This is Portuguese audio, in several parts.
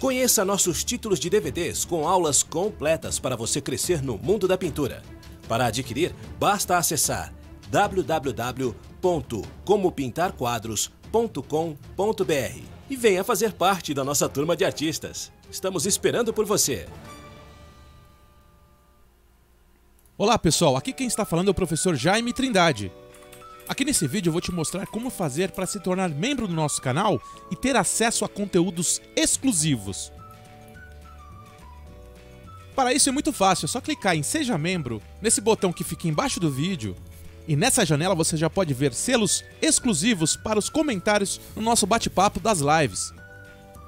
Conheça nossos títulos de DVDs com aulas completas para você crescer no mundo da pintura. Para adquirir, basta acessar www.comopintarquadros.com.br e venha fazer parte da nossa turma de artistas. Estamos esperando por você! Olá pessoal, aqui quem está falando é o professor Jaime Trindade. Aqui nesse vídeo eu vou te mostrar como fazer para se tornar membro do nosso canal e ter acesso a conteúdos exclusivos. Para isso é muito fácil, é só clicar em Seja Membro, nesse botão que fica embaixo do vídeo, e nessa janela você já pode ver selos exclusivos para os comentários no nosso bate-papo das lives.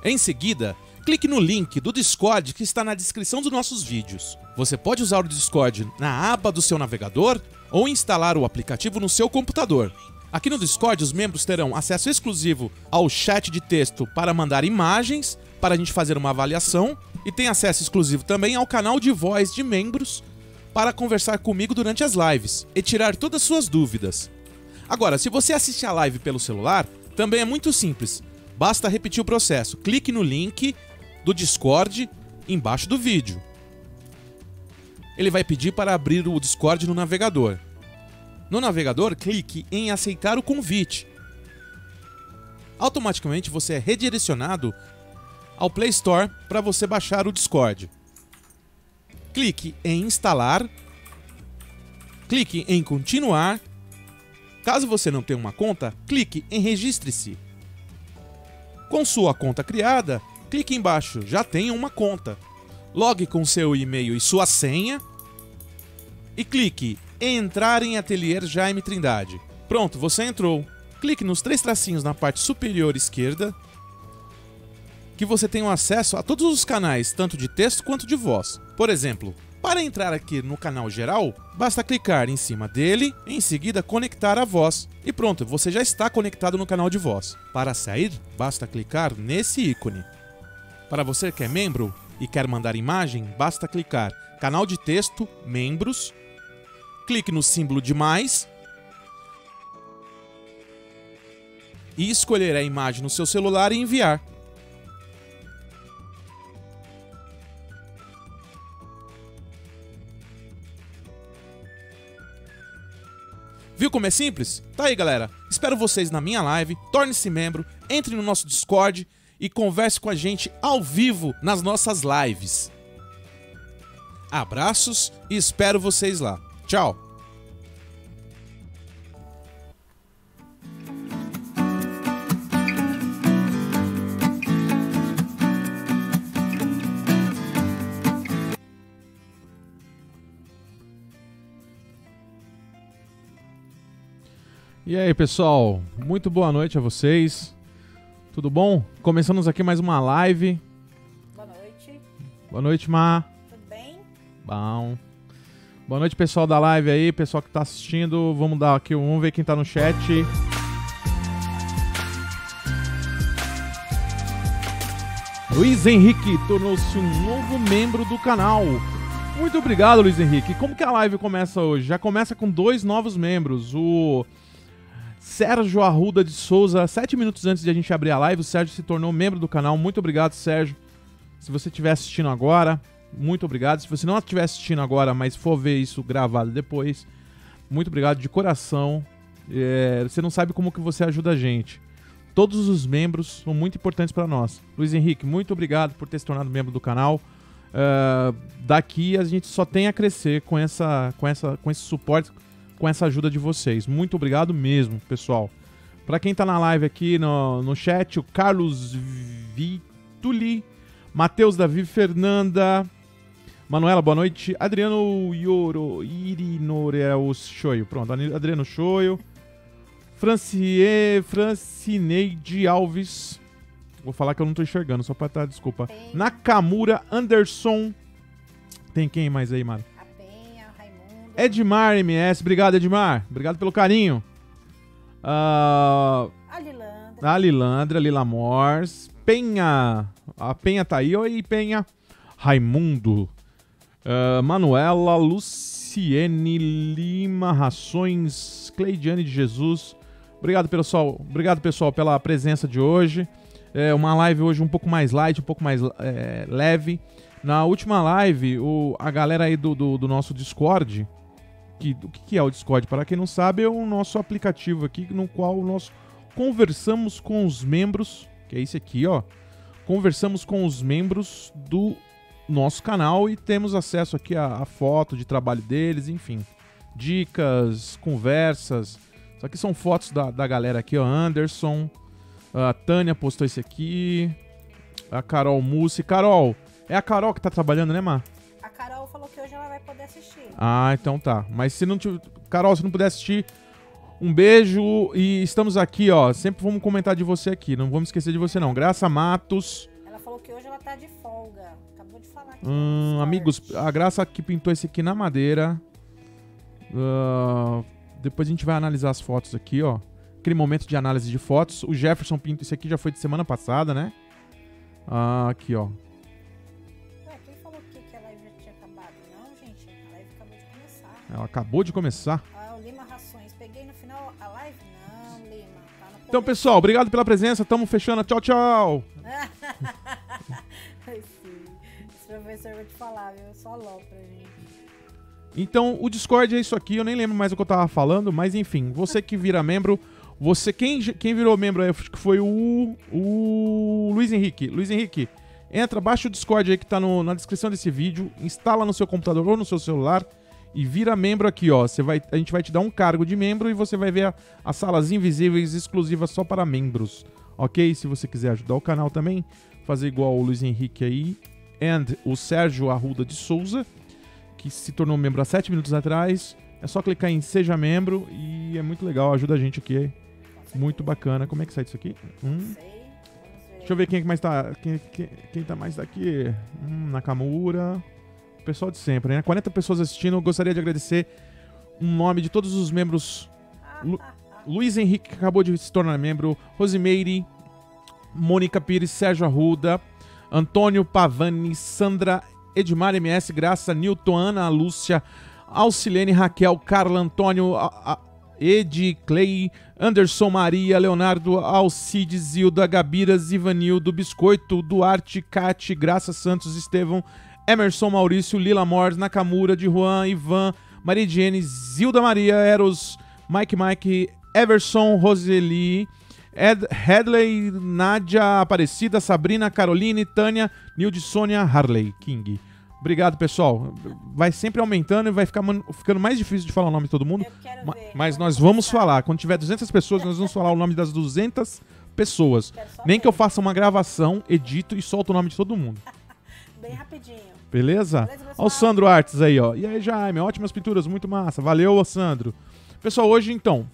Em seguida, clique no link do Discord que está na descrição dos nossos vídeos. Você pode usar o Discord na aba do seu navegador ou instalar o aplicativo no seu computador. Aqui no Discord, os membros terão acesso exclusivo ao chat de texto para mandar imagens, para a gente fazer uma avaliação, e tem acesso exclusivo também ao canal de voz de membros para conversar comigo durante as lives e tirar todas as suas dúvidas. Agora, se você assistir a live pelo celular, também é muito simples. Basta repetir o processo. Clique no link do Discord embaixo do vídeo. Ele vai pedir para abrir o Discord no navegador. No navegador, clique em aceitar o convite. Automaticamente você é redirecionado ao Play Store para você baixar o Discord. Clique em instalar. Clique em continuar. Caso você não tenha uma conta, clique em registre-se. Com sua conta criada, clique embaixo, já tenha uma conta. Logue com seu e-mail e sua senha e clique em entrar em Ateliê Jaime Trindade. Pronto, você entrou. Clique nos três tracinhos na parte superior esquerda que você tem acesso a todos os canais, tanto de texto quanto de voz. Por exemplo, para entrar aqui no canal geral, basta clicar em cima dele, em seguida conectar a voz. E pronto, você já está conectado no canal de voz. Para sair, basta clicar nesse ícone. Para você que é membro e quer mandar imagem, basta clicar Canal de Texto, Membros, clique no símbolo de mais e escolher a imagem no seu celular e enviar. Viu como é simples? Tá aí, galera. Espero vocês na minha live. Torne-se membro, entre no nosso Discord e converse com a gente ao vivo nas nossas lives. Abraços e espero vocês lá. Tchau! E aí, pessoal? Muito boa noite a vocês. Tudo bom? Começamos aqui mais uma live. Boa noite. Boa noite, Má. Tudo bem? Bom. Boa noite, pessoal da live aí, pessoal que tá assistindo. Vamos dar aqui, vamos ver quem tá no chat. Luiz Henrique tornou-se um novo membro do canal. Muito obrigado, Luiz Henrique. Como que a live começa hoje? Já começa com dois novos membros. O Sérgio Arruda de Souza, 7 minutos antes de a gente abrir a live, o Sérgio se tornou membro do canal. Muito obrigado, Sérgio. Se você estiver assistindo agora, muito obrigado. Se você não estiver assistindo agora, mas for ver isso gravado depois, muito obrigado de coração. Você não sabe como que você ajuda a gente. Todos os membros são muito importantes para nós. Luiz Henrique, muito obrigado por ter se tornado membro do canal. Daqui a gente só tem a crescer com esse suporte, com essa ajuda de vocês. Muito obrigado mesmo, pessoal. Para quem tá na live aqui no chat, o Carlos Vituli, Matheus Davi Fernanda, Manuela, boa noite, Adriano Yoro, Irinoreo Shoyo, pronto, Adriano Shoyo, Francineide Alves, vou falar que eu não tô enxergando, só pra tá, desculpa, Nakamura, Anderson, tem quem mais aí, mano? Edmar MS, obrigado Edmar, obrigado pelo carinho. A Lilandra, Lila Mors, Penha, a Penha tá aí, oi Penha, Raimundo, Manuela, Luciene Lima, Rações, Cleidiane de Jesus, obrigado pessoal pela presença de hoje. uma live hoje um pouco mais light, um pouco mais leve. Na última live, a galera aí do nosso Discord, o que é o Discord? Para quem não sabe, é o nosso aplicativo aqui no qual nós conversamos com os membros, que é esse aqui, ó. Conversamos com os membros do nosso canal e temos acesso aqui a foto de trabalho deles, enfim. Dicas, conversas. Isso aqui são fotos da galera aqui, ó. Anderson, a Tânia postou esse aqui, a Carol Mussi. Carol, é a Carol que tá trabalhando, né, Má? A Carol falou que hoje ela vai poder assistir. Ah, então tá. Mas se não tiver... Carol, se não puder assistir, um beijo e estamos aqui, ó. Sempre vamos comentar de você aqui, não vamos esquecer de você não. Graça Matos. Ela falou que hoje ela tá de folga. Acabou de falar aqui. Amigos, a Graça que pintou esse aqui na madeira. Depois a gente vai analisar as fotos aqui, ó. Aquele momento de análise de fotos. O Jefferson pinta isso aqui, já foi de semana passada, né? Aqui, ó. Ué, quem falou que a live já tinha acabado? Não, gente, a live acabou de começar. Ela acabou de começar. Ah, o Lima Rações. Peguei no final a live? Não, Lima. Tá na então, pessoal, obrigado pela presença. Tamo fechando. Tchau, tchau. Esse professor vai te falar, viu? Só LOL pra gente. Então, o Discord é isso aqui, eu nem lembro mais o que eu tava falando, mas enfim, você que vira membro, quem virou membro aí, acho que foi o Luiz Henrique. Luiz Henrique, entra, baixa o Discord aí que tá na descrição desse vídeo, instala no seu computador ou no seu celular e vira membro aqui, ó. A gente vai te dar um cargo de membro e você vai ver as salas invisíveis exclusivas só para membros, ok? Se você quiser ajudar o canal também, fazer igual o Luiz Henrique aí, and o Sérgio Arruda de Souza, que se tornou membro há 7 minutos atrás. É só clicar em Seja Membro e é muito legal, ajuda a gente aqui. Muito bacana. Como é que sai disso aqui? Deixa eu ver quem é que mais tá. Quem tá mais daqui? Nakamura. O pessoal de sempre, né? 40 pessoas assistindo. Eu gostaria de agradecer o nome de todos os membros. Luiz Henrique, que acabou de se tornar membro. Rosimeire, Mônica Pires, Sérgio Arruda, Antônio Pavani, Sandra Edmar MS, Graça, Nilton, Ana, Lúcia, Alcilene, Raquel, Carla, Antônio, Edi, Clay, Anderson, Maria, Leonardo, Alcides, Zilda, Gabiras, Ivanildo, Biscoito, Duarte, Cate, Graça Santos, Estevão, Emerson, Maurício, Lila Mors, Nakamura, de Juan, Ivan, Maria Ediene, Zilda Maria, Eros, Mike, Everson, Roseli, Hedley, Nádia, Aparecida, Sabrina, Caroline, Tânia, Nilde, Sônia, Harley, King. Obrigado, pessoal. Vai sempre aumentando e vai ficando mais difícil de falar o nome de todo mundo. Mas nós vamos falar. Quando tiver 200 pessoas, nós vamos falar o nome das 200 pessoas. Nem que eu faça uma gravação, edito e solto o nome de todo mundo. Bem rapidinho. Beleza? Olha o Sandro Artes aí, ó. E aí, Jaime, ótimas pinturas, muito massa. Valeu, Sandro. Pessoal, hoje, então...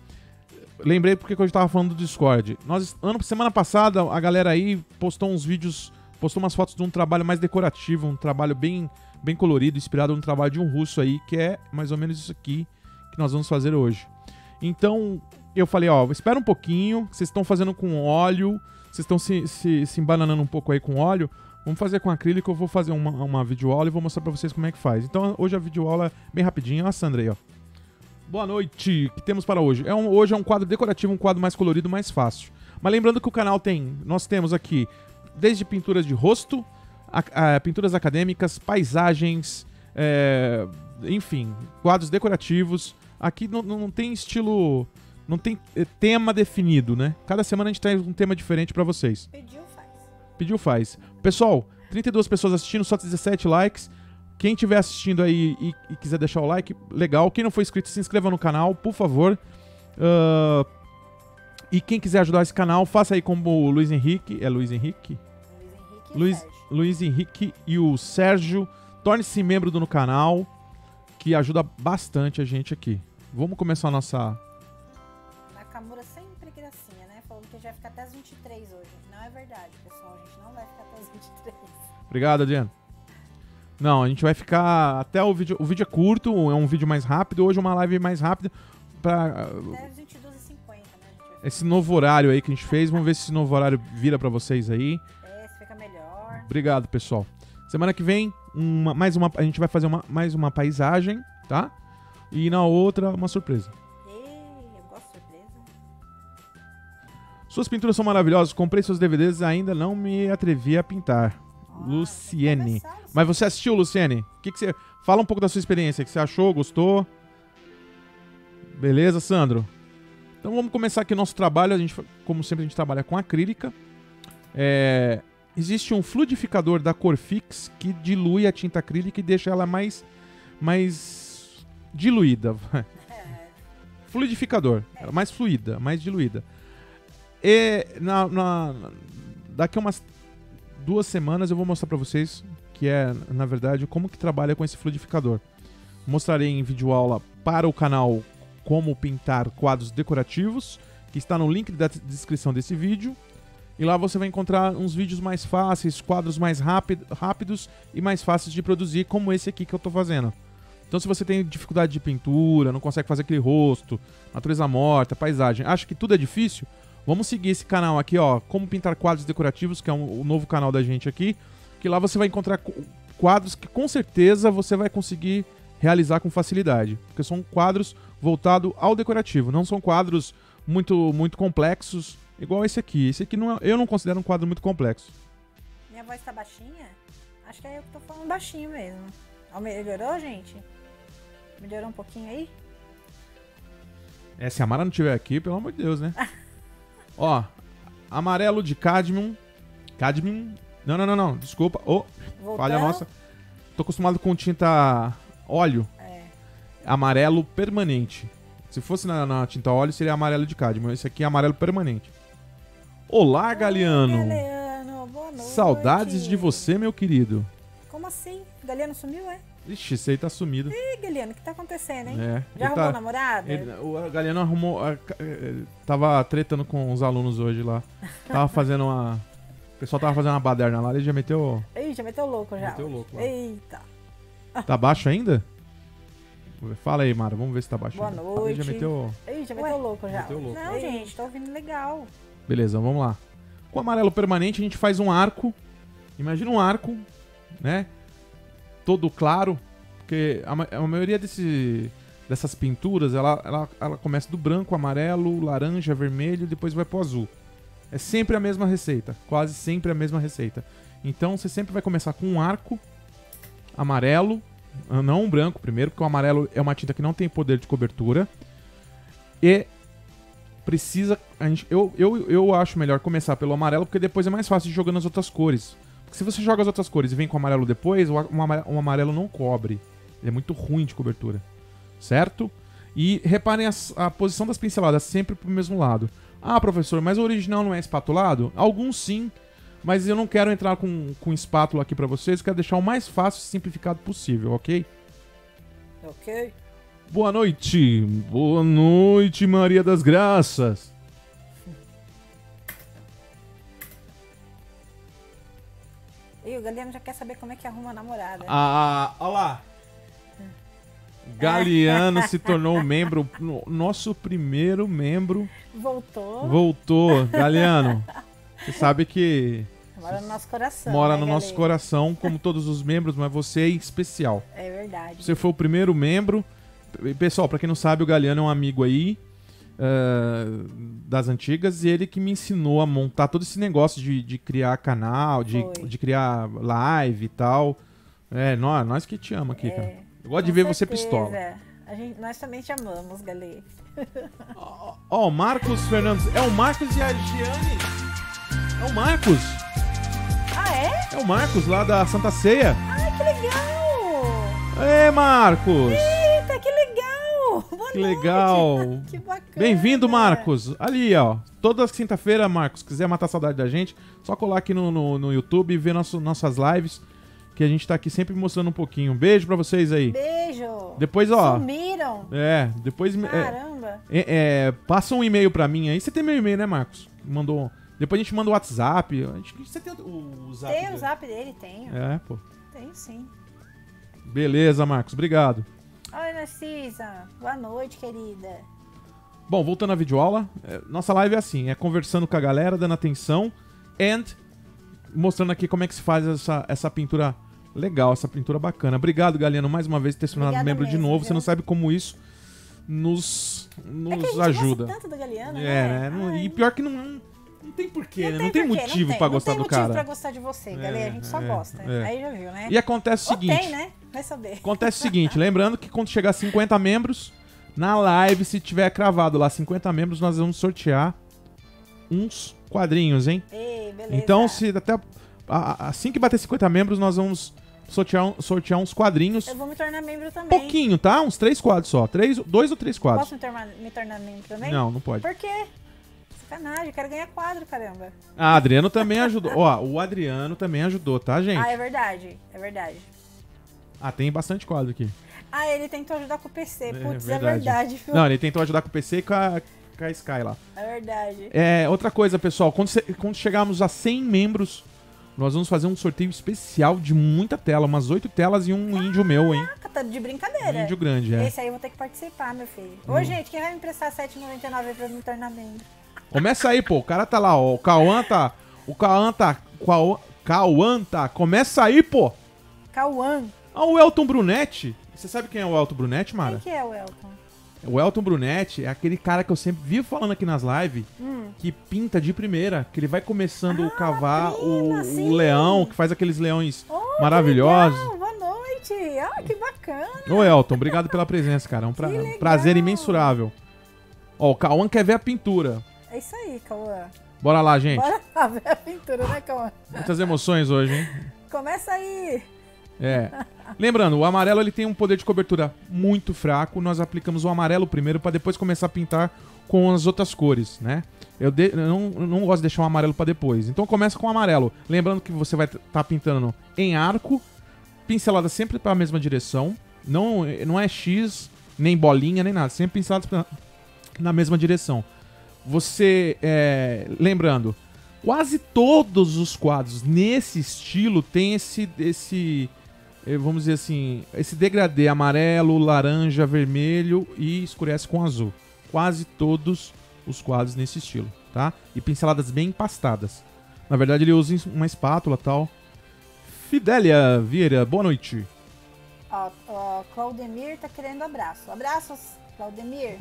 Lembrei porque eu estava falando do Discord. Semana passada, a galera aí postou uns vídeos, postou umas fotos de um trabalho mais decorativo, um trabalho bem colorido, inspirado no trabalho de um russo aí, que é mais ou menos isso aqui que nós vamos fazer hoje. Então, eu falei, ó, espera um pouquinho, vocês estão fazendo com óleo, vocês estão se embananando um pouco aí com óleo, vamos fazer com acrílico, eu vou fazer uma videoaula e vou mostrar pra vocês como é que faz. Então, hoje a videoaula é bem rapidinha. Olha a Sandra aí, ó. Boa noite, o que temos para hoje? Hoje é um quadro decorativo, um quadro mais colorido, mais fácil. Mas lembrando que o canal nós temos aqui desde pinturas de rosto, pinturas acadêmicas, paisagens, enfim, quadros decorativos. Aqui não tem estilo, não tem tema definido, né? Cada semana a gente traz um tema diferente para vocês. Pediu, faz. Pediu, faz. Pessoal, 32 pessoas assistindo, só 17 likes. Quem estiver assistindo aí e quiser deixar o like, legal. Quem não for inscrito, se inscreva no canal, por favor. E quem quiser ajudar esse canal, faça aí como o Luiz Henrique. É Luiz Henrique? Luiz Henrique e o Sérgio. Torne-se membro do canal, que ajuda bastante a gente aqui. Vamos começar a nossa... Nakamura sempre gracinha, né? Falando que a gente vai ficar até as 23 hoje. Não é verdade, pessoal. A gente não vai ficar até as 23. Obrigado, Adriano. Não, a gente vai ficar até o vídeo. O vídeo é curto, é um vídeo mais rápido. Hoje é uma live mais rápida para 22h50, né? Esse novo horário aí que a gente fez. Vamos ver se esse novo horário vira para vocês aí. Esse fica melhor. Obrigado, pessoal. Semana que vem, a gente vai fazer mais uma paisagem, tá? E na outra, uma surpresa. Ei, eu gosto de surpresa. Suas pinturas são maravilhosas. Comprei seus DVDs e ainda não me atrevi a pintar. Luciene. Mas você assistiu, Luciene? Que você... Fala um pouco da sua experiência. O que você achou? Gostou? Beleza, Sandro? Então vamos começar aqui o nosso trabalho. A gente, como sempre, a gente trabalha com acrílica. Existe um fluidificador da Corfix que dilui a tinta acrílica e deixa ela mais diluída. Fluidificador. Ela mais fluida, mais diluída. E daqui a umas 2 semanas eu vou mostrar pra vocês que é, na verdade, como que trabalha com esse fluidificador. Mostrarei em videoaula para o canal Como Pintar Quadros Decorativos, que está no link da descrição desse vídeo. E lá você vai encontrar uns vídeos mais fáceis, quadros mais rápidos e mais fáceis de produzir, como esse aqui que eu tô fazendo. Então se você tem dificuldade de pintura, não consegue fazer aquele rosto, natureza morta, paisagem, acha que tudo é difícil... Vamos seguir esse canal aqui, ó, Como Pintar Quadros Decorativos, que é o novo canal da gente aqui, que lá você vai encontrar quadros que com certeza você vai conseguir realizar com facilidade, porque são quadros voltados ao decorativo, não são quadros muito complexos, igual esse aqui. Esse aqui não é, eu não considero um quadro muito complexo. Minha voz tá baixinha? Acho que é eu que tô falando baixinho mesmo. Melhorou, gente? Melhorou um pouquinho aí? É, se a Mara não estiver aqui, pelo amor de Deus, né? Ó, amarelo de cadmium. Cadmium. Não. Desculpa. Oh, falha nossa. Tô acostumado com tinta óleo. É. Amarelo permanente. Se fosse na tinta óleo, seria amarelo de cadmium. Esse aqui é amarelo permanente. Olá, Galeano. Oi, Galeano. Boa noite. Saudades de você, meu querido. Como assim? Galeano sumiu, é? Ixi, esse aí tá sumido. Ih, Galeano, o que tá acontecendo, hein? Já arrumou o namorado? O Galeano arrumou... Tava tretando com os alunos hoje lá. Tava fazendo uma... O pessoal tava fazendo uma baderna lá, ele já meteu... Ih, já meteu louco já. Meteu louco lá. Eita. Tá baixo ainda? Fala aí, Mara, vamos ver se tá baixo ainda. Boa noite. Ele já meteu... Ih, já meteu louco já. Meteu louco. Não, gente, tô ouvindo legal. Beleza, vamos lá. Com o amarelo permanente, a gente faz um arco. Imagina um arco, né? Todo claro, porque a maioria dessas pinturas, ela começa do branco, amarelo, laranja, vermelho, depois vai pro azul. É sempre a mesma receita, quase sempre a mesma receita. Então você sempre vai começar com um arco, amarelo, não um branco primeiro, porque o amarelo é uma tinta que não tem poder de cobertura. E precisa... Eu acho melhor começar pelo amarelo, porque depois é mais fácil de jogar nas outras cores. Porque se você joga as outras cores e vem com o amarelo depois, o amarelo não cobre. Ele é muito ruim de cobertura. Certo? E reparem a posição das pinceladas sempre pro mesmo lado. Ah, professor, mas o original não é espatulado? Alguns sim, mas eu não quero entrar com espátula aqui pra vocês. Quero deixar o mais fácil e simplificado possível, ok? Ok. Boa noite. Boa noite, Maria das Graças. O Galeano já quer saber como é que arruma a namorada. Ah, olha lá. Galeano se tornou membro, nosso primeiro membro. Voltou. Galeano, você sabe que... Mora no nosso coração. Mora no nosso coração, como todos os membros, mas você é especial. É verdade. Você foi o primeiro membro. Pessoal, pra quem não sabe, o Galeano é um amigo aí das antigas, e ele que me ensinou a montar todo esse negócio de criar canal, de criar live e tal. É, nós que te amamos aqui, cara. Eu gosto de ver você pistola. Nós também te amamos, Galê. Ó, o Marcos Fernandes. É o Marcos e a Giane. É o Marcos. Ah, é? É o Marcos lá da Santa Ceia. Ai, que legal! É, Marcos! Eita, que legal! Que legal. Que bacana. Bem-vindo, Marcos. Ali, ó. Toda quinta-feira, Marcos, quiser matar a saudade da gente, só colar aqui no YouTube e ver nossas lives, que a gente tá aqui sempre mostrando um pouquinho. Um beijo pra vocês aí. Beijo. Depois, ó. Sumiram. É, depois... Caramba. Passa um e-mail pra mim aí. Você tem meu e-mail, né, Marcos? Mandou. Depois a gente manda o WhatsApp. Você tem o zap dele? Tem o zap dele, tenho. É, pô. Tenho, sim. Beleza, Marcos. Obrigado. Oi, Narcisa. Boa noite, querida. Bom, voltando à videoaula, nossa live é assim, é conversando com a galera, dando atenção e mostrando aqui como é que se faz essa pintura legal, essa pintura bacana. Obrigado, Galeano, mais uma vez por ter se tornado membro mesmo, de novo. Viu? Você não sabe como isso nos ajuda. É que a gente gosta tanto do Galeano, né? E pior que não, Não tem porquê, né? Não tem motivo pra gostar do cara. Não tem motivo pra gostar de você, galera. A gente só gosta. Aí já viu, né? E acontece o seguinte... tem, né? Vai saber. Acontece o seguinte, lembrando que quando chegar a 50 membros, na live, se tiver cravado lá 50 membros, nós vamos sortear uns quadrinhos, hein? Ei, beleza. Então, se até... assim que bater 50 membros, nós vamos sortear uns quadrinhos. Eu vou me tornar membro também. Pouquinho, tá? Uns 3 quadros só. 2 ou 3 quadros. Posso me tornar membro também? Não, não pode. Por quê? Sacanagem, eu quero ganhar quadro, caramba. Ah, Adriano também ajudou. Ó, o Adriano também ajudou, tá, gente? Ah, é verdade. É verdade. Ah, tem bastante quadro aqui. Ah, ele tentou ajudar com o PC. Putz, verdade. É verdade, filho. Não, ele tentou ajudar com o PC e com a Sky lá. É verdade. É, outra coisa, pessoal. Quando chegarmos a 100 membros... nós vamos fazer um sorteio especial de muita tela, umas 8 telas e um índio meu, hein? Caraca, tá de brincadeira. Um índio grande, é. Esse aí eu vou ter que participar, meu filho. Ô, gente, quem vai me emprestar R$7,99 pra me tornar membro? Começa aí, pô. O cara tá lá, ó. O Cauã tá... O Cauã tá... Cauã tá... Começa aí, pô. Cauã. Ah, o Elton Brunetti. Você sabe quem é o Elton Brunetti, Mara? Quem que é o Elton? O Elton Brunetti é aquele cara que eu sempre vivo falando aqui nas lives, que pinta de primeira, que ele vai começando a cavar o leão, que faz aqueles leões maravilhosos. Boa noite! Ah, que bacana! Ô, Elton, obrigado pela presença, cara. É um prazer imensurável. Ó, o Cauã quer ver a pintura. É isso aí, Cauã. Bora lá, gente. Bora lá ver a pintura, né, Cauã? Muitas emoções hoje, hein? Começa aí! É. Lembrando, o amarelo ele tem um poder de cobertura muito fraco. Nós aplicamos o amarelo primeiro para depois começar a pintar com as outras cores, né? Eu não gosto de deixar o amarelo para depois. Então começa com o amarelo. Lembrando que você vai estar pintando em arco, pincelada sempre para a mesma direção. Não é X, nem bolinha, nem nada. Sempre pinceladas na mesma direção. Lembrando, quase todos os quadros nesse estilo tem vamos dizer assim, esse degradê amarelo, laranja, vermelho e escurece com azul. Quase todos os quadros nesse estilo, tá? E pinceladas bem empastadas. Na verdade, ele usa uma espátula e tal. Fidélia Vieira, boa noite. Ó, Claudemir tá querendo abraço. Abraços, Claudemir.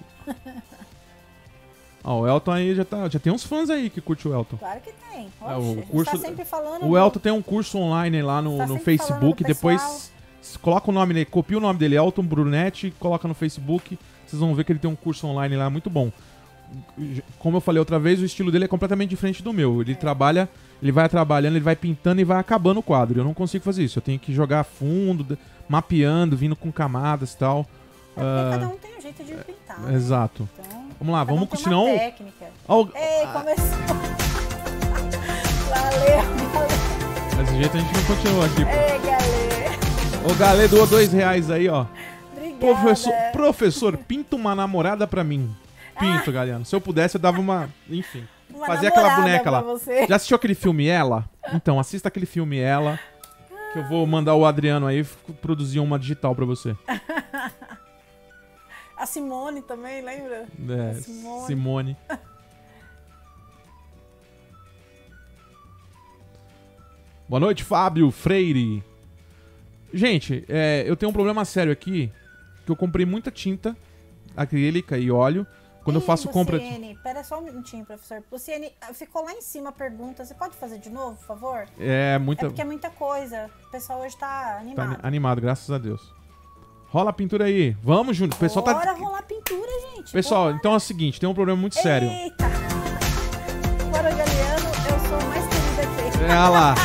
Ó, o Elton aí já tem uns fãs aí que curte o Elton. Claro que tem. Oxe, o curso, tá sempre falando. O Elton tem um curso online lá no Facebook. Depois coloca o nome dele, copia o nome dele, Elton Brunetti, coloca no Facebook. Vocês vão ver que ele tem um curso online lá muito bom. Como eu falei outra vez, o estilo dele é completamente diferente do meu. Ele trabalha, ele vai trabalhando, ele vai pintando e vai acabando o quadro. Eu não consigo fazer isso. Eu tenho que jogar fundo, mapeando, vindo com camadas e tal. Cada um tem um jeito de pintar. Né? Exato. Então... vamos lá, vamos continuar. Ei, começou. Valeu. Desse jeito a gente não continua aqui. Ei, galera. O Galê doou R$2 aí, ó. Obrigada. Professor, pinta uma namorada pra mim. Pinto, galera. Se eu pudesse, eu dava uma... enfim. Fazia aquela boneca lá. Já assistiu aquele filme Ela? Então, assista aquele filme Ela, que eu vou mandar o Adriano aí produzir uma digital pra você. A Simone também, lembra? É, Simone. Boa noite, Fábio Freire. Gente, eu tenho um problema sério aqui, que eu comprei muita tinta acrílica e óleo. Quando eu faço compra... Pera só um minutinho, professor. Luciene, ficou lá em cima a pergunta. Você pode fazer de novo, por favor? É porque é muita coisa. O pessoal hoje tá animado. Tá animado, graças a Deus. Rola a pintura aí. Vamos, Júnior. Pessoal tá... bora rolar a pintura, gente. Pessoal, bora. Então é o seguinte. Tem um problema muito sério. Eita. Bora, Galeano. Eu sou mais querida aqui. Ah lá.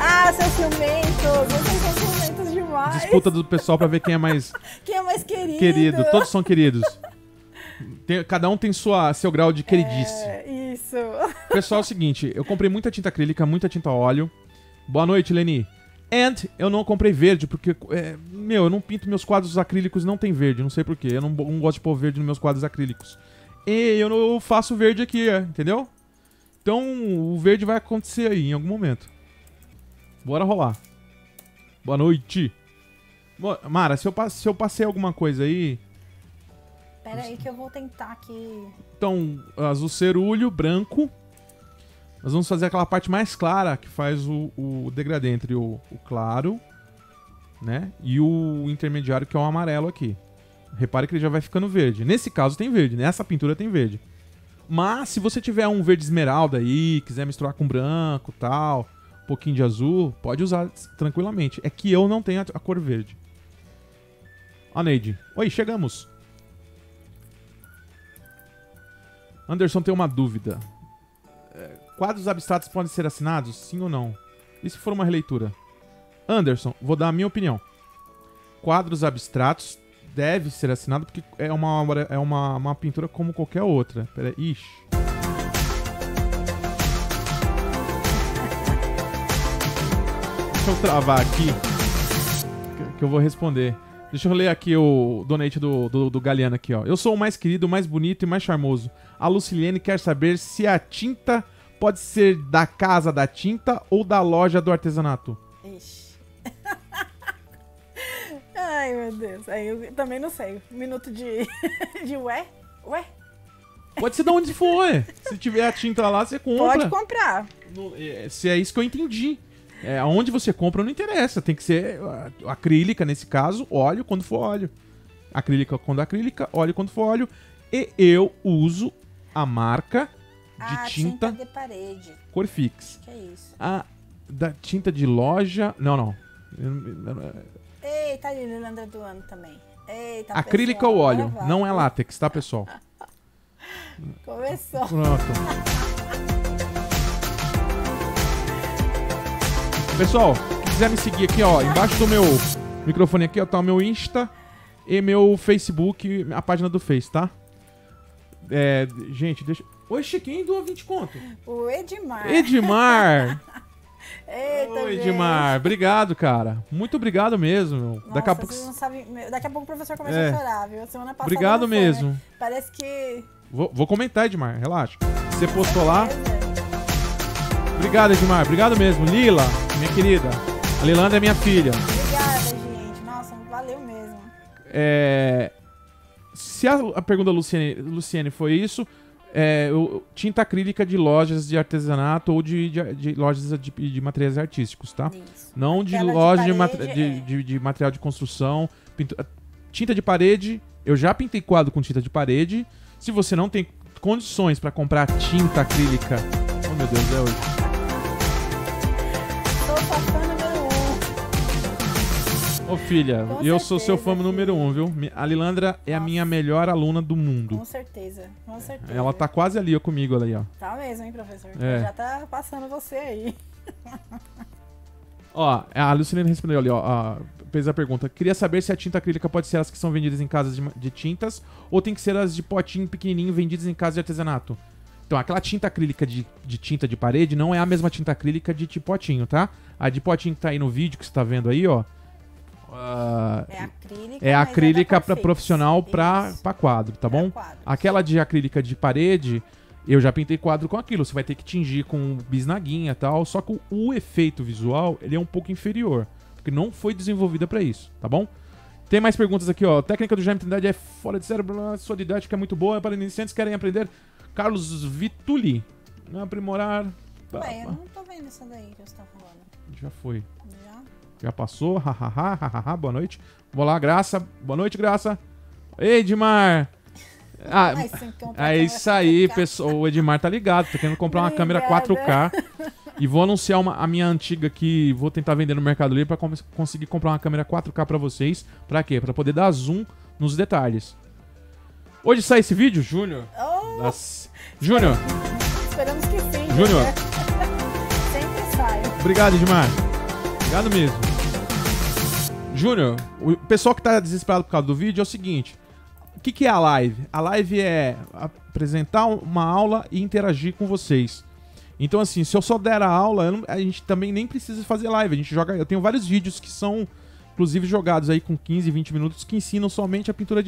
Ah, seus ciumentos. Vocês são ciumentos demais. Disputa do pessoal pra ver quem é mais... quem é mais querido. Querido. Todos são queridos. Cada um tem seu grau de queridice. Isso. Pessoal, é o seguinte. Eu comprei muita tinta acrílica, muita tinta óleo. Boa noite, Leni. Eu não comprei verde, porque, eu não pinto meus quadros acrílicos, não tem verde, não sei porquê. Eu não gosto de pôr verde nos meus quadros acrílicos. E eu não faço verde aqui, entendeu? Então, o verde vai acontecer aí, em algum momento. Bora rolar. Boa noite. Mara, se eu passei alguma coisa aí... pera aí que eu vou tentar aqui. Então, azul cerúleo, branco... nós vamos fazer aquela parte mais clara que faz o degradê entre o claro, né, e o intermediário, que é o amarelo aqui. Repare que ele já vai ficando verde. Nesse caso tem verde, nessa pintura tem verde. Mas se você tiver um verde esmeralda aí, quiser misturar com branco e tal, um pouquinho de azul, pode usar tranquilamente. É que eu não tenho a cor verde. A Neide. Oi, chegamos. Anderson tem uma dúvida. Quadros abstratos podem ser assinados? Sim ou não? E se for uma releitura? Anderson, vou dar a minha opinião. Quadros abstratos deve ser assinado porque é uma obra, é uma pintura como qualquer outra. Peraí. Ixi. Deixa eu travar aqui que eu vou responder. Deixa eu ler aqui o donate do Galeano aqui, ó. Eu sou o mais querido, o mais bonito e mais charmoso. A Lucilene quer saber se a tinta pode ser da casa da tinta ou da loja do artesanato. Ixi. Ai, meu Deus. Aí eu também não sei. Minuto de... de ué? Ué? Pode ser de onde for. Se tiver a tinta lá, você compra. Pode comprar. Se é isso que eu entendi. É, onde você compra não interessa, tem que ser acrílica nesse caso, óleo quando for óleo. Acrílica quando acrílica, óleo quando for óleo. E eu uso a marca de tinta de parede. Corfix. Que é isso? A da tinta de loja... Não, não. Eita, Lilanda do ano também. Eita, acrílica pessoal, ou óleo, não é látex, tá, pessoal? Começou. Pronto. Pessoal, se quiser me seguir aqui, ó, embaixo do meu microfone aqui, ó, tá o meu Insta e meu Facebook, a página do Face, tá? É, gente, deixa... Oi, Chiquinho, doa 20 conto. O Edmar. Edmar! Eita, oi, Edmar. Gente. Obrigado, cara. Muito obrigado mesmo. Nossa, daqui a pouco... vocês não sabem... Daqui a pouco o professor começa a chorar, viu? Semana passada... Obrigado foi, mesmo. Né? Parece que... Vou comentar, Edmar, relaxa. Você postou lá... Obrigado, Edmar. Obrigado mesmo. Lila, minha querida. A Lilanda é minha filha. Obrigada, gente. Nossa, valeu mesmo. É... Se a pergunta da Luciene foi isso, tinta acrílica de lojas de artesanato ou de lojas de materiais artísticos, tá? Isso. Não de loja de material de construção. Tinta de parede. Eu já pintei quadro com tinta de parede. Se você não tem condições para comprar tinta acrílica... Oh, meu Deus, é hoje. Ô filha, com certeza, eu sou seu fã número 1, viu? A Lilandra é a minha melhor aluna do mundo. Com certeza, com certeza. Ela tá quase ali, ó, comigo ali, ó. Tá mesmo, hein, professor? É. Já tá passando você aí. Ó, a Lucilene respondeu ali, ó, fez a pergunta. Queria saber se a tinta acrílica pode ser as que são vendidas em casas de tintas ou tem que ser as de potinho pequenininho vendidas em casas de artesanato. Então, aquela tinta acrílica de tinta de parede não é a mesma tinta acrílica de potinho, tá? A de potinho que tá aí no vídeo que você tá vendo aí, ó. É acrílica para profissional para quadro, tá bom? Quadros. Aquela de acrílica de parede, eu já pintei quadro com aquilo. Você vai ter que tingir com bisnaguinha e tal. Só que o efeito visual, ele é um pouco inferior. Porque não foi desenvolvida para isso, tá bom? Tem mais perguntas aqui, ó. A técnica do Jaime Trindade é fora de sério. Sua didática é muito boa. Para iniciantes que querem aprender. Carlos Vituli. Não aprimorar... Ué, eu não tô vendo isso daí que você tá falando. Já foi. Já passou, hahaha, hahaha, boa noite. Vamos lá, Graça, boa noite, Graça. Edmar! Ah, é isso aí, pessoal. O Edmar tá ligado, tô querendo comprar uma câmera 4K. E vou anunciar a minha antiga aqui, vou tentar vender no Mercado Livre pra conseguir comprar uma câmera 4K pra vocês. Pra quê? Pra poder dar zoom nos detalhes. Hoje sai esse vídeo, Júnior? Oh. Júnior! Esperamos que sim. Júnior! Né? Sempre sai. Obrigado, Edmar. Obrigado mesmo. Júnior, o pessoal que tá desesperado por causa do vídeo é o seguinte. O que é a live? A live é apresentar uma aula e interagir com vocês. Então assim, se eu só der a aula, a gente também nem precisa fazer live. A gente joga, eu tenho vários vídeos que são, inclusive, jogados aí com 15, 20 minutos que ensinam somente a pintura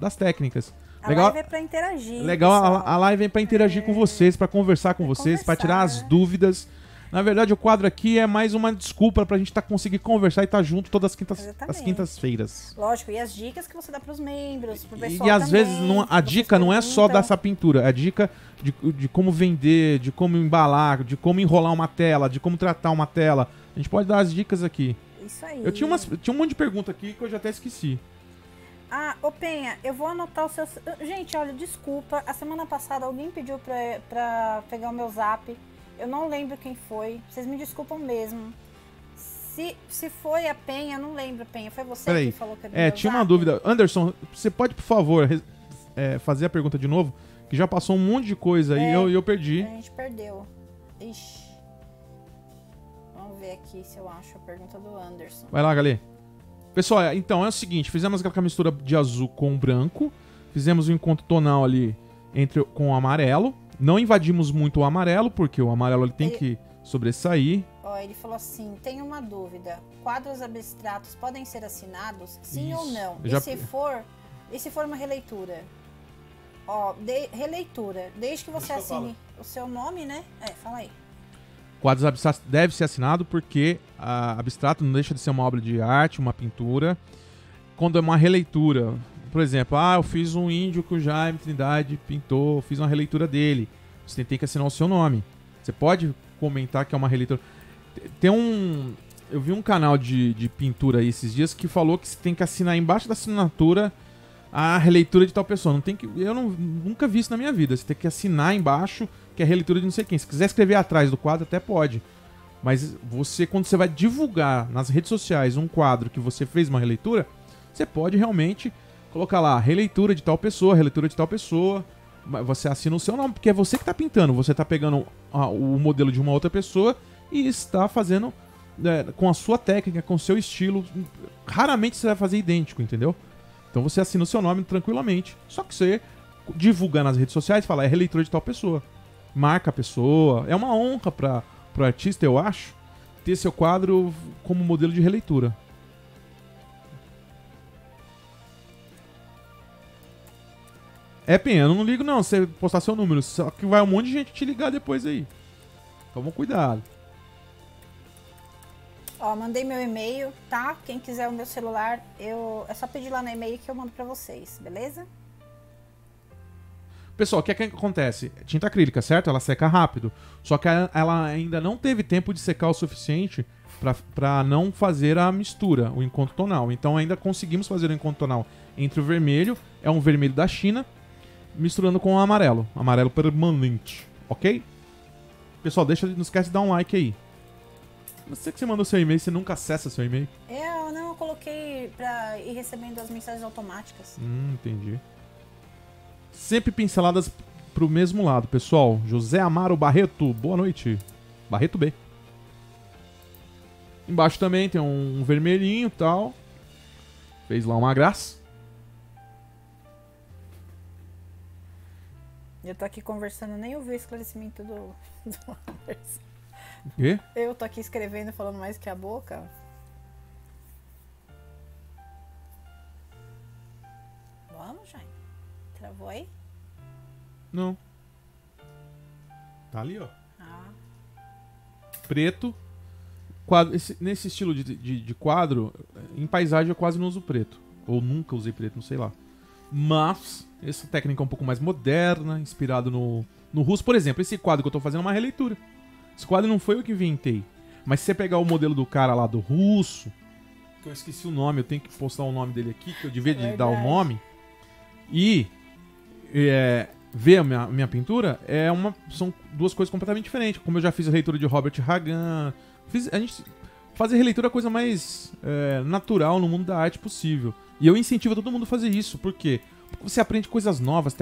das técnicas. A live é pra interagir. Legal, a live é pra interagir com vocês, pra conversar com vocês, pra tirar as dúvidas. Na verdade, o quadro aqui é mais uma desculpa pra gente conseguir conversar e tá junto todas as quintas-feiras. Lógico, e as dicas que você dá pros membros, pro pessoal. E às vezes a dica não é só dessa pintura, a dica de como vender, de como embalar, de como enrolar uma tela, de como tratar uma tela. A gente pode dar as dicas aqui. Isso aí. Eu tinha um monte de pergunta aqui que eu já até esqueci. Ah, ô Penha, eu vou anotar o seu... Gente, olha, desculpa, a semana passada alguém pediu pra pegar o meu zap. Eu não lembro quem foi, vocês me desculpam mesmo. Se foi a Penha, não lembro, Penha, foi você que falou que era meu zap? Tinha uma dúvida. Anderson, você pode, por favor, fazer a pergunta de novo? Que já passou um monte de coisa aí e eu perdi. A gente perdeu. Ixi. Vamos ver aqui se eu acho a pergunta do Anderson. Vai lá, Galê. Pessoal, então é o seguinte, fizemos aquela mistura de azul com branco, fizemos um encontro tonal ali com o amarelo, não invadimos muito o amarelo, porque o amarelo ele tem que sobressair. Ó, ele falou assim, tem uma dúvida, quadros abstratos podem ser assinados? Sim ou não? Já... E se for uma releitura? Ó, releitura, desde que você assine o seu nome, né? Fala aí. Quadros abstratos deve ser assinado porque abstrato não deixa de ser uma obra de arte, uma pintura. Quando é uma releitura, por exemplo, eu fiz um índio que o Jaime Trindade pintou, fiz uma releitura dele. Você tem que assinar o seu nome. Você pode comentar que é uma releitura. Tem um... Eu vi um canal de pintura aí esses dias que falou que você tem que assinar embaixo da assinatura a releitura de tal pessoa. Não tem que... Eu nunca vi isso na minha vida. Você tem que assinar embaixo... que é a releitura de não sei quem. Se quiser escrever atrás do quadro, até pode. Mas você, quando você vai divulgar nas redes sociais um quadro que você fez uma releitura, você pode realmente colocar lá, releitura de tal pessoa, releitura de tal pessoa. Você assina o seu nome, porque é você que está pintando. Você está pegando o modelo de uma outra pessoa e está fazendo com a sua técnica, com o seu estilo. Raramente você vai fazer idêntico, entendeu? Então você assina o seu nome tranquilamente. Só que você divulga nas redes sociais e fala, é releitura de tal pessoa. Marca a pessoa. É uma honra para o artista, eu acho, ter seu quadro como modelo de releitura. Penha, eu não ligo não, você postar seu número, só que vai um monte de gente te ligar depois aí. Toma cuidado. Ó, mandei meu e-mail, tá? Quem quiser o meu celular, é só pedir lá no e-mail que eu mando para vocês, beleza? Pessoal, o que é que acontece? Tinta acrílica, certo? Ela seca rápido. Só que ela ainda não teve tempo de secar o suficiente para não fazer a mistura, o encontro tonal. Então ainda conseguimos fazer o encontro tonal entre o vermelho, é um vermelho da China, misturando com o amarelo. Amarelo permanente, ok? Pessoal, não esquece de dar um like aí. Você que você mandou seu e-mail, você nunca acessa seu e-mail? Eu coloquei para ir recebendo as mensagens automáticas. Entendi. Sempre pinceladas pro mesmo lado, pessoal. José Amaro Barreto, boa noite. Barreto B. Embaixo também tem um vermelhinho e tal. Fez lá uma graça. Eu tô aqui conversando, nem ouvi o esclarecimento do Anderson. O quê? Eu tô aqui escrevendo, falando mais que a boca. Vamos, Jaime. Travou aí? Não. Tá ali, ó. Preto. Quadro, nesse estilo de quadro, em paisagem eu quase não uso preto. Ou nunca usei preto, não sei lá. Mas essa técnica é um pouco mais moderna, inspirado no russo. Por exemplo, esse quadro que eu tô fazendo é uma releitura. Esse quadro não foi eu que inventei. Mas se você pegar o modelo do cara lá do russo, que eu esqueci o nome, eu tenho que postar o nome dele aqui, que eu devia dar o nome. E... ver a minha pintura são duas coisas completamente diferentes. Como eu já fiz a releitura de Robert Hagan, fazer releitura é a coisa mais natural no mundo da arte possível. E eu incentivo todo mundo a fazer isso. Por quê? Porque você aprende coisas novas,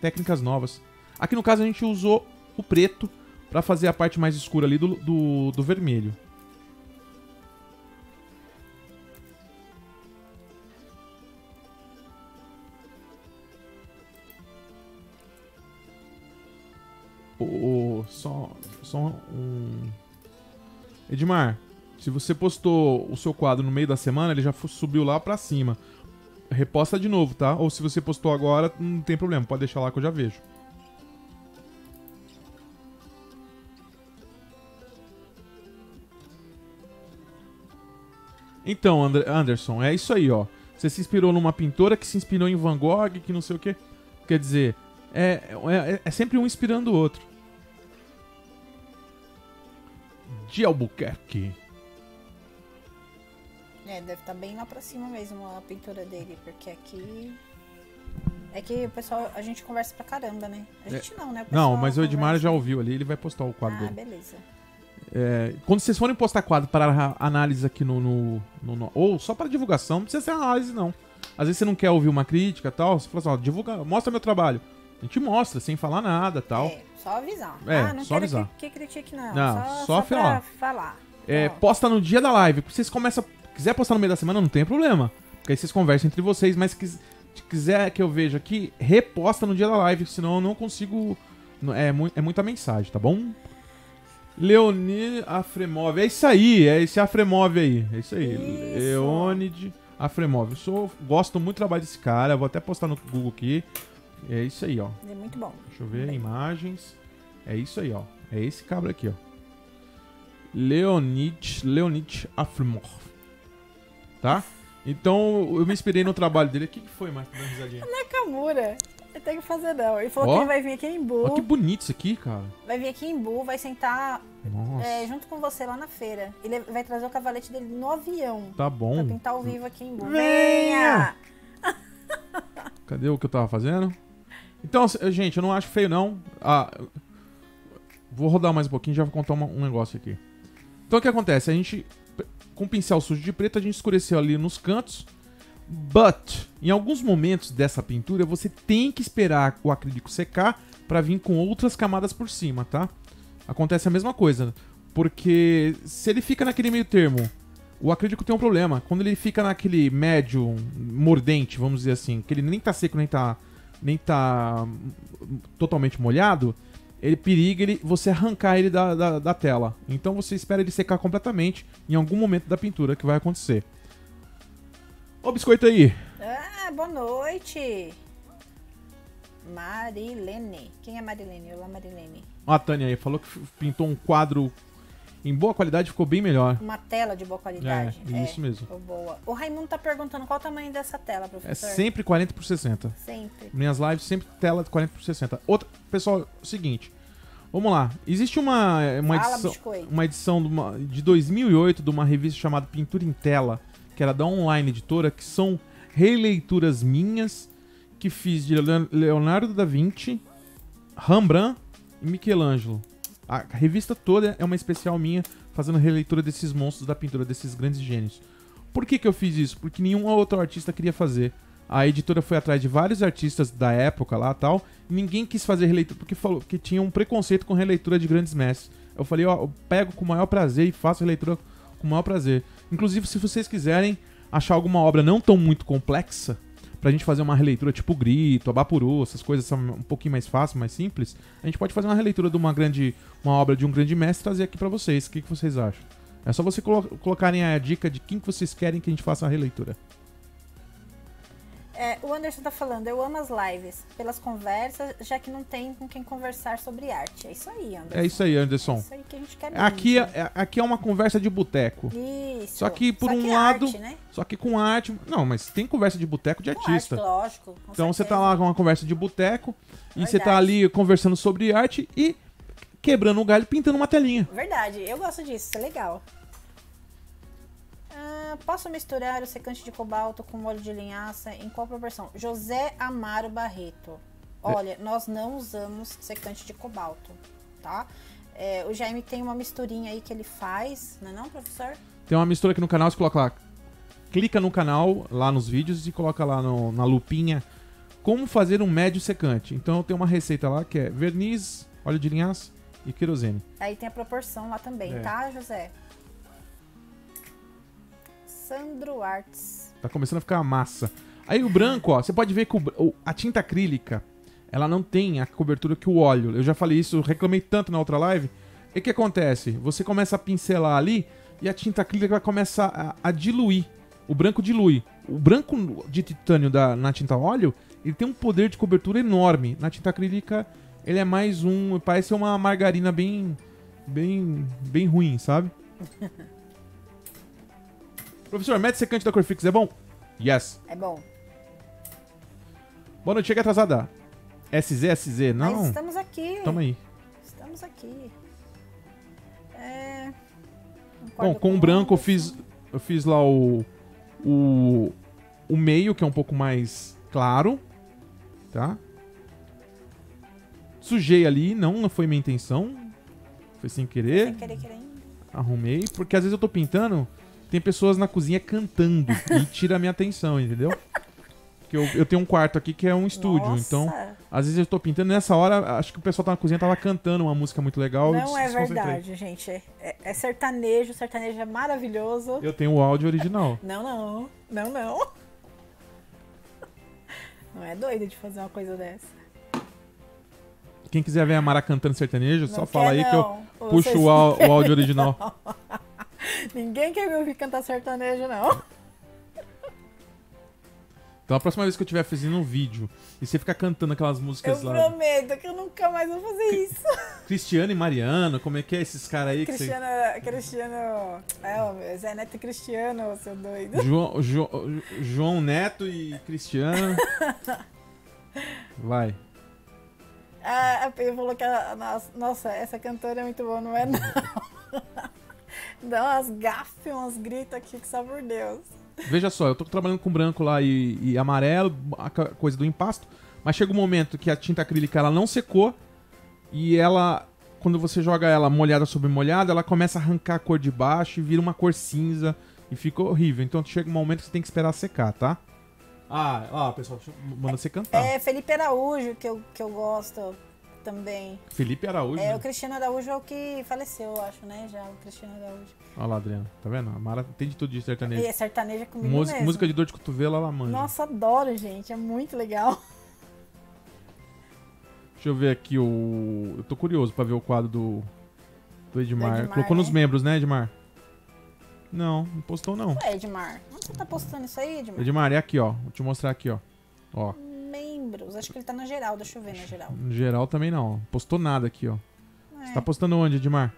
técnicas novas. Aqui no caso a gente usou o preto para fazer a parte mais escura ali do vermelho. Edmar, se você postou o seu quadro no meio da semana, ele já subiu lá pra cima. Reposta de novo, tá? Ou se você postou agora, não tem problema, pode deixar lá que eu já vejo. Então, Anderson, é isso aí, ó. Você se inspirou numa pintora que se inspirou em Van Gogh, que não sei o quê. Quer dizer, é sempre um inspirando o outro. De Albuquerque. É, deve estar bem lá pra cima mesmo a pintura dele, porque aqui... É que o pessoal, a gente conversa pra caramba, né? A gente não, né? Não, mas o Edmar já ouviu ali, ele vai postar o quadro dele. Ah, beleza. É, quando vocês forem postar quadro para análise aqui no ou só para divulgação, não precisa ser análise, não. Às vezes você não quer ouvir uma crítica e tal, você fala assim, ó, divulga, mostra meu trabalho. A gente mostra, sem falar nada e tal. É, só avisar. É, ah, não só quero avisar. Que critique, não. Não, só pra falar. É, posta no dia da live. Vocês começam, quiser postar no meio da semana, não tem problema. Porque aí vocês conversam entre vocês, mas se quiser que eu veja aqui, reposta no dia da live, senão eu não consigo... É muita mensagem, tá bom? Leonid Afremov. É isso aí, é esse Afremov aí. É isso aí. Leonid Afremov. Gosto muito do trabalho desse cara. Vou até postar no Google aqui. É isso aí, ó. É muito bom. Deixa eu ver, imagens. É isso aí, ó. É esse cabra aqui, ó. Leonid Afremov. Tá? Então, eu me inspirei no trabalho dele. O que foi, Marcos? Dá uma risadinha. Nakamura. Eu tenho que fazer, não. Ele falou que ele vai vir aqui em Bu. Olha que bonito isso aqui, cara. Vai vir aqui em Bu, vai sentar junto com você lá na feira. Ele vai trazer o cavalete dele no avião. Tá bom. Pra pintar ao vivo aqui em Bu. Venha! Cadê o que eu tava fazendo? Então, gente, eu não acho feio, não. Ah, vou rodar mais um pouquinho e já vou contar um negócio aqui. Então, o que acontece? A gente, com o pincel sujo de preto, a gente escureceu ali nos cantos. But, em alguns momentos dessa pintura, você tem que esperar o acrílico secar para vir com outras camadas por cima, tá? Acontece a mesma coisa, porque se ele fica naquele meio termo, o acrílico tem um problema. Quando ele fica naquele médio mordente, vamos dizer assim, que ele nem tá seco, nem tá totalmente molhado, ele periga você arrancar ele da tela. Então você espera ele secar completamente em algum momento da pintura, que vai acontecer. Ó o biscoito aí. Ah, boa noite. Marilene. Quem é Marilene? Olá, Marilene. Ó a Tânia aí, falou que pintou um quadro em boa qualidade, ficou bem melhor. Uma tela de boa qualidade. É isso mesmo. Boa. O Raimundo tá perguntando qual o tamanho dessa tela, professor. É sempre 40x60. Sempre. Minhas lives sempre tela de 40x60. Outra, pessoal, é o seguinte. Vamos lá. Existe uma edição de 2008 de uma revista chamada Pintura em Tela, que era da Online Editora, que são releituras minhas, que fiz de Leonardo da Vinci, Rembrandt e Michelangelo. A revista toda é uma especial minha, fazendo releitura desses monstros da pintura, desses grandes gênios. Por que eu fiz isso? Porque nenhum outro artista queria fazer. A editora foi atrás de vários artistas da época lá e tal, e ninguém quis fazer releitura, porque falou que tinha um preconceito com releitura de grandes mestres. Eu falei, ó, eu pego com o maior prazer e faço releitura com o maior prazer. Inclusive, se vocês quiserem achar alguma obra não tão muito complexa, pra gente fazer uma releitura tipo Grito, Abapuru, essas coisas são um pouquinho mais fácil, mais simples, a gente pode fazer uma releitura de uma obra de um grande mestre e trazer aqui pra vocês. O que vocês acham? É só vocês colocarem a dica de quem que vocês querem que a gente faça a releitura. É, o Anderson tá falando, eu amo as lives, pelas conversas, já que não tem com quem conversar sobre arte. É isso aí, Anderson. É isso aí, Anderson. É isso aí que a gente quer mesmo. Aqui é uma conversa de boteco. Isso. Só que por um lado... Arte, né? Só que com arte... Não, mas tem conversa de boteco de artista. Arte, lógico. Então você tá lá com uma conversa de boteco e você tá ali conversando sobre arte e quebrando um galho, pintando uma telinha. Verdade, eu gosto disso, isso é legal. Posso misturar o secante de cobalto com molho de linhaça? Em qual proporção? José Amaro Barreto. Olha, nós não usamos secante de cobalto, tá? É, o Jaime tem uma misturinha aí que ele faz, não é não, professor? Tem uma mistura aqui no canal, você coloca lá, clica no canal, lá nos vídeos, e coloca lá na lupinha como fazer um médio secante. Então eu tenho uma receita lá que é verniz, óleo de linhaça e querosene. Aí tem a proporção lá também, tá, José? Sandro Arts. Tá começando a ficar massa. Aí o branco, ó, você pode ver que a tinta acrílica, ela não tem a cobertura que o óleo. Eu já falei isso, eu reclamei tanto na outra live. E o que acontece? Você começa a pincelar ali e a tinta acrílica vai começar a diluir. O branco dilui. O branco de titânio na tinta óleo, ele tem um poder de cobertura enorme. Na tinta acrílica, ele é mais um... Parece uma margarina bem ruim, sabe? Professor, mete secante da Corfix, é bom? Yes. É bom. Boa noite, chega atrasada. SZSZ, não? Mas estamos aqui. Tamo aí. Estamos aqui. Bom, com o branco eu fiz lá o o meio, que é um pouco mais claro, tá? Sujei ali, não foi minha intenção. Foi sem querer. Sem querer, arrumei, porque às vezes eu tô pintando, tem pessoas na cozinha cantando e tira a minha atenção, entendeu? Porque eu tenho um quarto aqui que é um estúdio, nossa, então às vezes eu tô pintando, nessa hora acho que o pessoal tá na cozinha, tava cantando uma música muito legal. Não é verdade, gente. É sertanejo, sertanejo é maravilhoso. Eu tenho o áudio original. Não. Não é doido de fazer uma coisa dessa. Quem quiser ver a Mara cantando sertanejo, não só fala aí, não, que eu puxo o áudio original. Ninguém quer me ouvir cantar sertanejo, não. Então a próxima vez que eu estiver fazendo um vídeo e você ficar cantando aquelas músicas eu lá... Eu prometo que eu nunca mais vou fazer isso. Cristiano e Mariano, como é que é esses caras aí? Cristiano... Que você... Cristiano... É, Zé Neto e Cristiano, seu doido. João Neto e Cristiano. Vai. Ah, a Pia falou que ela, nossa, essa cantora é muito boa, não é não? Dá umas gafas, uns gritos aqui que só por Deus. Veja só, eu tô trabalhando com branco lá e amarelo, a coisa do impasto, mas chega um momento que a tinta acrílica ela não secou e ela, quando você joga ela molhada sobre molhada, ela começa a arrancar a cor de baixo e vira uma cor cinza e fica horrível. Então chega um momento que você tem que esperar secar, tá? Ah, ó, pessoal, manda você cantar. É Felipe Araújo que eu gosto também. Felipe Araújo? É, né? O Cristiano Araújo é o que faleceu, eu acho, né? Já, o Cristiano Araújo. Olha lá, Adriana, tá vendo? A Mara tem de tudo de sertanejo. E é sertaneja comigo mesmo. Música de dor de cotovelo, ela manja. Nossa, adoro, gente, é muito legal. Deixa eu ver aqui o... Eu tô curioso pra ver o quadro do Edmar. Colocou nos membros, né, Edmar? Não postou não. Ué, Edmar, onde você tá postando isso aí, Edmar? Edmar, é aqui, ó. Vou te mostrar aqui, ó. Ó. Membros, acho que ele tá na geral, deixa eu ver na geral. No geral também não, postou nada aqui, ó. É. Você tá postando onde, Edmar?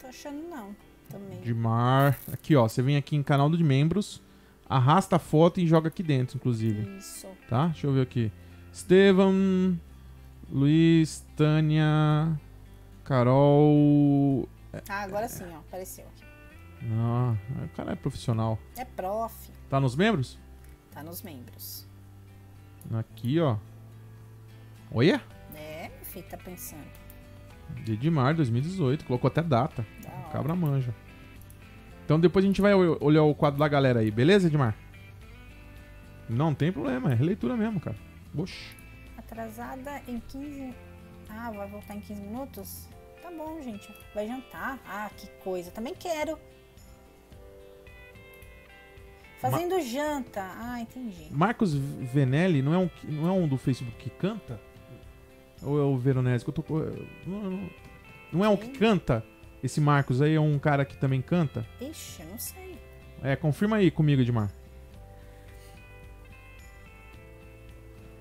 Tô achando não, também. Edmar, aqui, ó. Você vem aqui em canal de membros, arrasta a foto e joga aqui dentro, inclusive. Isso. Tá? Deixa eu ver aqui. Estevam, Luiz, Tânia, Carol... Ah, agora sim, ó. Apareceu aqui. Ah, o cara é profissional. É prof. Tá nos membros? Tá nos membros. Aqui, ó. Olha? É, filho, tá pensando. Dia de março de 2018. Colocou até data. Cabra manja. Então depois a gente vai olhar o quadro da galera aí, beleza, Edmar? Não tem problema, é releitura mesmo, cara. Oxi. Atrasada em 15... Ah, vai voltar em 15 minutos? Tá bom, gente. Vai jantar? Ah, que coisa. Também quero. Fazendo janta. Ah, entendi. Marcos Venelli não é um do Facebook que canta? Ou é o Veronese? Eu tô... Não é um que canta? Esse Marcos aí é um cara que também canta? Ixi, eu não sei. É, confirma aí comigo, Edmar.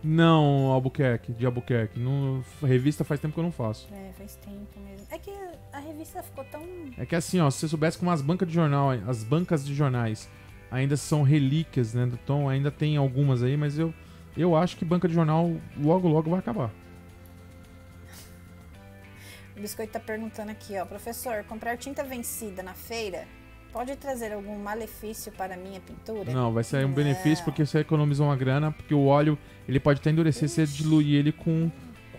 Não, Albuquerque, de Albuquerque. No, revista faz tempo que eu não faço. É, faz tempo mesmo. É que a revista ficou tão... É que assim, ó, se você soubesse como as bancas de jornal, as bancas de jornais... Ainda são relíquias, né? Então ainda tem algumas aí, mas eu acho que banca de jornal logo, logo vai acabar. O Biscoito tá perguntando aqui, ó. Professor, comprar tinta vencida na feira pode trazer algum malefício para a minha pintura? Não, vai ser um benefício porque você economiza uma grana, porque o óleo, ele pode até endurecer se você diluir ele com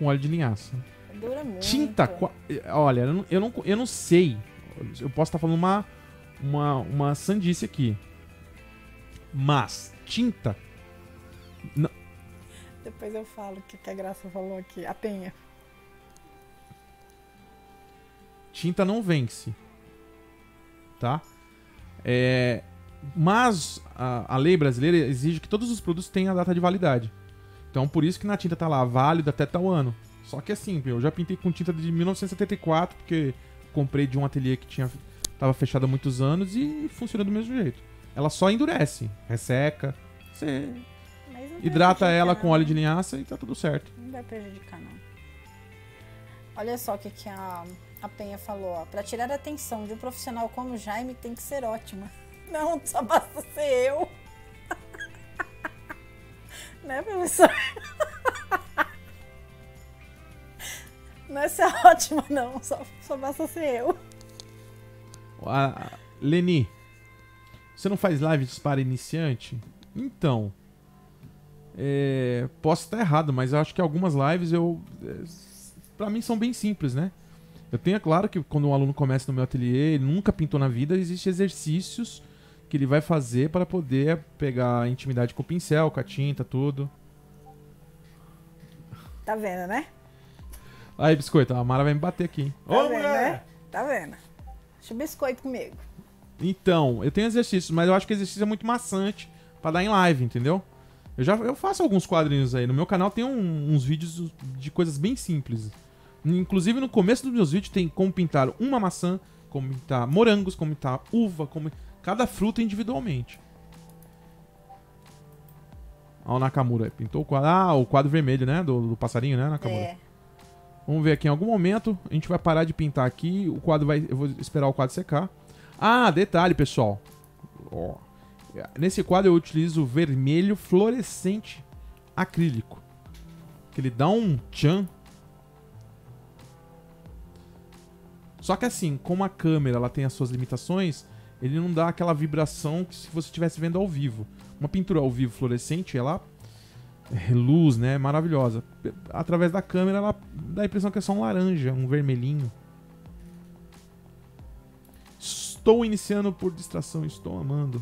óleo de linhaça. Dura muito. Tinta, olha, eu não sei. Eu posso estar falando uma sandice aqui. Mas, tinta... Não. Depois eu falo o que a Graça falou aqui. A Penha. Tinta não vence. Tá? É, mas a lei brasileira exige que todos os produtos tenham a data de validade. Então, por isso que na tinta tá lá, válido até tal ano. Só que é simples. Eu já pintei com tinta de 1974, porque comprei de um ateliê que tava fechado há muitos anos e funciona do mesmo jeito. Ela só endurece, resseca, você hidrata ela com óleo de linhaça e tá tudo certo. Não vai prejudicar, não. Olha só o que a Penha falou, ó. Pra tirar a atenção de um profissional como o Jaime, tem que ser ótima. Não, só basta ser eu. Né, professor? Não é ser ótima, não. Só basta ser eu. Leni... Você não faz lives para iniciante? Então, posso estar errado, mas eu acho que algumas lives para mim são bem simples, né? Eu tenho, é claro, que quando um aluno começa no meu ateliê, ele nunca pintou na vida, existem exercícios que ele vai fazer para poder pegar intimidade com o pincel, com a tinta, tudo. Tá vendo, né? Aí, biscoito, a Mara vai me bater aqui, hein? Tá vendo, né? Tá vendo? Deixa o biscoito comigo. Então, eu tenho exercícios, mas eu acho que exercício é muito maçante pra dar em live, entendeu? Eu faço alguns quadrinhos aí. No meu canal tem uns vídeos de coisas bem simples. Inclusive, no começo dos meus vídeos tem como pintar uma maçã, como pintar morangos, como pintar uva, como cada fruta individualmente. Olha o Nakamura, pintou o quadro. Ah, o quadro vermelho, né? Do passarinho, né, Nakamura? É. Vamos ver aqui, em algum momento a gente vai parar de pintar aqui, o quadro vai... Eu vou esperar o quadro secar. Ah, detalhe, pessoal. Ó. Nesse quadro eu utilizo vermelho fluorescente acrílico, que ele dá um tchan. Só que assim, como a câmera ela tem as suas limitações, ele não dá aquela vibração que se você estivesse vendo ao vivo. Uma pintura ao vivo fluorescente, ela reluz, né? Maravilhosa. Através da câmera ela dá a impressão que é só um laranja, um vermelhinho. Estou iniciando por distração, estou amando.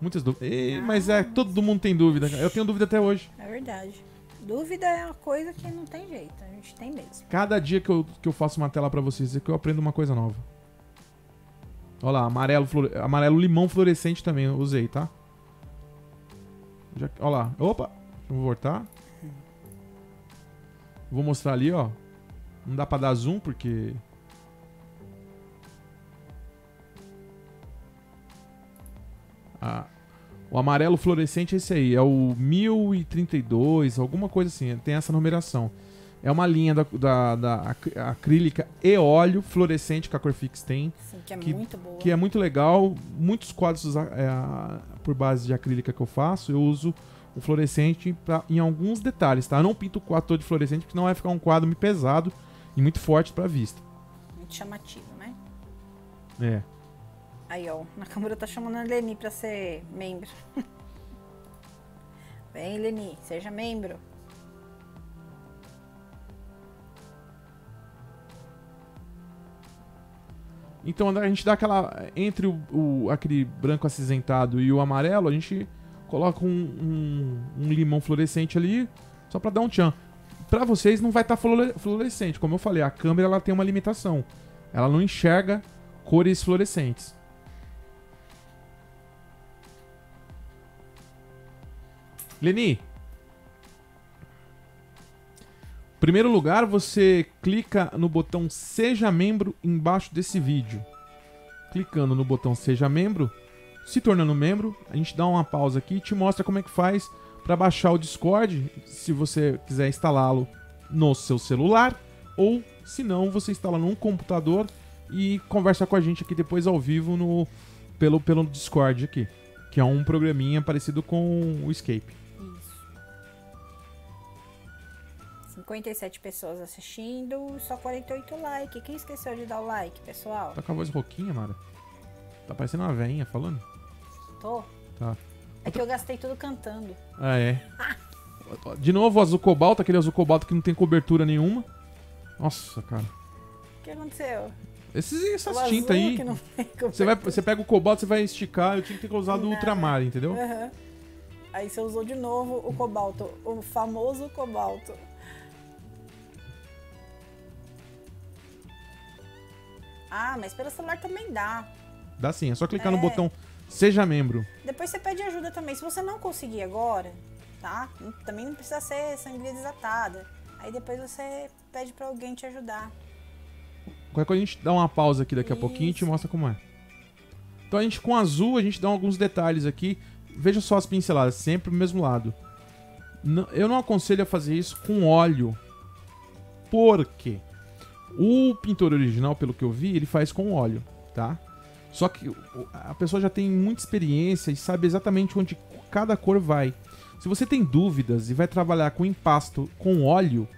Muitas dúvidas. Mas é, todo mundo tem dúvida. Eu tenho dúvida até hoje. É verdade. Dúvida é uma coisa que não tem jeito, a gente tem mesmo. Cada dia que eu faço uma tela pra vocês é que eu aprendo uma coisa nova. Olha lá, amarelo limão fluorescente também eu usei, tá? Olha lá, opa, deixa eu voltar. Vou mostrar ali, ó. Não dá pra dar zoom porque... Ah, o amarelo fluorescente é esse aí, é o 1032, alguma coisa assim, tem essa numeração. É uma linha da acrílica e óleo fluorescente que a Corfix tem. Sim, que é muito boa. Que é muito legal. Muitos quadros por base de acrílica que eu faço, eu uso o fluorescente em alguns detalhes, tá? Eu não pinto o quadro todo de fluorescente porque não vai ficar um quadro muito pesado e muito forte pra vista. Muito chamativo, né? É. Aí, ó, Nakamura tá chamando a Leni pra ser membro. Vem, Leni, seja membro. Então, a gente dá aquela... Entre aquele branco acinzentado e o amarelo, a gente coloca um limão fluorescente ali, só pra dar um tchan. Pra vocês não vai estar fluorescente. Como eu falei, a câmera ela tem uma limitação. Ela não enxerga cores fluorescentes. Leni, em primeiro lugar, você clica no botão Seja Membro embaixo desse vídeo. Clicando no botão Seja Membro, se tornando membro, a gente dá uma pausa aqui e te mostra como é que faz para baixar o Discord, se você quiser instalá-lo no seu celular, ou se não, você instala num computador e conversa com a gente aqui depois ao vivo pelo Discord aqui, que é um programinha parecido com o Skype. 57 pessoas assistindo, só 48 likes. Quem esqueceu de dar o like, pessoal? Tá com a voz rouquinha, Mara? Tá parecendo uma velhinha falando? Tô. Tá. É que eu gastei tudo cantando. Ah, é. De novo, o azul cobalto, aquele azul cobalto que não tem cobertura nenhuma. Nossa, cara. O que aconteceu? Essas tintas aí. Que não tem cobertura. Você pega o cobalto, você vai esticar. Eu tinha que ter usado o ultramar, entendeu? Uhum. Aí você usou de novo o cobalto, o famoso cobalto. Ah, mas pelo celular também dá. Dá sim, é só clicar no botão Seja Membro. Depois você pede ajuda também. Se você não conseguir agora, tá? Também não precisa ser sangria desatada. Aí depois você pede pra alguém te ajudar. Qualquer coisa a gente dá uma pausa aqui daqui a pouquinho e te mostra como é. Então a gente com azul, a gente dá alguns detalhes aqui. Veja só as pinceladas, sempre do mesmo lado. Eu não aconselho a fazer isso com óleo. Por quê? O pintor original, pelo que eu vi, ele faz com óleo, tá? Só que a pessoa já tem muita experiência e sabe exatamente onde cada cor vai. Se você tem dúvidas e vai trabalhar com impasto com óleo,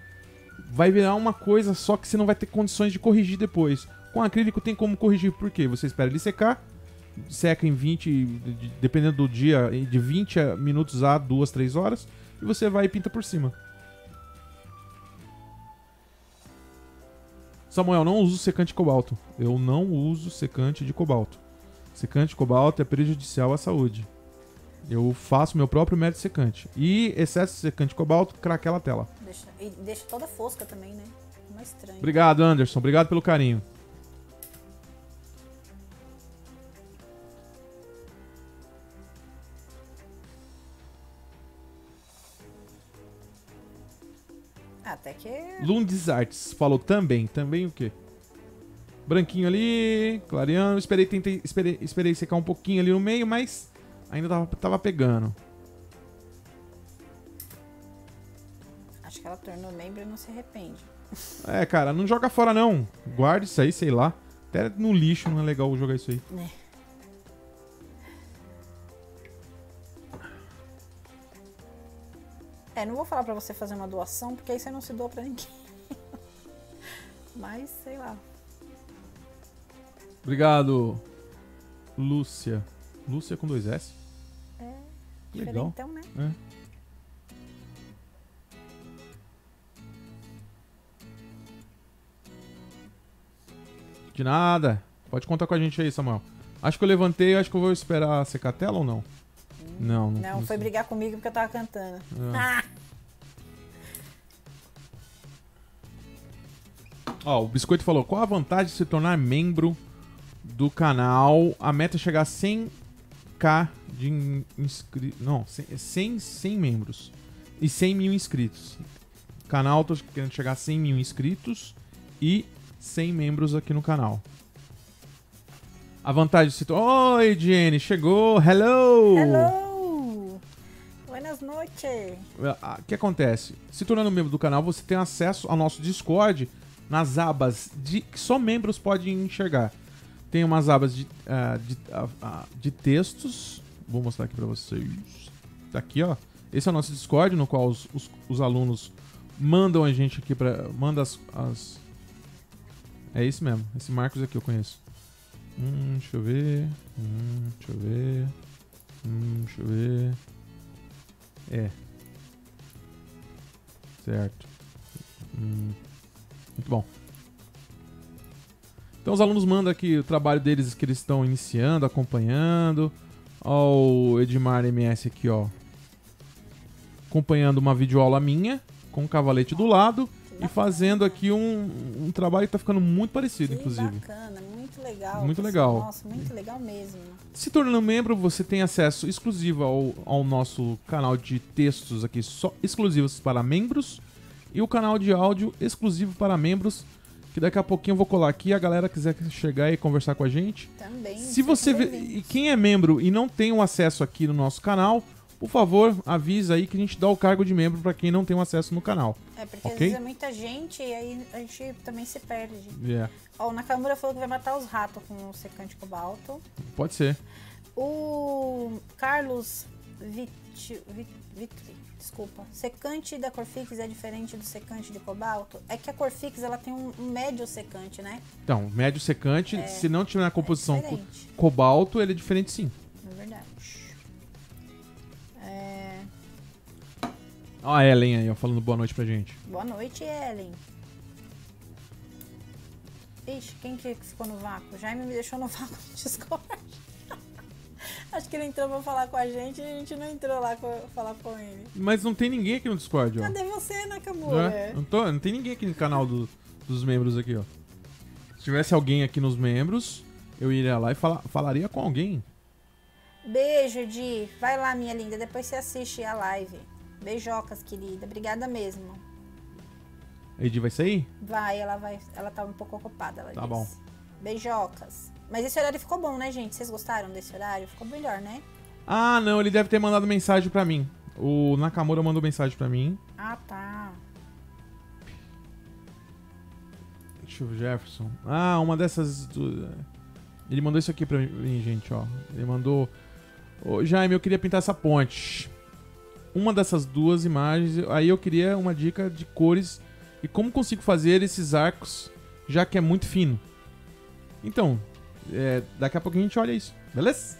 vai virar uma coisa só que você não vai ter condições de corrigir depois. Com acrílico tem como corrigir, por quê? Você espera ele secar, seca em 20, dependendo do dia, de 20 minutos a 2, 3 horas, e você vai e pinta por cima. Samuel, não uso secante de cobalto. Eu não uso secante de cobalto. Secante de cobalto é prejudicial à saúde. Eu faço meu próprio método secante. E excesso de secante de cobalto, craquela a tela. Deixa toda fosca também, né? Não é estranho. Obrigado, Anderson. Obrigado pelo carinho. Até que... Lundes Arts falou também. Também o quê? Branquinho ali, clareando. Esperei secar um pouquinho ali no meio, mas... ainda tava pegando. Acho que ela tornou membro e não se arrepende. É, cara, não joga fora, não. Guarda isso aí, sei lá. Até no lixo não é legal jogar isso aí. É. É, não vou falar pra você fazer uma doação, porque aí você não se doa pra ninguém. Mas, sei lá. Obrigado, Lúcia. Lúcia com 2S. É, legal. Então, né? É. De nada. Pode contar com a gente aí, Samuel. Acho que eu levantei, acho que eu vou esperar secar a tela ou não? Não, não. Não, foi brigar comigo porque eu tava cantando. Ah. Ó, o Biscoito falou, qual a vantagem de se tornar membro do canal? A meta é chegar a 100k de inscritos. Não, 100 membros. E 100 mil inscritos. Canal, tô querendo chegar a 100 mil inscritos e 100 membros aqui no canal. A vantagem se tornar... Oi, Jenny, chegou! Hello! Hello! Buenas noches! O que acontece? Se tornando membro do canal, você tem acesso ao nosso Discord nas abas de... que só membros podem enxergar. Tem umas abas de textos. Vou mostrar aqui pra vocês. Tá aqui, ó. Esse é o nosso Discord, no qual os alunos mandam a gente aqui pra... Manda as... É isso mesmo. Esse Marcos aqui eu conheço. Deixa eu ver. Deixa eu ver. Deixa eu ver. É. Certo. Muito bom. Então os alunos mandam aqui o trabalho deles que eles estão iniciando, acompanhando. Ó, o Edmar MS aqui, ó. Acompanhando uma videoaula minha, com o cavalete do lado. E fazendo aqui um trabalho que tá ficando muito parecido, que inclusive. Bacana, muito legal. Muito legal. Nossa, muito legal mesmo. Se tornando membro, você tem acesso exclusivo ao nosso canal de textos aqui, só exclusivos para membros. E o canal de áudio exclusivo para membros. Que daqui a pouquinho eu vou colar aqui, a galera quiser chegar e conversar com a gente. Também. Se você vê, e quem é membro e não tem o acesso aqui no nosso canal, por favor, avisa aí que a gente dá o cargo de membro para quem não tem o acesso no canal. É, porque às vezes é muita gente e aí a gente também se perde. Yeah. Ó, o Nakamura falou que vai matar os ratos com o secante cobalto. Pode ser. O Carlos Vitri, desculpa. Secante da Corfix é diferente do secante de cobalto? É que a Corfix ela tem um médio secante, né? Então, médio secante, se não tiver na composição cobalto, ele é diferente sim. É verdade. Ó a Ellen aí, ó, falando boa noite pra gente. Boa noite, Ellen. Ixi, quem que ficou no vácuo? Jaime me deixou no vácuo no Discord. Acho que ele entrou pra falar com a gente e a gente não entrou lá pra falar com ele. Mas não tem ninguém aqui no Discord, ó. Cadê você, Nakamura? É? Não tem ninguém aqui no canal dos membros aqui, ó. Se tivesse alguém aqui nos membros, eu iria lá e falaria com alguém. Beijo, Di. Vai lá, minha linda. Depois você assiste a live. Beijocas, querida. Obrigada mesmo. A Edi vai sair? Vai. Ela tá um pouco ocupada, ela disse. Tá bom. Beijocas. Mas esse horário ficou bom, né, gente? Vocês gostaram desse horário? Ficou melhor, né? Ah, não. Ele deve ter mandado mensagem pra mim. O Nakamura mandou mensagem pra mim. Ah, tá. Deixa eu ver, Jefferson. Ah, uma dessas... Ele mandou isso aqui pra mim, gente, ó. Ele mandou... Ô, Jaime, eu queria pintar essa ponte. Uma dessas duas imagens, aí eu queria uma dica de cores e como consigo fazer esses arcos, já que é muito fino. Então, daqui a pouco a gente olha isso. Beleza?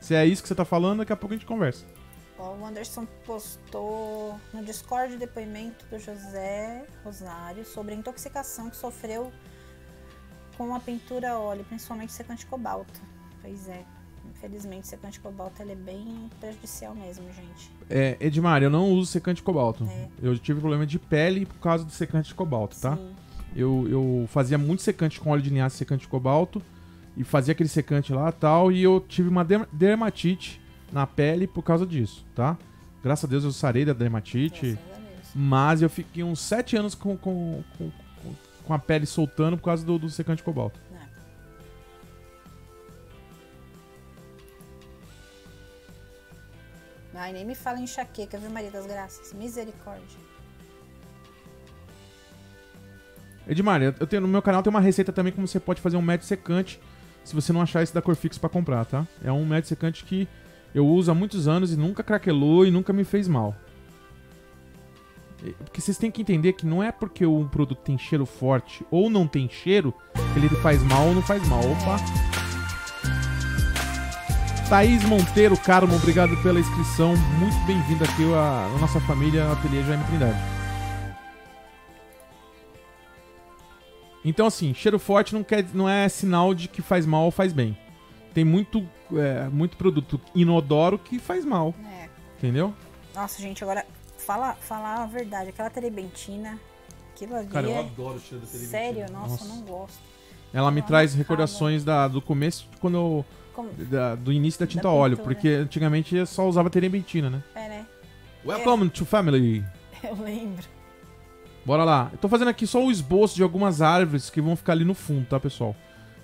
Se é isso que você tá falando, daqui a pouco a gente conversa. Ó, o Anderson postou no Discord o depoimento do José Rosário sobre a intoxicação que sofreu com a pintura a óleo, principalmente secante cobalto. Pois é. Infelizmente, secante cobalto ele é bem prejudicial mesmo, gente. É, Edmar, eu não uso secante cobalto. É. Eu tive problema de pele por causa do secante cobalto, tá? Eu fazia muito secante com óleo de linhaça, secante cobalto, e fazia aquele secante lá e tal, e eu tive uma dermatite na pele por causa disso, tá? Graças a Deus eu sarei da dermatite, mas eu fiquei uns 7 anos com a pele soltando por causa do secante cobalto. Ai, nem me fala enxaqueca, viu, Maria das Graças? Misericórdia. Edmar, eu tenho, no meu canal tem uma receita também como você pode fazer um médio secante, se você não achar esse da Corfix pra comprar, tá? É um médio secante que eu uso há muitos anos e nunca craquelou e nunca me fez mal. Porque vocês têm que entender que não é porque um produto tem cheiro forte ou não tem cheiro que ele faz mal ou não faz mal. Opa! Thaís Monteiro Carmo, obrigado pela inscrição. Muito bem-vindo aqui à nossa família Ateliê Jaime Trindade. Então, assim, cheiro forte não é sinal de que faz mal ou faz bem. Tem muito produto inodoro que faz mal. É. Entendeu? Nossa, gente, agora, falar a verdade. Aquela terebentina, aquilo ali. Cara, eu adoro o cheiro da terebentina. Sério? Nossa, eu não gosto. Ela me traz recordações do começo, quando eu... do início da tinta óleo, porque antigamente eu só usava terebentina, né? É, né? Welcome to family! Eu lembro. Bora lá. Eu tô fazendo aqui só o esboço de algumas árvores que vão ficar ali no fundo, tá, pessoal?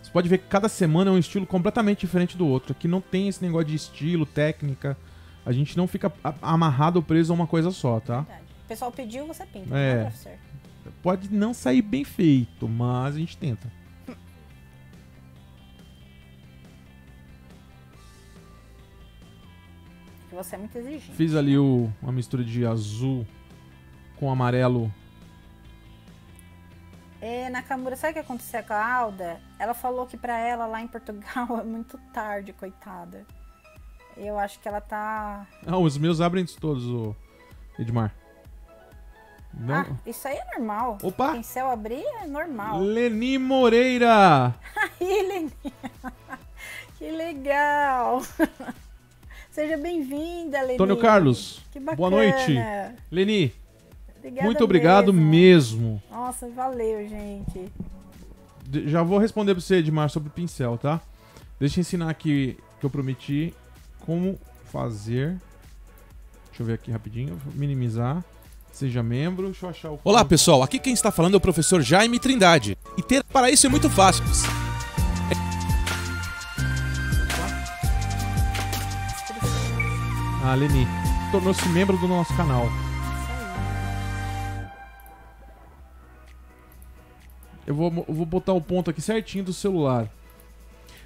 Você pode ver que cada semana é um estilo completamente diferente do outro. Aqui não tem esse negócio de estilo, técnica. A gente não fica amarrado ou preso a uma coisa só, tá? Verdade. O pessoal pediu, você pinta, né, professor? Pode não sair bem feito, mas a gente tenta. Você é muito exigente. Fiz ali uma mistura de azul com amarelo. É, Nakamura, sabe o que aconteceu com a Alda? Ela falou que pra ela lá em Portugal é muito tarde, coitada. Eu acho que ela tá... Ah, os meus abrem todos, ô Edmar. Não. Ah, isso aí é normal. Opa! Pincel abrir é normal. Leni Moreira! Aí, Leni! Que legal! Seja bem-vinda, Leni. Antônio Carlos, que bacana. Boa noite. Leni, obrigada, muito obrigado mesmo. Nossa, valeu, gente. Já vou responder para você, Edmar, sobre o pincel, tá? Deixa eu ensinar aqui, que eu prometi, como fazer. Deixa eu ver aqui rapidinho, minimizar. Seja membro, deixa eu achar o... Olá, pessoal. Aqui quem está falando é o professor Jaime Trindade. E ter para isso é muito fácil. A Leni tornou-se membro do nosso canal. Eu vou botar o ponto aqui certinho do celular.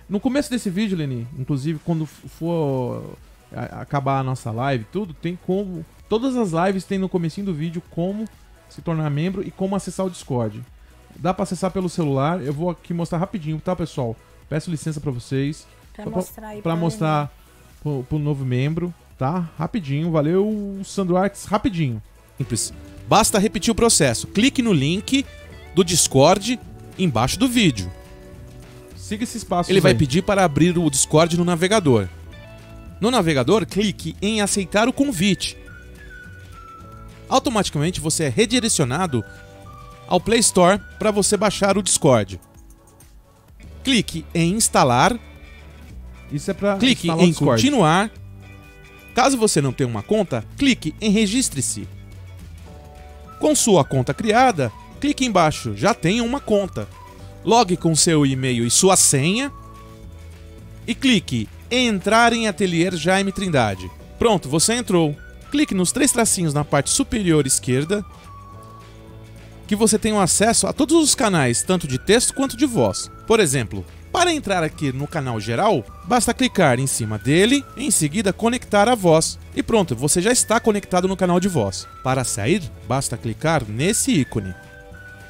No começo desse vídeo, Leni, inclusive quando for acabar a nossa live, tudo tem como... Todas as lives tem no comecinho do vídeo como se tornar membro e como acessar o Discord. Dá pra acessar pelo celular. Eu vou aqui mostrar rapidinho, tá, pessoal? Peço licença pra vocês. Pra mostrar pro novo membro. Tá? Rapidinho. Valeu, Sandro Artes. Rapidinho. Simples. Basta repetir o processo. Clique no link do Discord embaixo do vídeo. Siga esse espaço. Ele vai pedir para abrir o Discord no navegador. No navegador, clique em aceitar o convite. Automaticamente você é redirecionado ao Play Store para você baixar o Discord. Clique em instalar. Isso é para clique em continuar. Caso você não tenha uma conta, clique em registre-se. Com sua conta criada, clique embaixo, já tenha uma conta. Logue com seu e-mail e sua senha e clique em entrar em Ateliê Jaime Trindade. Pronto, você entrou. Clique nos 3 tracinhos na parte superior esquerda que você tem acesso a todos os canais, tanto de texto quanto de voz. Por exemplo, para entrar aqui no canal geral, basta clicar em cima dele, em seguida conectar a voz. E pronto, você já está conectado no canal de voz. Para sair, basta clicar nesse ícone.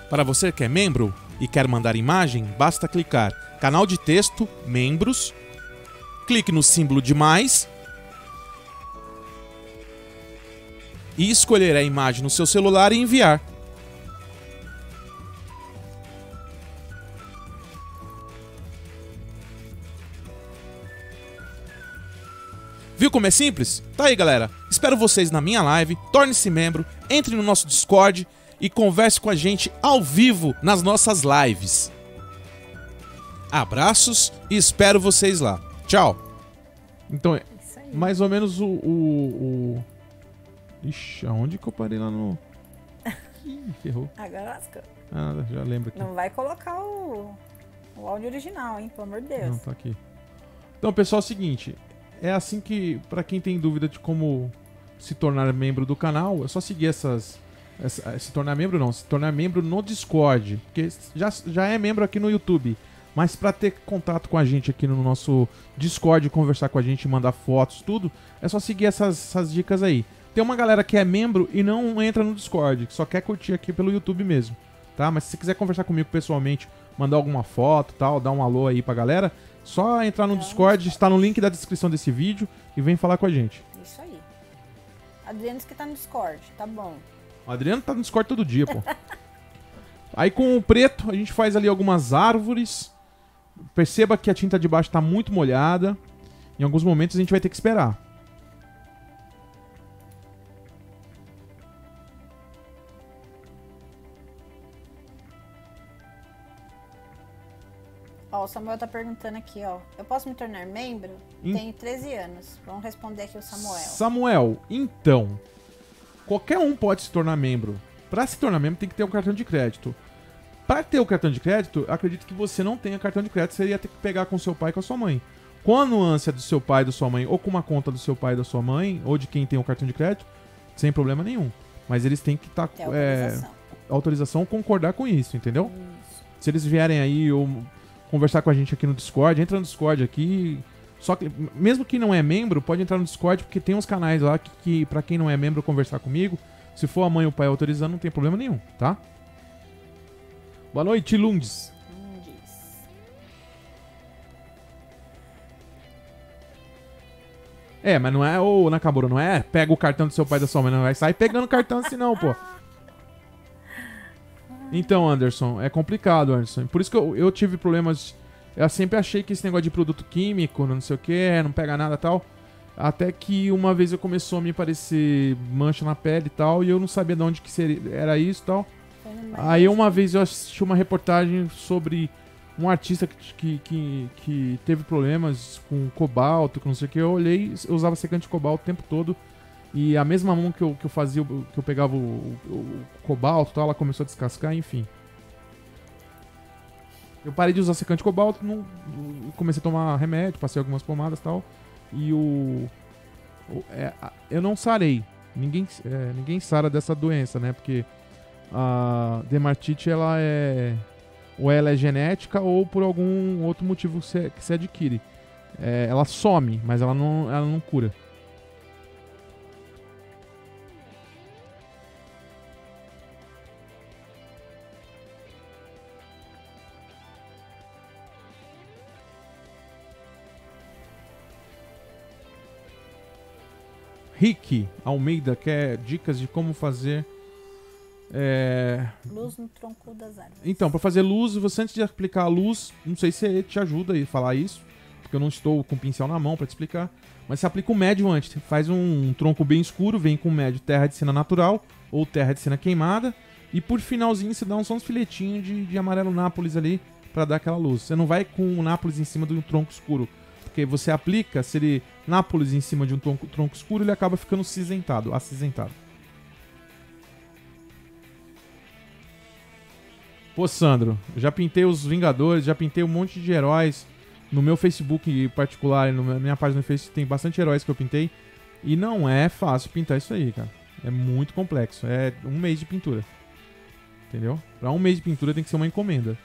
Para você que é membro e quer mandar imagem, basta clicar canal de texto, membros, clique no símbolo de mais e escolher a imagem no seu celular e enviar. Viu como é simples? Tá aí, galera. Espero vocês na minha live. Torne-se membro, entre no nosso Discord e converse com a gente ao vivo nas nossas lives. Abraços e espero vocês lá. Tchau. Então, é mais ou menos Ixi, aonde que eu parei lá no... Ih, ferrou. Agora lascou. Ah, já lembro aqui. Não vai colocar o áudio original, hein? Pelo amor de Deus. Não, tá aqui. Então, pessoal, é o seguinte... É assim que, pra quem tem dúvida de como se tornar membro do canal, é só seguir essas... se tornar membro não, se tornar membro no Discord, porque já é membro aqui no YouTube. Mas pra ter contato com a gente aqui no nosso Discord, conversar com a gente, mandar fotos, tudo, é só seguir essas dicas aí. Tem uma galera que é membro e não entra no Discord, que só quer curtir aqui pelo YouTube mesmo, tá? Mas se você quiser conversar comigo pessoalmente, mandar alguma foto e tal, dar um alô aí pra galera... Só entrar no Discord, está no link da descrição desse vídeo e vem falar com a gente. Isso aí. Adriano que tá no Discord, tá bom. O Adriano tá no Discord todo dia, pô. Aí com o preto a gente faz ali algumas árvores. Perceba que a tinta de baixo tá muito molhada. Em alguns momentos a gente vai ter que esperar. Ó, o Samuel tá perguntando aqui, ó. Eu posso me tornar membro? Tenho 13 anos. Vamos responder aqui o Samuel. Samuel, então, qualquer um pode se tornar membro. Pra se tornar membro tem que ter um cartão de crédito. Pra ter o cartão de crédito, acredito que você não tenha cartão de crédito. Você ia ter que pegar com seu pai e com a sua mãe. Com a nuance do seu pai e da sua mãe, ou com uma conta do seu pai e da sua mãe, ou de quem tem o cartão de crédito, sem problema nenhum. Mas eles têm que estar com autorização ou concordar com isso, entendeu? Isso. Se eles vierem aí ou... conversar com a gente aqui no Discord, entra no Discord aqui, só que, mesmo que não é membro, pode entrar no Discord, porque tem uns canais lá que pra quem não é membro, conversar comigo, se for a mãe ou o pai autorizando, não tem problema nenhum, tá? Boa noite, Lundes. É, mas não é, ô Nakamura, não é pega o cartão do seu pai e da sua mãe, não vai sair pegando o cartão assim não, pô. Então, Anderson, é complicado, Anderson. Por isso que eu tive problemas... Eu sempre achei que esse negócio de produto químico, não sei o que, não pega nada e tal. Até que uma vez eu começou a me parecer mancha na pele e tal, e eu não sabia de onde que seria, era isso e tal. Aí uma vez eu assisti uma reportagem sobre um artista que teve problemas com cobalto, que não sei o que. Eu olhei, eu usava secante de cobalto o tempo todo. E a mesma mão que eu fazia, que eu pegava o cobalto e tal, ela começou a descascar, enfim. Eu parei de usar secante de cobalto, comecei a tomar remédio, passei algumas pomadas e tal. E eu não sarei. Ninguém sara dessa doença, né? Porque a dermatite, ela é genética ou por algum outro motivo que se adquire. É, ela some, mas ela não cura. Rick Almeida quer dicas de como fazer luz no tronco das árvores. Então, para fazer luz, você antes de aplicar a luz, não sei se ele te ajuda a falar isso, porque eu não estou com o pincel na mão para te explicar, mas você aplica o médio antes, faz um tronco bem escuro, vem com o médio terra de cena natural ou terra de cena queimada, e por finalzinho você dá só uns filetinhos de amarelo Nápoles ali para dar aquela luz. Você não vai com o Nápoles em cima do tronco escuro. Porque você aplica, se ele Nápoles em cima de um tronco escuro, ele acaba ficando acinzentado. Pô, Sandro, já pintei os Vingadores, já pintei um monte de heróis. No meu Facebook particular, na minha página no Facebook, tem bastante heróis que eu pintei. E não é fácil pintar isso aí, cara. É muito complexo. É um mês de pintura. Entendeu? Pra um mês de pintura tem que ser uma encomenda.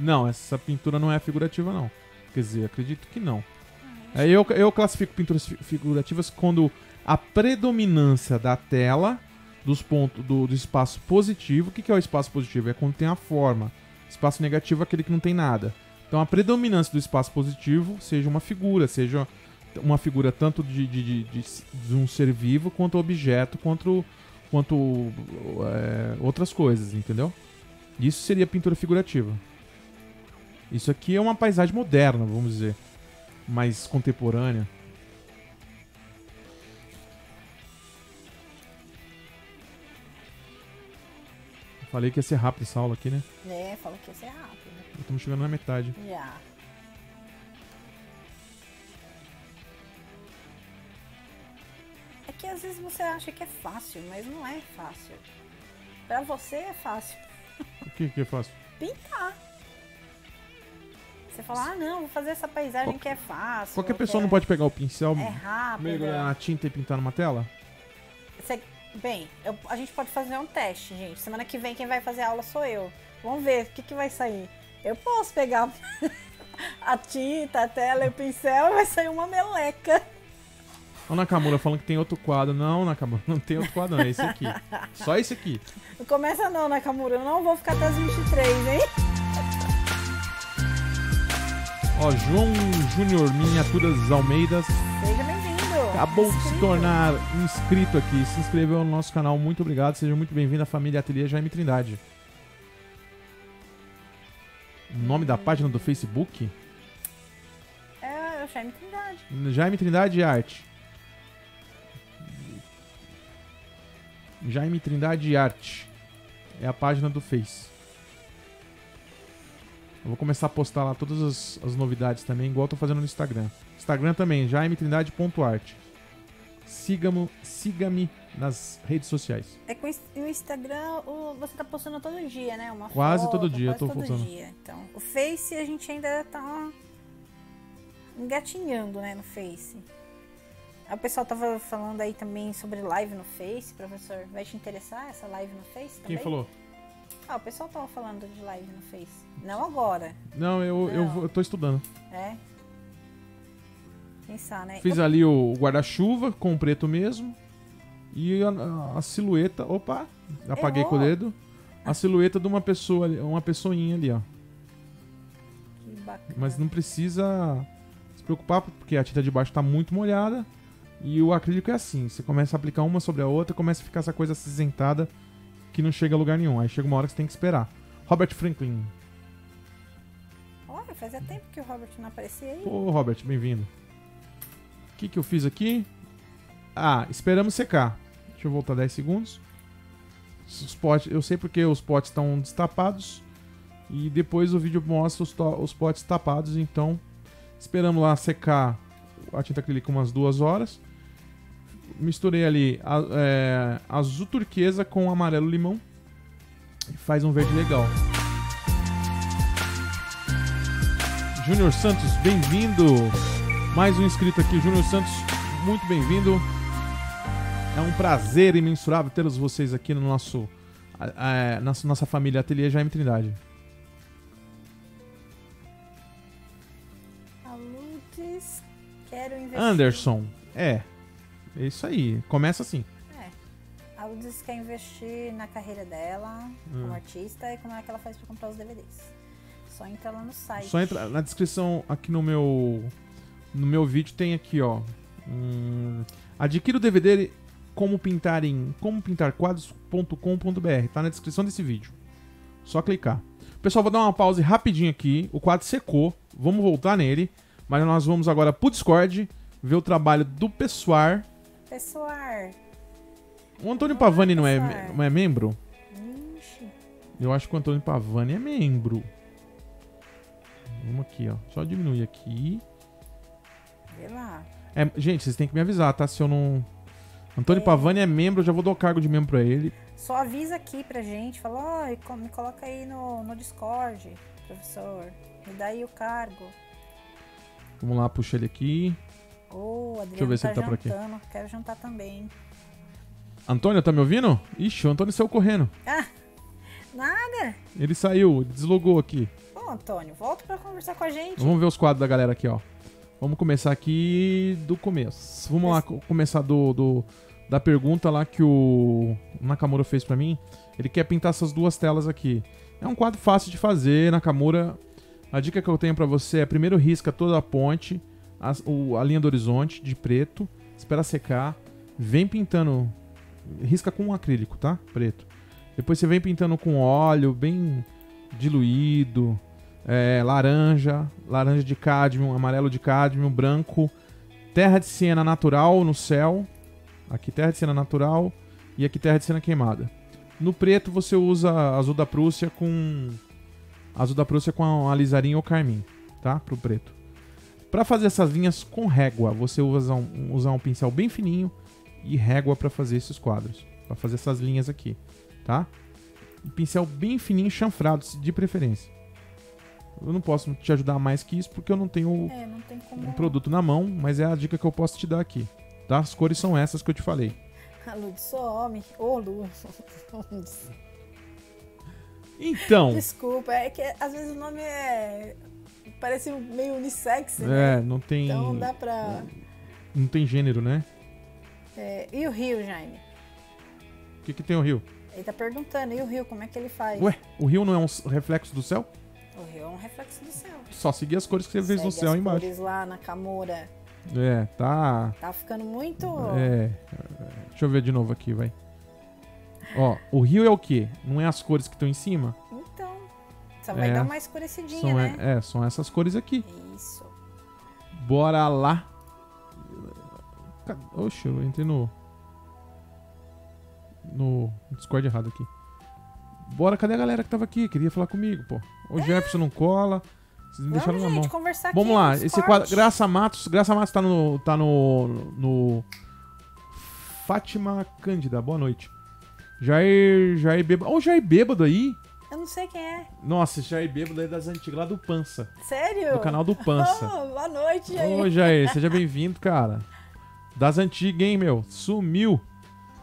Não, essa pintura não é figurativa, não. Quer dizer, acredito que não. Aí eu classifico pinturas figurativas quando a predominância da tela, dos pontos do espaço positivo... O que é o espaço positivo? É quando tem a forma. Espaço negativo é aquele que não tem nada. Então a predominância do espaço positivo seja uma figura tanto de um ser vivo quanto objeto, quanto outras coisas, entendeu? Isso seria pintura figurativa. Isso aqui é uma paisagem moderna, vamos dizer, mais contemporânea. Falei que ia ser rápido essa aula aqui, né? É, falou que ia ser rápido. Estamos chegando na metade. Já. É que às vezes você acha que é fácil, mas não é fácil. Pra você é fácil. O que que é fácil? Pintar. Você fala, ah não, vou fazer essa paisagem que é fácil. Qualquer pessoa não pode pegar o pincel, mergulhar a tinta e pintar numa tela? Você... Bem, a gente pode fazer um teste, gente. Semana que vem quem vai fazer a aula sou eu. Vamos ver o que, que vai sair. Eu posso pegar a tinta, a tela e o pincel, vai sair uma meleca. Olha o Nakamura falando que tem outro quadro. Não, Nakamura, não tem outro quadro, não. É esse aqui. Só esse aqui. Não começa não, Nakamura. Eu não vou ficar até as 23, hein? Ó, João Júnior Miniaturas Almeidas. Seja bem-vindo. Acabou de se tornar inscrito aqui, se inscreveu no nosso canal, muito obrigado, seja muito bem-vindo à família Ateliê Jaime Trindade. O nome da página do Facebook? É o Jaime Trindade. Jaime Trindade Arte. Jaime Trindade Arte. É a página do Face. Eu vou começar a postar lá todas as novidades também, igual eu tô fazendo no Instagram. Instagram também, jaimetrindade.arte. Siga-me nas redes sociais. É com o Instagram, você tá postando todo dia, né? Uma quase foto, todo dia, quase eu tô postando. Então, o Face a gente ainda tá engatinhando, né, no Face. O pessoal tava falando aí também sobre live no Face, professor. Vai te interessar essa live no Face também? Quem falou? Ah, o pessoal tava falando de live no Face. Não agora. Não, eu tô estudando. É? Pensar, né? Fiz ali o guarda-chuva com o preto mesmo. E a silhueta... Opa! Apaguei com o dedo. A silhueta de uma pessoinha ali, ó. Que bacana. Mas não precisa se preocupar, porque a tinta de baixo tá muito molhada. E o acrílico é assim. Você começa a aplicar uma sobre a outra, começa a ficar essa coisa acinzentada que não chega a lugar nenhum. Aí chega uma hora que você tem que esperar. Robert Franklin. Olha, fazia tempo que o Robert não aparecia aí. Ô, Robert, bem-vindo. O que que eu fiz aqui? Ah, esperamos secar. Deixa eu voltar 10 segundos. Os potes, eu sei porque os potes estão destapados. E depois o vídeo mostra os potes tapados. Então, esperamos lá secar a tinta acrílica umas 2 horas. Misturei ali azul turquesa com amarelo limão e faz um verde legal. Júnior Santos, bem-vindo. Mais um inscrito aqui, Júnior Santos, muito bem-vindo. É um prazer imensurável tê-los vocês aqui no nosso nossa família Ateliê Jaime Trindade. Alutes, quero investir. Anderson, é isso aí, começa assim. A Ludis quer investir na carreira dela como artista e como é que ela faz pra comprar os DVDs. Só entra lá no site. Só entra na descrição aqui no meu vídeo, tem aqui, ó. Adquira o DVD Como Pintar em comopintarquadros.com.br. Tá na descrição desse vídeo. Só clicar. Pessoal, vou dar uma pausa rapidinho aqui. O quadro secou. Vamos voltar nele. Mas nós vamos agora pro Discord ver o trabalho do Pessoar. Pessoar. O Antônio Pavani não é membro? Ixi. Eu acho que o Antônio Pavani é membro. Vamos aqui, ó. Só diminuir aqui. Vê lá. Gente, vocês têm que me avisar, tá? Se eu não... Antônio Pavani é membro, eu já vou dar o cargo de membro pra ele. Só avisa aqui pra gente. Fala, ó, me coloca aí no Discord, professor. Me dá aí o cargo. Vamos lá, puxa ele aqui. Deixa eu ver se ele tá por aqui. Quero jantar também. Antônio, tá me ouvindo? Ixi, o Antônio saiu correndo. Ah, nada. Ele saiu, deslogou aqui. Bom, Antônio, volta pra conversar com a gente. Vamos ver os quadros da galera aqui, ó. Vamos começar aqui do começo. Vamos lá começar da pergunta lá que o Nakamura fez pra mim. Ele quer pintar essas duas telas aqui. É um quadro fácil de fazer, Nakamura. A dica que eu tenho para você é: primeiro risca toda a ponte, a linha do horizonte de preto, espera secar, vem pintando, risca com um acrílico, tá? Preto. Depois você vem pintando com óleo bem diluído, laranja, laranja de cádmio, amarelo de cádmio, branco, terra de siena natural no céu, aqui terra de siena natural e aqui terra de siena queimada. No preto você usa azul da Prússia com alizarinho ou carmim, tá? Pro preto. Para fazer essas linhas com régua, você usa um pincel bem fininho e régua para fazer esses quadros, para fazer essas linhas aqui, tá? Um pincel bem fininho, chanfrado, de preferência. Eu não posso te ajudar mais que isso porque eu não tenho um produto na mão, mas é a dica que eu posso te dar aqui, tá? As cores são essas que eu te falei. Alô, só homem. Ô, Lu. Então... Desculpa, é que às vezes o nome é... Parece meio unissex, né? É, não tem... Então dá pra... Não tem gênero, né? É, e o rio, Jaime? O que que tem o rio? Ele tá perguntando, e o rio, como é que ele faz? Ué, o rio não é um reflexo do céu? O rio é um reflexo do céu. Só seguir as cores que você fez no céu aí embaixo. Cores lá na Camora. É, tá... Tá ficando muito... É, deixa eu ver de novo aqui, vai. Ó, o rio é o quê? Não é as cores que estão em cima? Então, só vai dar uma escurecidinha, né? É, são essas cores aqui. Isso. Bora lá. Oxe, eu entrei no Discord errado aqui. Bora, cadê a galera que tava aqui? Queria falar comigo, pô. O Jefferson não cola. Vocês me deixaram na mão. Vamos lá, esse quadro. Graça Matos tá no... Fátima Cândida, boa noite. Jair Bêbado. Olha o Jair Bêbado aí. Eu não sei quem é. Nossa, esse Jair Bêbado é das antigas, lá do Pança. Sério? Do canal do Pança. Oh, boa noite, Jair. Ô, Jair, seja bem-vindo, cara. Das antigas, hein, meu? Sumiu.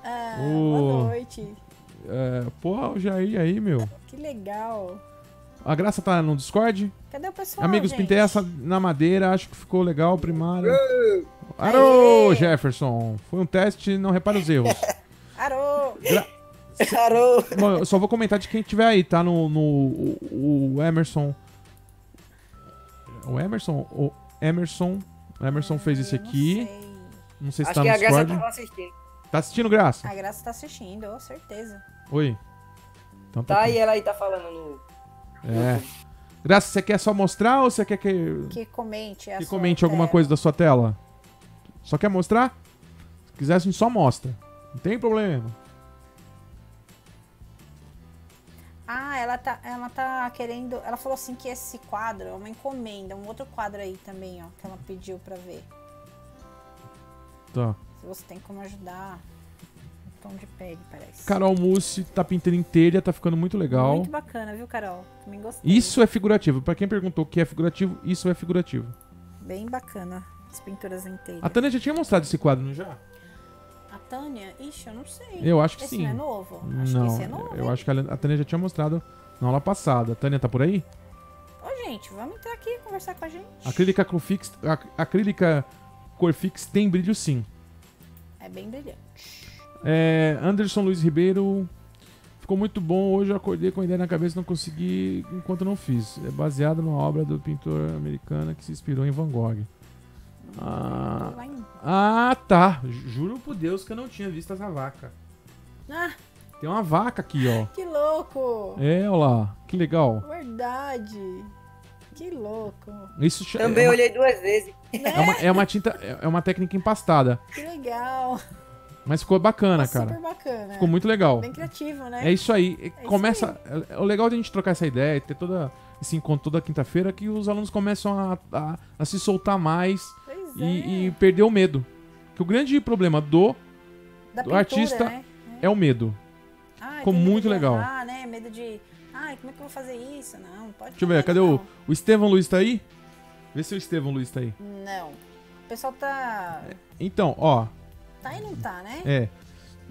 Ah, boa noite. É, porra, o Jair aí, meu. Que legal. A Graça tá no Discord? Cadê o pessoal, amigos, gente? Pintei essa na madeira, acho que ficou legal, primário. Arô, Jefferson. Foi um teste, não repara os erros. Arô. Bom, eu só vou comentar de quem tiver aí, tá? O Emerson. O Emerson fez esse aqui. Não sei se tá no Discord. Acho que a Graça tá assistindo. Tá assistindo, Graça? A Graça tá assistindo, com certeza. Oi. Então, tá aí, ela aí tá falando no... É. Graça, você quer só mostrar ou você quer que... Que comente a sua tela. Que comente alguma coisa da sua tela? Só quer mostrar? Se quiser, a gente só mostra. Não tem problema. Ah, ela tá querendo... Ela falou assim que esse quadro é uma encomenda. Um outro quadro aí também, ó, que ela pediu pra ver. Tá. Se você tem como ajudar. Um tom de pele, parece. Carol Mussi tá pintando inteira, tá ficando muito legal. Muito bacana, viu, Carol? Também gostei. Isso é figurativo. Pra quem perguntou o que é figurativo, isso é figurativo. Bem bacana as pinturas inteiras. A Tânia já tinha mostrado esse quadro, não já? A Tânia? Ixi, eu não sei. Eu acho que sim. Esse não é novo? Acho que esse é novo. Eu acho que a Tânia já tinha mostrado na aula passada. A Tânia tá por aí? Ô, gente, vamos entrar aqui e conversar com a gente. Acrílica Corfix tem brilho, sim. É bem brilhante. É, Anderson Luiz Ribeiro. Ficou muito bom. Hoje eu acordei com a ideia na cabeça e não consegui enquanto não fiz. É baseado numa obra do pintor americano que se inspirou em Van Gogh. Ah, tá. Juro por Deus que eu não tinha visto essa vaca. Ah. Tem uma vaca aqui, ó. Que louco. É, olha lá. Que legal. Verdade. Que louco. Isso também olhei duas vezes. Né? É uma tinta, é uma técnica empastada. Que legal. Mas ficou bacana, cara. Super bacana. Ficou muito legal. Bem criativo, né? É isso aí. Começa. É o legal de a gente trocar essa ideia e ter toda esse encontro toda quinta-feira, que os alunos começam a se soltar mais. E perder o medo. Que o grande problema do pintura, artista, né? É o medo. Ah, ficou muito legal. Ah, né? Medo de... Ai, como é que eu vou fazer isso? Não, pode... Deixa eu ver, cadê o Estevão Luiz tá aí? Vê se o Estevão Luiz tá aí. Não. O pessoal tá... Então, ó... Tá e não tá, né? É.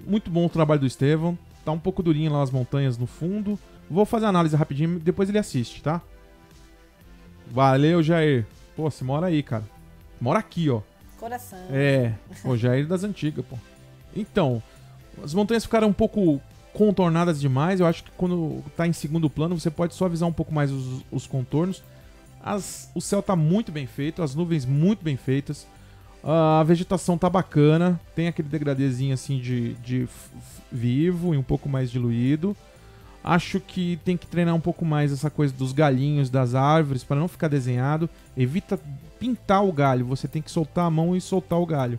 Muito bom o trabalho do Estevão. Tá um pouco durinho lá as montanhas no fundo. Vou fazer a análise rapidinho, depois ele assiste, tá? Valeu, Jair. Pô, você mora aí, cara. Mora aqui, ó. Coração. É. O Jair das antigas, pô. Então, as montanhas ficaram um pouco contornadas demais. Eu acho que quando tá em segundo plano, você pode só avisar um pouco mais os contornos. O céu tá muito bem feito, as nuvens muito bem feitas. A vegetação tá bacana, tem aquele degradezinho assim de vivo e um pouco mais diluído. Acho que tem que treinar um pouco mais essa coisa dos galhinhos, das árvores, para não ficar desenhado. Evita pintar o galho, você tem que soltar a mão e soltar o galho.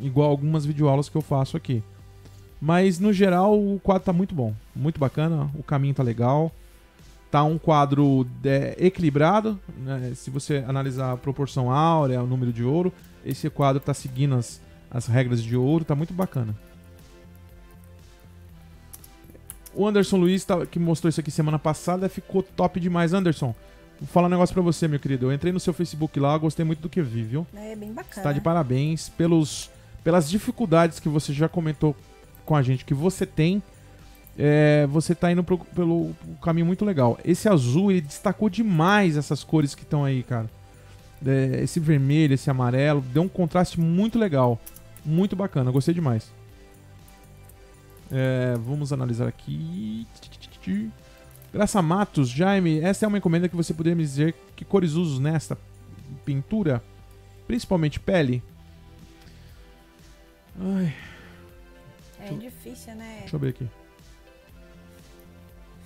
Igual algumas videoaulas que eu faço aqui. Mas no geral o quadro tá muito bom, muito bacana, o caminho tá legal. Tá um quadro equilibrado, né? Se você analisar a proporção áurea, o número de ouro... Esse quadro tá seguindo as regras de ouro, tá muito bacana. O Anderson Luiz, que mostrou isso aqui semana passada, ficou top demais. Anderson, vou falar um negócio pra você, meu querido. Eu entrei no seu Facebook lá, gostei muito do que vi, viu? É bem bacana. Você tá de parabéns pelas dificuldades que você já comentou com a gente, que você tem. Você tá indo pelo caminho muito legal. Esse azul, ele destacou demais essas cores que estão aí, cara. Esse vermelho, esse amarelo, deu um contraste muito legal, muito bacana, gostei demais. Vamos analisar aqui. Graça Matos, Jaime, essa é uma encomenda que você poderia me dizer que cores uso nesta pintura? Principalmente pele? Ai. É difícil, né? Deixa eu ver aqui.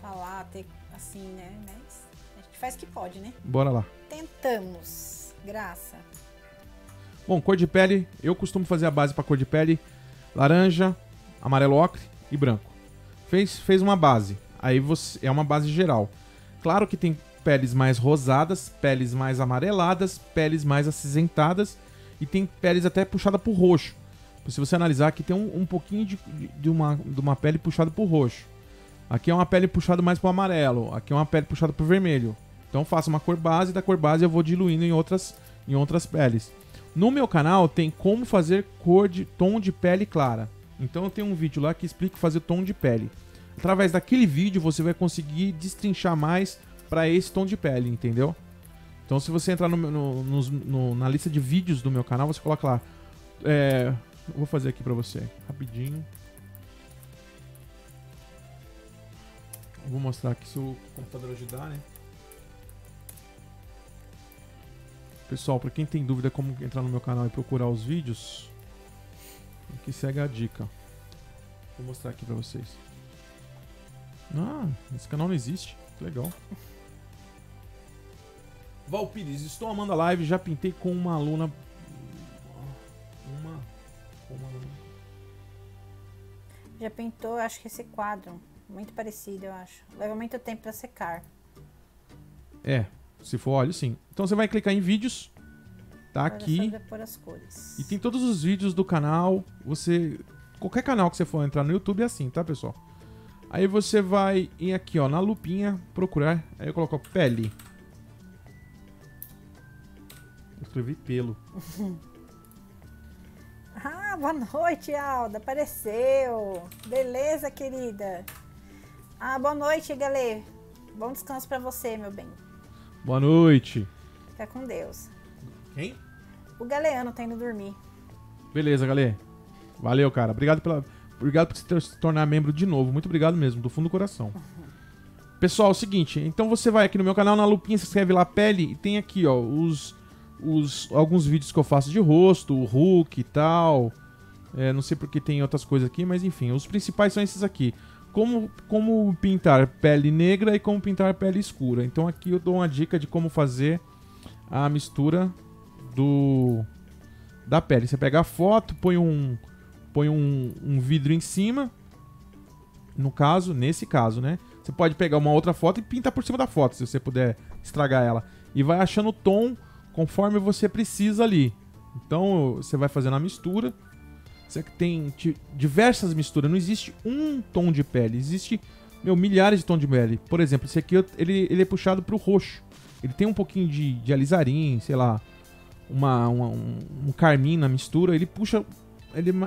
Falar, ter assim, né? Mas a gente faz o que pode, né? Bora lá. Tentamos. Graça. Bom, cor de pele, eu costumo fazer a base para cor de pele laranja, amarelo ocre e branco. Fez uma base, aí é uma base geral. Claro que tem peles mais rosadas, peles mais amareladas, peles mais acinzentadas e tem peles até puxada por roxo. Se você analisar, aqui tem um pouquinho de uma pele puxada por roxo. Aqui é uma pele puxada mais pro amarelo, aqui é uma pele puxada pro vermelho. Então faço uma cor base, da cor base eu vou diluindo em outras peles. No meu canal tem como fazer tom de pele clara. Então eu tenho um vídeo lá que explica fazer tom de pele. Através daquele vídeo você vai conseguir destrinchar mais para esse tom de pele, entendeu? Então se você entrar na lista de vídeos do meu canal, você coloca lá. Vou fazer aqui para você, rapidinho. Vou mostrar aqui se o computador ajudar, né? Pessoal, para quem tem dúvida como entrar no meu canal e procurar os vídeos, aqui segue a dica. Vou mostrar aqui para vocês. Ah, esse canal não existe. Que legal. Valpires, estou amando a live. Já pintei com uma aluna... Já pintou, acho que esse quadro. Muito parecido, eu acho. Leva muito tempo para secar. Se for óleo, sim. Então você vai clicar em vídeos. Tá aqui. E tem todos os vídeos do canal. Qualquer canal que você for entrar no YouTube é assim, tá, pessoal? Aí você vai ir aqui, ó, na lupinha, procurar. Aí eu coloco pele. Eu escrevi pelo. Ah, boa noite, Alda. Apareceu. Beleza, querida. Ah, boa noite, galera. Bom descanso pra você, meu bem. Boa noite. Fica com Deus. Quem? O Galeano tá indo dormir. Beleza, Galê. Valeu, cara. Obrigado por se tornar membro de novo. Muito obrigado mesmo, do fundo do coração. Uhum. Pessoal, é o seguinte. Então você vai aqui no meu canal, na lupinha, se inscreve lá, pele. E tem aqui, ó, alguns vídeos que eu faço de rosto, o Hulk e tal. Não sei porque tem outras coisas aqui, mas enfim. Os principais são esses aqui. Como pintar pele negra e como pintar pele escura. Então aqui eu dou uma dica de como fazer a mistura da pele. Você pega a foto, põe um vidro em cima, nesse caso, né? Você pode pegar uma outra foto e pintar por cima da foto, se você puder estragar ela. E vai achando o tom conforme você precisa ali. Então você vai fazendo a mistura. Tem diversas misturas, não existe um tom de pele, existe milhares de tons de pele. Por exemplo, esse aqui ele é puxado pro roxo, ele tem um pouquinho de alizarim, sei lá, um carmim na mistura, ele puxa,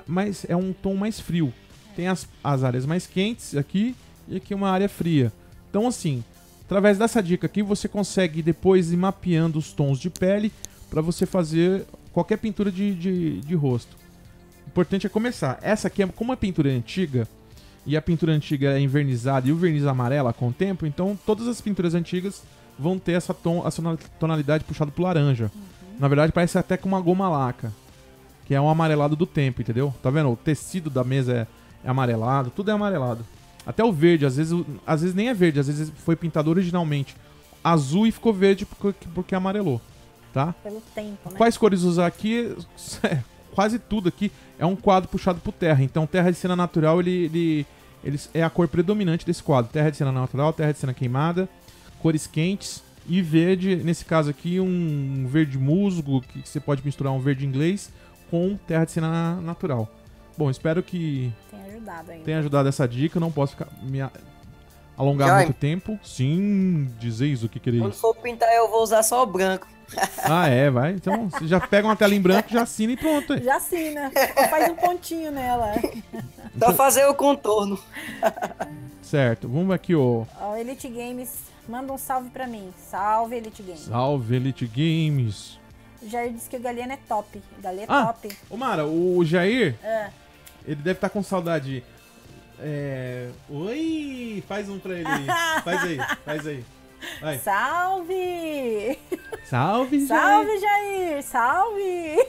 mas é um tom mais frio. Tem as áreas mais quentes aqui e aqui uma área fria. Então assim, através dessa dica aqui você consegue depois ir mapeando os tons de pele para você fazer qualquer pintura de rosto. O importante é começar. Essa aqui é como a pintura é antiga, e a pintura antiga é envernizada e o verniz amarela com o tempo, então todas as pinturas antigas vão ter essa tonalidade puxada pro laranja. Na verdade, parece até com uma goma laca, que é um amarelado do tempo, entendeu? Tá vendo? O tecido da mesa é amarelado, tudo é amarelado. Até o verde, às vezes nem é verde, às vezes foi pintado originalmente azul e ficou verde porque amarelou, tá? Pelo tempo, né? Quais cores usar aqui? Quase tudo aqui é um quadro puxado pro terra. Então, terra de cena natural, ele é a cor predominante desse quadro. Terra de cena natural, terra de cena queimada, cores quentes... E verde, nesse caso aqui, um verde musgo, que você pode misturar um verde inglês com terra de cena natural. Bom, espero que tenha ajudado essa dica. Não posso me alongar muito tempo. Sim, dizeis o que quereis. Quando for pintar, eu vou usar só o branco. Ah, é, vai. Então, você já pega uma tela em branco, já assina e pronto. Aí. Já assina. Faz um pontinho nela. Só fazer o contorno. Certo. Vamos aqui, ó. Ó, Elite Games... Manda um salve pra mim. Salve, Elite Games. Salve, Elite Games. O Jair disse que o Galeno é top. Galeno é top. Ô, Mara, o Jair, ele deve estar com saudade. Oi! Faz um pra ele aí. Faz aí. Vai. Salve! Salve, Jair! Salve, Jair! Salve!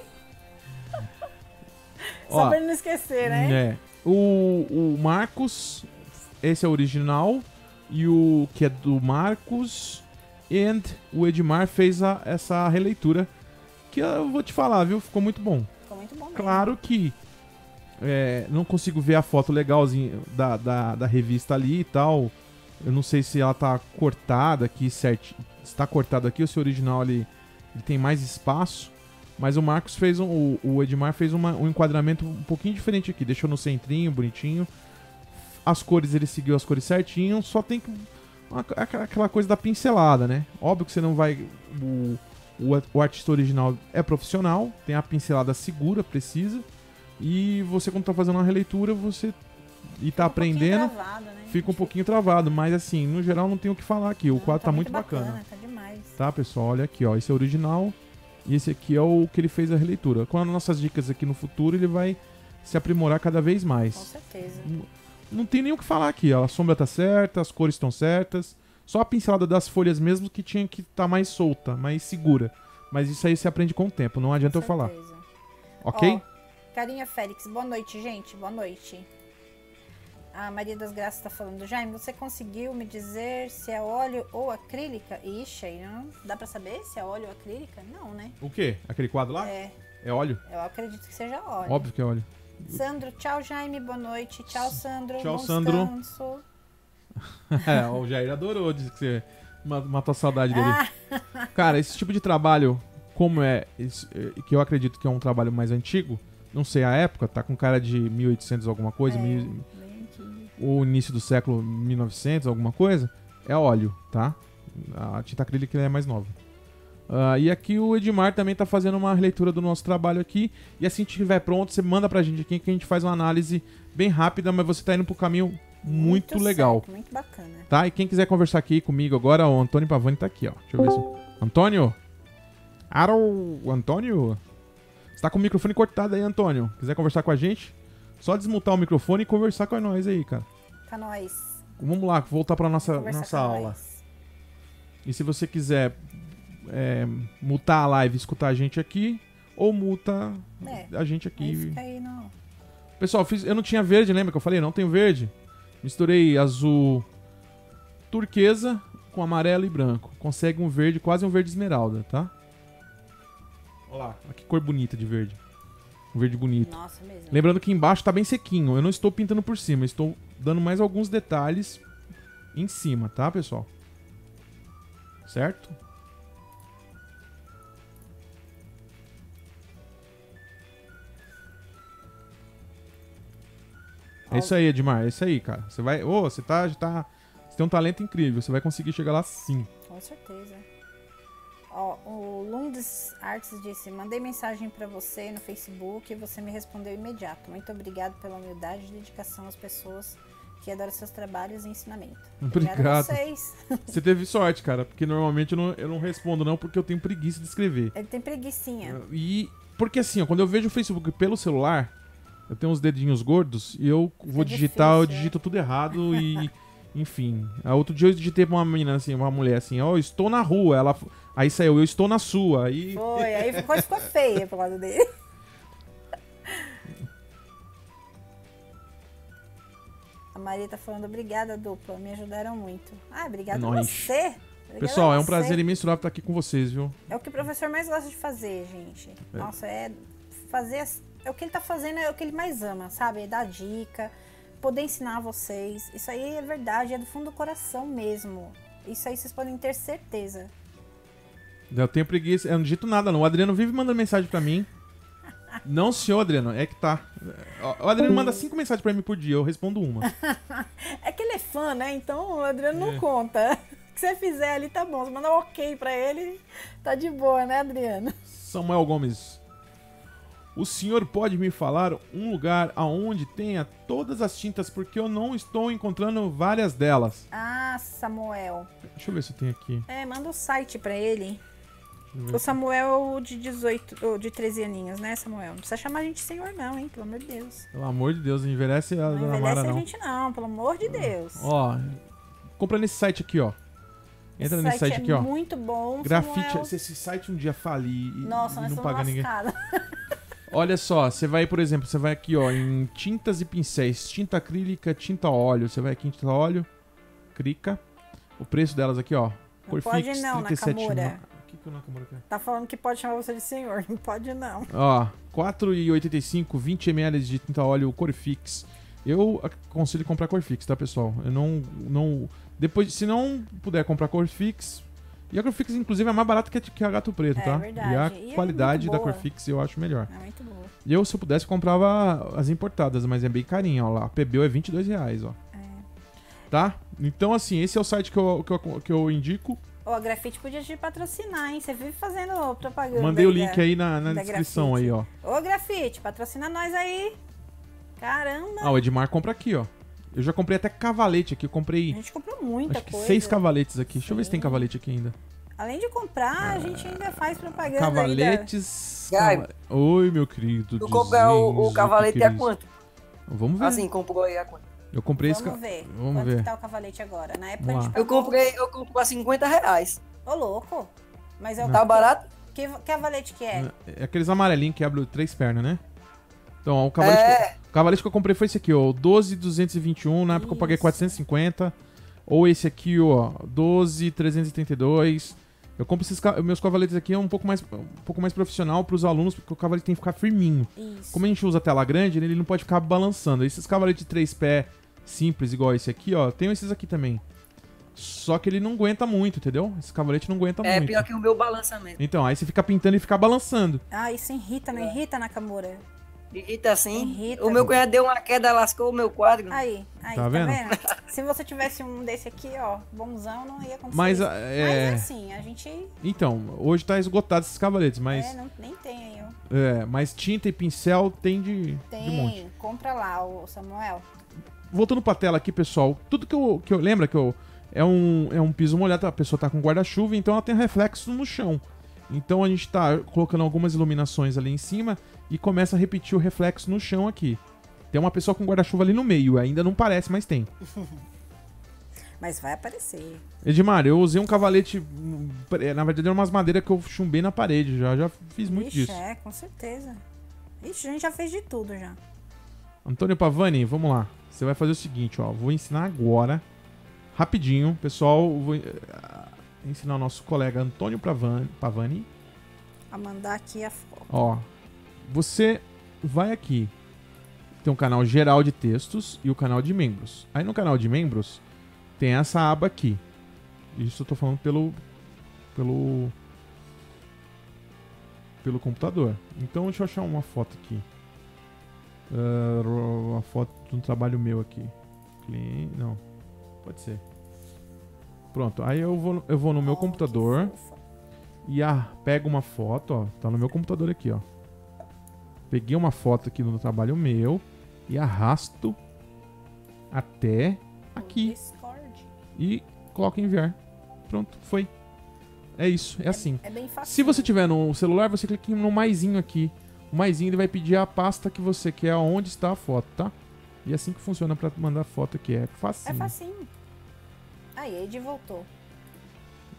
Ó, só pra ele não esquecer, né? É. O Marcos, esse é o original. E o que é do Marcos e o Edmar fez essa releitura, que eu vou te falar, viu? Ficou muito bom. Ficou muito bom mesmo. Claro que não consigo ver a foto legalzinha da revista ali e tal. Eu não sei se ela tá cortada aqui, certo? Está cortado aqui, o seu original ali ele tem mais espaço. Mas o Marcos fez o Edmar fez um enquadramento um pouquinho diferente aqui. Deixou no centrinho, bonitinho. As cores, ele seguiu as cores certinho, só tem que... aquela coisa da pincelada, né? Óbvio que você não vai... O artista original é profissional, tem a pincelada segura, precisa, e você quando tá fazendo uma releitura, você... e tá aprendendo, travado, né? Fica um pouquinho travado, mas assim, no geral não tem o que falar aqui, o quadro tá muito bacana. Tá demais. Tá, pessoal? Olha aqui, ó, esse é o original, e esse aqui é o que ele fez a releitura. Com as nossas dicas aqui no futuro, ele vai se aprimorar cada vez mais. Com certeza. Não tem nem o que falar aqui, ó. A sombra tá certa, as cores estão certas. Só a pincelada das folhas mesmo que tinha que estar mais solta, mais segura. Mas isso aí se aprende com o tempo, não adianta eu falar. Ok? Oh, Carinha Félix, boa noite, gente. Boa noite. A Maria das Graças tá falando. Jaime, você conseguiu me dizer se é óleo ou acrílica? Ixi, aí não dá pra saber se é óleo ou acrílica? Não, né? O quê? Aquele quadro lá? É. É óleo? Eu acredito que seja óleo. Óbvio que é óleo. Sandro, tchau Jaime, boa noite. Tchau Sandro, tchau Sandro. O Jair adorou, disse que você matou a saudade dele. Cara, esse tipo de trabalho, como que eu acredito que é um trabalho mais antigo, não sei a época, tá com cara de 1800 alguma coisa, o início do século 1900 alguma coisa, é óleo, tá? A tinta acrílica é mais nova. E aqui o Edmar também tá fazendo uma releitura do nosso trabalho aqui. E assim que estiver pronto, você manda pra gente aqui que a gente faz uma análise bem rápida, mas você tá indo pro caminho muito legal. Certo, muito bacana. Tá? E quem quiser conversar aqui comigo agora, o Antônio Pavani tá aqui, ó. Deixa eu ver se... Antônio? Antônio? Você tá com o microfone cortado aí, Antônio. Quiser conversar com a gente, só desmutar o microfone e conversar com nós aí, cara. Tá nós. Vamos lá, voltar pra nossa aula. E se você quiser... mutar a live e escutar a gente aqui, ou muta a gente aqui. Fica aí, não. Pessoal, eu não tinha verde, lembra que eu falei? Não tenho verde. Misturei azul turquesa com amarelo e branco. Consegue um verde, quase um verde esmeralda, tá? Olha lá, que cor bonita de verde. Um verde bonito. Nossa, mesmo. Lembrando que embaixo tá bem sequinho. Eu não estou pintando por cima, estou dando mais alguns detalhes em cima, tá, pessoal? Certo? É isso aí, Edmar. É isso aí, cara. Você vai... Ô, você tem um talento incrível. Você vai conseguir chegar lá sim. Com certeza. Ó, o Lundes Artes disse, mandei mensagem pra você no Facebook e você me respondeu imediato. Muito obrigado pela humildade e dedicação às pessoas que adoram seus trabalhos e ensinamento. Obrigado. Vocês. Você teve sorte, cara. Porque normalmente eu não respondo não porque eu tenho preguiça de escrever. Ele tem preguicinha. Porque assim, ó, quando eu vejo o Facebook pelo celular... Eu tenho uns dedinhos gordos e eu vou digitar, eu digito tudo errado e Enfim, outro dia eu digitei pra uma menina assim, uma mulher assim, ó, estou na rua, ela... Aí saiu, eu estou na sua, aí... Foi, aí ficou feia pro lado dele. A Maria tá falando, obrigada, dupla, me ajudaram muito. Ah, obrigada a você! Obrigada, pessoal, é um prazer imensurável estar aqui com vocês, viu? É o que o professor mais gosta de fazer, gente. É. Nossa, é fazer... É o que ele tá fazendo, é o que ele mais ama, sabe? É dar dica... Poder ensinar vocês, isso aí é verdade, é do fundo do coração mesmo. Isso aí vocês podem ter certeza. Eu tenho preguiça, eu não digito nada não. O Adriano vive mandando mensagem pra mim. Não, senhor Adriano, é que tá. O Adriano manda 5 mensagens pra mim por dia, eu respondo uma. É que ele é fã, né? Então o Adriano não conta. O que você fizer ali tá bom, você manda um ok pra ele, tá de boa, né, Adriano? Samuel Gomes. O senhor pode me falar um lugar aonde tenha todas as tintas, porque eu não estou encontrando várias delas. Ah, Samuel. Deixa eu ver se tem aqui. É, manda o site pra ele. O Samuel de 18, ou de 13 aninhos, né, Samuel? Não precisa chamar a gente senhor não, hein, pelo amor de Deus. Pelo amor de Deus, envelhece a dona Mara, não. Não envelhece a gente não, pelo amor de Deus. Ó, compra nesse site aqui, ó. Entra nesse site aqui, ó. Muito bom, Graffiti. Samuel. Se esse site um dia falir e não pagar ninguém... Olha só, você vai, por exemplo, você vai aqui, ó, em tintas e pincéis, tinta acrílica, tinta óleo. Você vai aqui em tinta óleo, clica. O preço delas aqui, ó. Corfix, pode não, Nakamura. O que o Nakamura quer? Tá falando que pode chamar você de senhor, não pode não. Ó, 4,85, 20 ml de tinta óleo Corfix. Eu aconselho comprar Corfix, tá, pessoal? Eu não... Depois, se não puder comprar Corfix... E a Corfix, inclusive, é mais barata que a Gato Preto, tá? É verdade. E a qualidade da Corfix eu acho melhor. É muito boa. E eu, se eu pudesse, comprava as importadas, mas é bem carinha, ó. A PBU é R$22, ó. É. Tá? Então, assim, esse é o site que eu indico. Ó, a Graffiti podia te patrocinar, hein? Você vive fazendo propaganda. Mandei o link aí na descrição aí, ó. Ô, Graffiti, patrocina nós aí. Caramba. Ah, o Edmar compra aqui, ó. Eu já comprei até cavalete aqui, eu comprei... A gente comprou muita acho que coisa. 6 cavaletes aqui. Sim. Deixa eu ver se tem cavalete aqui ainda. Além de comprar, a gente ainda faz propaganda. Cavaletes... Oi, meu querido. Tu comprou o cavalete a quanto? Vamos ver. Assim, comprou aí a quanto? Eu comprei esse... Vamos ver. Quanto tá o cavalete agora? Na época a gente pagou... Eu comprei a R$50. Ô, louco. Mas é o... Tá barato? Que cavalete que é? É aqueles amarelinhos que abrem 3 pernas, né? Então, ó, o cavalete que eu comprei foi esse aqui, ó, 12,221, na época eu paguei 450, ou esse aqui, ó, 12,332. Eu compro esses meus cavaletes aqui, é um pouco mais profissional pros alunos, porque o cavalete tem que ficar firminho. Isso. Como a gente usa a tela grande, ele não pode ficar balançando. Esses cavaletes de 3 pés simples, igual esse aqui, ó, tem esses aqui também. Só que ele não aguenta muito, entendeu? Esse cavalete não aguenta muito. É pior que o meu balança mesmo. Então, aí você fica pintando e fica balançando. Ah, isso irrita, não irrita, Nakamura? Irrita sim. Irrita, o meu cunhado deu uma queda, lascou o meu quadro. Aí tá vendo? Se você tivesse um desse aqui, ó, bonzão, não ia acontecer. Mas assim, a gente... Então, hoje tá esgotado esses cavaletes, mas... É, não, nem tem aí, ó. É, mas tinta e pincel tem de monte. Compra lá, o Samuel. Voltando pra tela aqui, pessoal, tudo que eu lembro que eu... É um piso molhado, a pessoa tá com guarda-chuva, então ela tem reflexo no chão. Então a gente tá colocando algumas iluminações ali em cima e começa a repetir o reflexo no chão aqui. Tem uma pessoa com guarda-chuva ali no meio, ainda não parece, mas tem. Mas vai aparecer. Edmar, eu usei um cavalete, na verdade eram umas madeiras que eu chumbei na parede, já fiz muito disso. É, com certeza. Ixi, a gente já fez de tudo já. Antônio Pavani, vamos lá. Você vai fazer o seguinte, ó, vou ensinar agora, rapidinho, pessoal, vou... ensinar o nosso colega Antônio Pavani a mandar aqui a foto. Ó, você vai aqui, tem um canal geral de textos e o canal de membros. Aí no canal de membros tem essa aba aqui. Isso eu tô falando pelo computador. Então deixa eu achar uma foto aqui. Uma foto de um trabalho meu aqui. Não, pode ser. Pronto, aí eu vou no meu computador e pego uma foto, ó, tá no meu computador aqui, ó. Peguei uma foto aqui no trabalho meu e arrasto até aqui e coloco em enviar. Pronto, foi. É isso, é assim. É bem fácil. Se você tiver no celular, você clica no maisinho aqui. O maisinho ele vai pedir a pasta que você quer, onde está a foto, tá? E é assim que funciona pra mandar foto aqui, é facinho. É facinho. Aí, Ed voltou.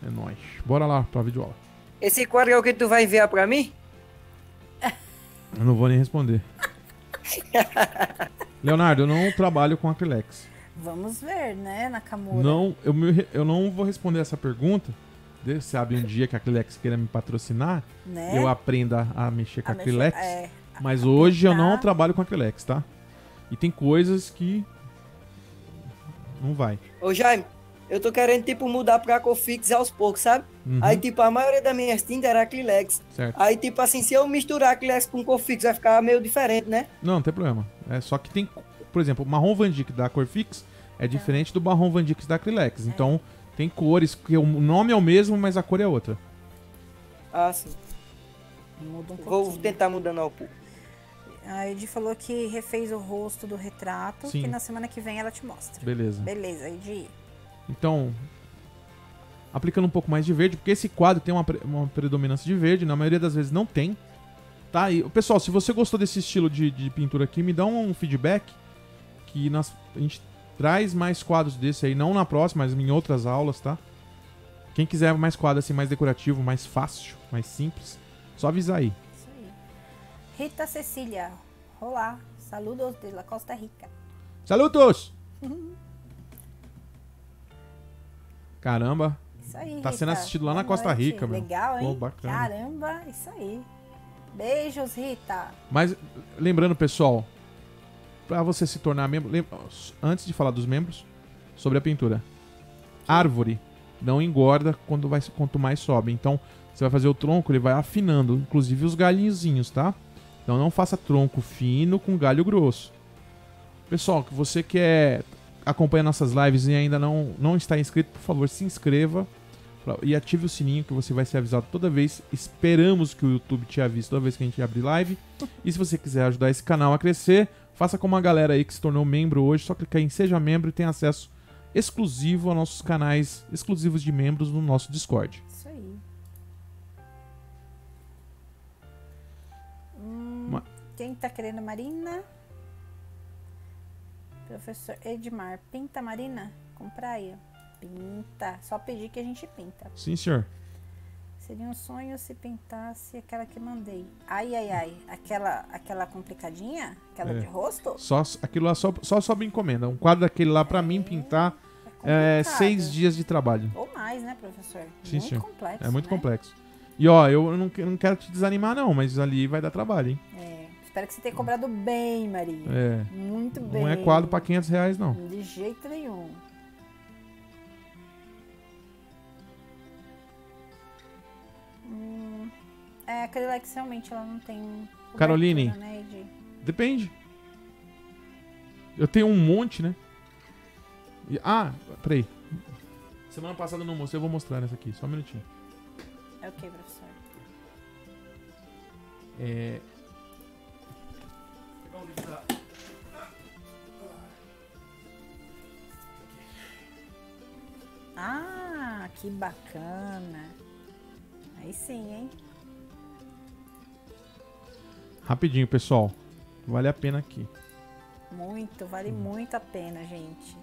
É nóis. Bora lá pra videoaula. Esse quadro é o que tu vai enviar pra mim? Eu não vou nem responder. Leonardo, eu não trabalho com acrílex. Vamos ver, né, Nakamura? Não, eu não vou responder essa pergunta. Deus sabe um dia que a Acrylex queira me patrocinar, né? Eu aprenda a mexer com a Acrylex. É, mas hoje eu não trabalho com Acrylex, tá? E tem coisas que não vai. Ô Jaime, eu tô querendo tipo mudar pra Corfix aos poucos, sabe? Uhum. Aí tipo, a maioria das minhas tintas era Acrylex. Certo. Aí tipo assim, se eu misturar Acrylex com Corfix vai ficar meio diferente, né? Não, não tem problema. É só que tem, por exemplo, o marrom Van Dyck da Corfix é diferente do marrom Van Dyck da Acrylex. Então... tem cores, que o nome é o mesmo, mas a cor é outra. Ah, sim. Muda um pouquinho. Vou tentar mudar ao pouco. A Edi falou que refez o rosto do retrato, sim, que na semana que vem ela te mostra. Beleza. Beleza, Edi. Então, aplicando um pouco mais de verde, porque esse quadro tem uma predominância de verde, na maioria das vezes não tem. Tá? E, pessoal, se você gostou desse estilo de pintura aqui, me dá um feedback, que a gente... traz mais quadros desse aí, não na próxima, mas em outras aulas, tá? Quem quiser mais quadro assim, mais decorativo, mais fácil, mais simples, só avisar aí. Isso aí. Rita Cecília, olá, saludos de la Costa Rica. Saludos! Caramba, isso aí, tá Rita, sendo assistido lá na Costa Rica, mano. Legal, hein? Pô, bacana. Caramba, isso aí. Beijos, Rita. Mas, lembrando, pessoal... para você se tornar membro, antes de falar dos membros, sobre a pintura. Árvore não engorda quanto mais sobe. Então, você vai fazer o tronco, ele vai afinando, inclusive os galhinhozinhos, tá? Então, não faça tronco fino com galho grosso. Pessoal, que você quer acompanhar nossas lives e ainda não está inscrito, por favor, se inscreva e ative o sininho que você vai ser avisado toda vez. Esperamos que o YouTube te avise toda vez que a gente abrir live. E se você quiser ajudar esse canal a crescer... faça como a galera aí que se tornou membro hoje, só clicar em Seja Membro e tem acesso exclusivo aos nossos canais exclusivos de membros no nosso Discord. Isso aí. Quem tá querendo Marina? Professor Edmar, pinta Marina? Com praia? Pinta. Só pedir que a gente pinta. Sim, senhor. Seria um sonho se pintasse aquela que mandei. Ai, ai, ai. Aquela complicadinha? Aquela de rosto? Aquilo lá só sobe encomenda. Um quadro daquele lá, pra mim, pintar, é 6 dias de trabalho. Ou mais, né, professor? Sim, muito complexo, é muito complexo. E, ó, eu não quero te desanimar, não, mas ali vai dar trabalho, hein? É. Espero que você tenha cobrado bem, Maria. É. Muito bem. Não é quadro pra R$500, não. De jeito nenhum. É, Acrylex realmente ela não tem... Caroline, né, Edi? Depende. Eu tenho um monte, né? Peraí. Semana passada eu não mostrei, eu vou mostrar nessa aqui. Só um minutinho. É ok, professor. Ah, que bacana. Aí sim, hein? Rapidinho, pessoal. Vale a pena aqui. Muito, vale muito a pena, gente.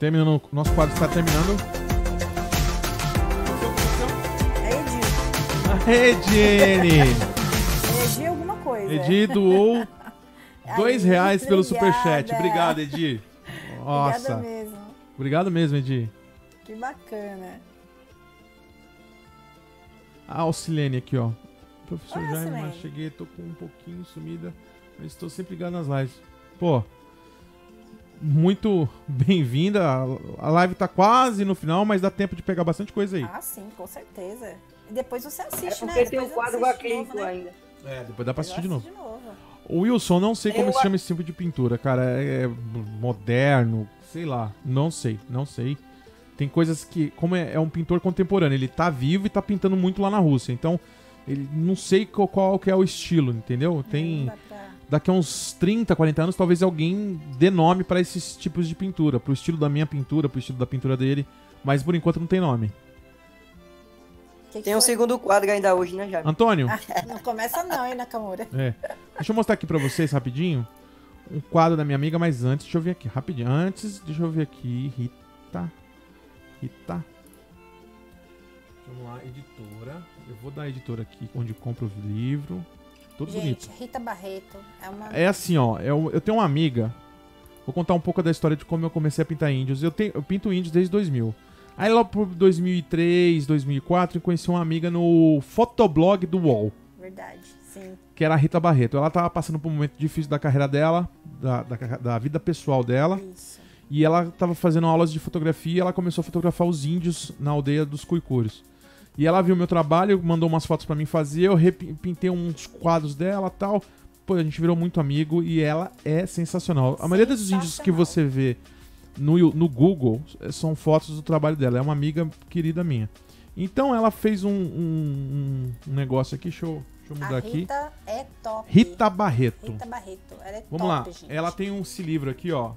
Terminando, nosso quadro está terminando. É Edi. Aê, Edi! Edi alguma coisa. Edi doou R$2 pelo superchat. Obrigado, Edi. Nossa. Obrigado mesmo. Obrigado mesmo, Edi. Que bacana. A Alcilene aqui, ó. Professor Jaime, mas cheguei, tô com um pouquinho sumida, mas estou sempre ligado nas lives. Pô, muito bem-vinda. A live tá quase no final, mas dá tempo de pegar bastante coisa aí. Ah, sim, com certeza. E depois você assiste, né? Porque tem um quadro bacana ainda. É, depois dá pra assistir de novo. O Wilson, não sei como se chama esse tipo de pintura, cara. É moderno, sei lá. Não sei, não sei. Tem coisas que, como é um pintor contemporâneo, ele tá vivo e tá pintando muito lá na Rússia. Então, ele não sei qual que é o estilo, entendeu? Tem daqui a uns 30, 40 anos, talvez alguém dê nome pra esses tipos de pintura. Pro estilo da minha pintura, pro estilo da pintura dele. Mas, por enquanto, não tem nome. Tem um segundo quadro ainda hoje, né, Jaime? Antônio? Não começa não, hein, Nakamura? É. Deixa eu mostrar aqui pra vocês rapidinho um quadro da minha amiga, mas antes, deixa eu ver aqui, rapidinho. Antes, deixa eu ver aqui, Rita. Vamos lá, editora. Eu vou dar a editora aqui, onde eu compro o livro. Tudo gente, bonito. Rita Barreto. É, uma... é assim, ó, eu tenho uma amiga, vou contar um pouco da história de como eu comecei a pintar índios. Eu pinto índios desde 2000. Aí lá por 2003, 2004, eu conheci uma amiga no fotoblog do UOL. Verdade, sim. Que era a Rita Barreto. Ela tava passando por um momento difícil da carreira dela, da vida pessoal dela. Isso. E ela tava fazendo aulas de fotografia e ela começou a fotografar os índios na aldeia dos Kuikuros. E ela viu meu trabalho, mandou umas fotos pra mim fazer, eu repintei uns quadros dela e tal. Pô, a gente virou muito amigo e ela é sensacional. A maioria dos índios que você vê... No Google, são fotos do trabalho dela. É uma amiga querida minha. Então ela fez um negócio aqui. Deixa eu mudar aqui. Rita é top. Rita Barreto. Rita Barreto. Ela é top, lá. Gente. Ela tem esse livro aqui, ó.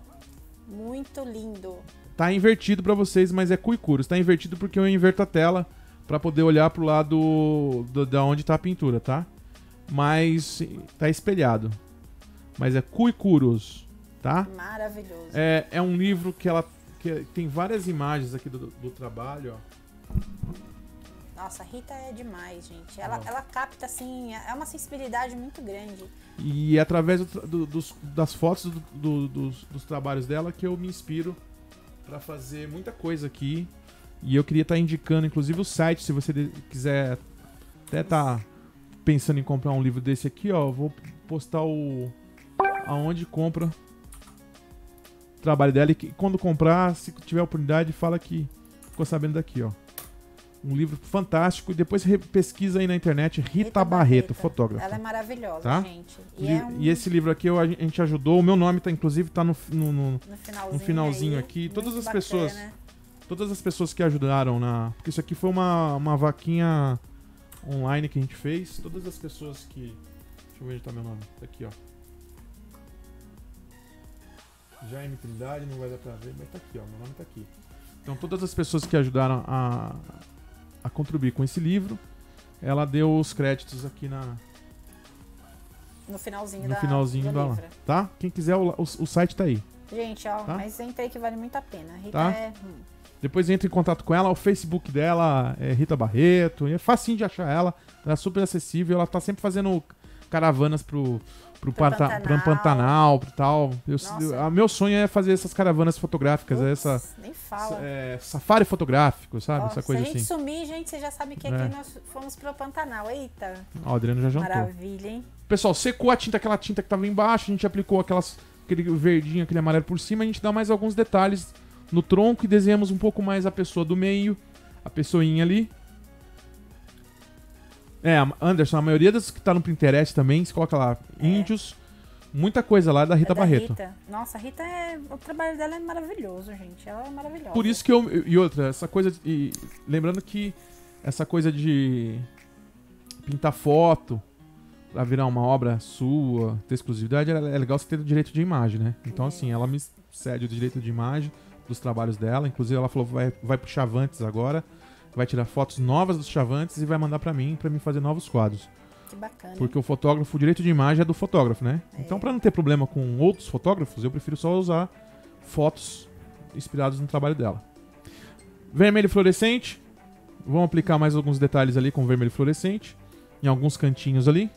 Muito lindo. Tá invertido pra vocês, mas é Kuikuro. Tá invertido porque eu inverto a tela pra poder olhar pro lado da onde tá a pintura, tá? Mas tá espelhado. Mas é Kuikuros. Tá? Maravilhoso. É um livro que ela tem várias imagens aqui do trabalho, ó. Nossa, a Rita é demais, gente. Ela capta, assim, é uma sensibilidade muito grande. E é através das fotos dos trabalhos dela que eu me inspiro para fazer muita coisa aqui. E eu queria estar indicando, inclusive, o site, se você quiser até estar pensando em comprar um livro desse aqui, ó. Eu vou postar aonde compra trabalho dela, e quando comprar, se tiver oportunidade, fala que ficou sabendo daqui, ó. Um livro fantástico, e depois pesquisa aí na internet, Rita Barreto, fotógrafa. Ela é maravilhosa, tá? Gente. E esse livro aqui, a gente ajudou, o meu nome tá, inclusive, tá no finalzinho aí, aqui. Todas as pessoas que ajudaram na... Porque isso aqui foi uma vaquinha online que a gente fez. Todas as pessoas que... Deixa eu ver onde tá meu nome. Tá aqui, ó. Jaime Trindade, não vai dar pra ver, mas tá aqui, ó, meu nome tá aqui. Então todas as pessoas que ajudaram a contribuir com esse livro, ela deu os créditos aqui no finalzinho da livro. Tá? Quem quiser, o site tá aí. Gente, ó, tá? Mas entra aí que vale muito a pena. Rita tá? Depois entra em contato com ela, o Facebook dela é Rita Barreto, é facinho de achar ela, ela é super acessível, ela tá sempre fazendo caravanas pro Pantanal, pro tal. Meu sonho é fazer essas caravanas fotográficas. Ups, nem fala. Safari fotográfico, sabe? Ó, essa coisa assim. Se a gente sumir, gente, você já sabe que aqui nós fomos pro Pantanal. Eita. Ó, o Adriano já jantou. Maravilha, hein? Pessoal, secou a tinta, aquela tinta que tava embaixo, a gente aplicou aquele verdinho, aquele amarelo por cima, a gente dá mais alguns detalhes no tronco e desenhamos um pouco mais a pessoa do meio, a pessoinha ali. É, Anderson, a maioria das que tá no Pinterest também, você coloca lá, índios, muita coisa lá da Rita Barreto. Rita. Nossa, a Rita, o trabalho dela é maravilhoso, gente, ela é maravilhosa. Por isso que e outra, essa coisa, lembrando que essa coisa de pintar foto pra virar uma obra sua, ter exclusividade, é legal você ter o direito de imagem, né? Então assim, ela me cede o direito de imagem dos trabalhos dela, inclusive ela falou, vai pro Chavantes agora. Vai tirar fotos novas dos chavantes e vai mandar pra mim fazer novos quadros. Que bacana. Porque o fotógrafo, o direito de imagem é do fotógrafo, né? É. Então, pra não ter problema com outros fotógrafos, eu prefiro só usar fotos inspiradas no trabalho dela. Vermelho fluorescente. Vamos aplicar mais alguns detalhes ali com vermelho fluorescente. Em alguns cantinhos ali.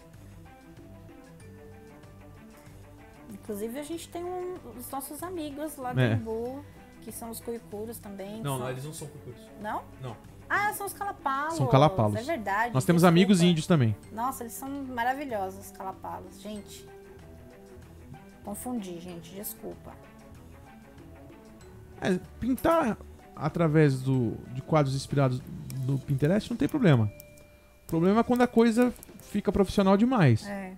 Inclusive, a gente tem os nossos amigos lá do Imbu, que são os Kuikuros também. Não, eles não são Kuikuros. Não? Não. Ah, são os Kalapalos. São Kalapalos. É verdade. Nós temos amigos índios também. Nossa, eles são maravilhosos, os Kalapalos. Gente, confundi, gente. Desculpa. Pintar através de quadros inspirados do Pinterest não tem problema. O problema é quando a coisa fica profissional demais. É.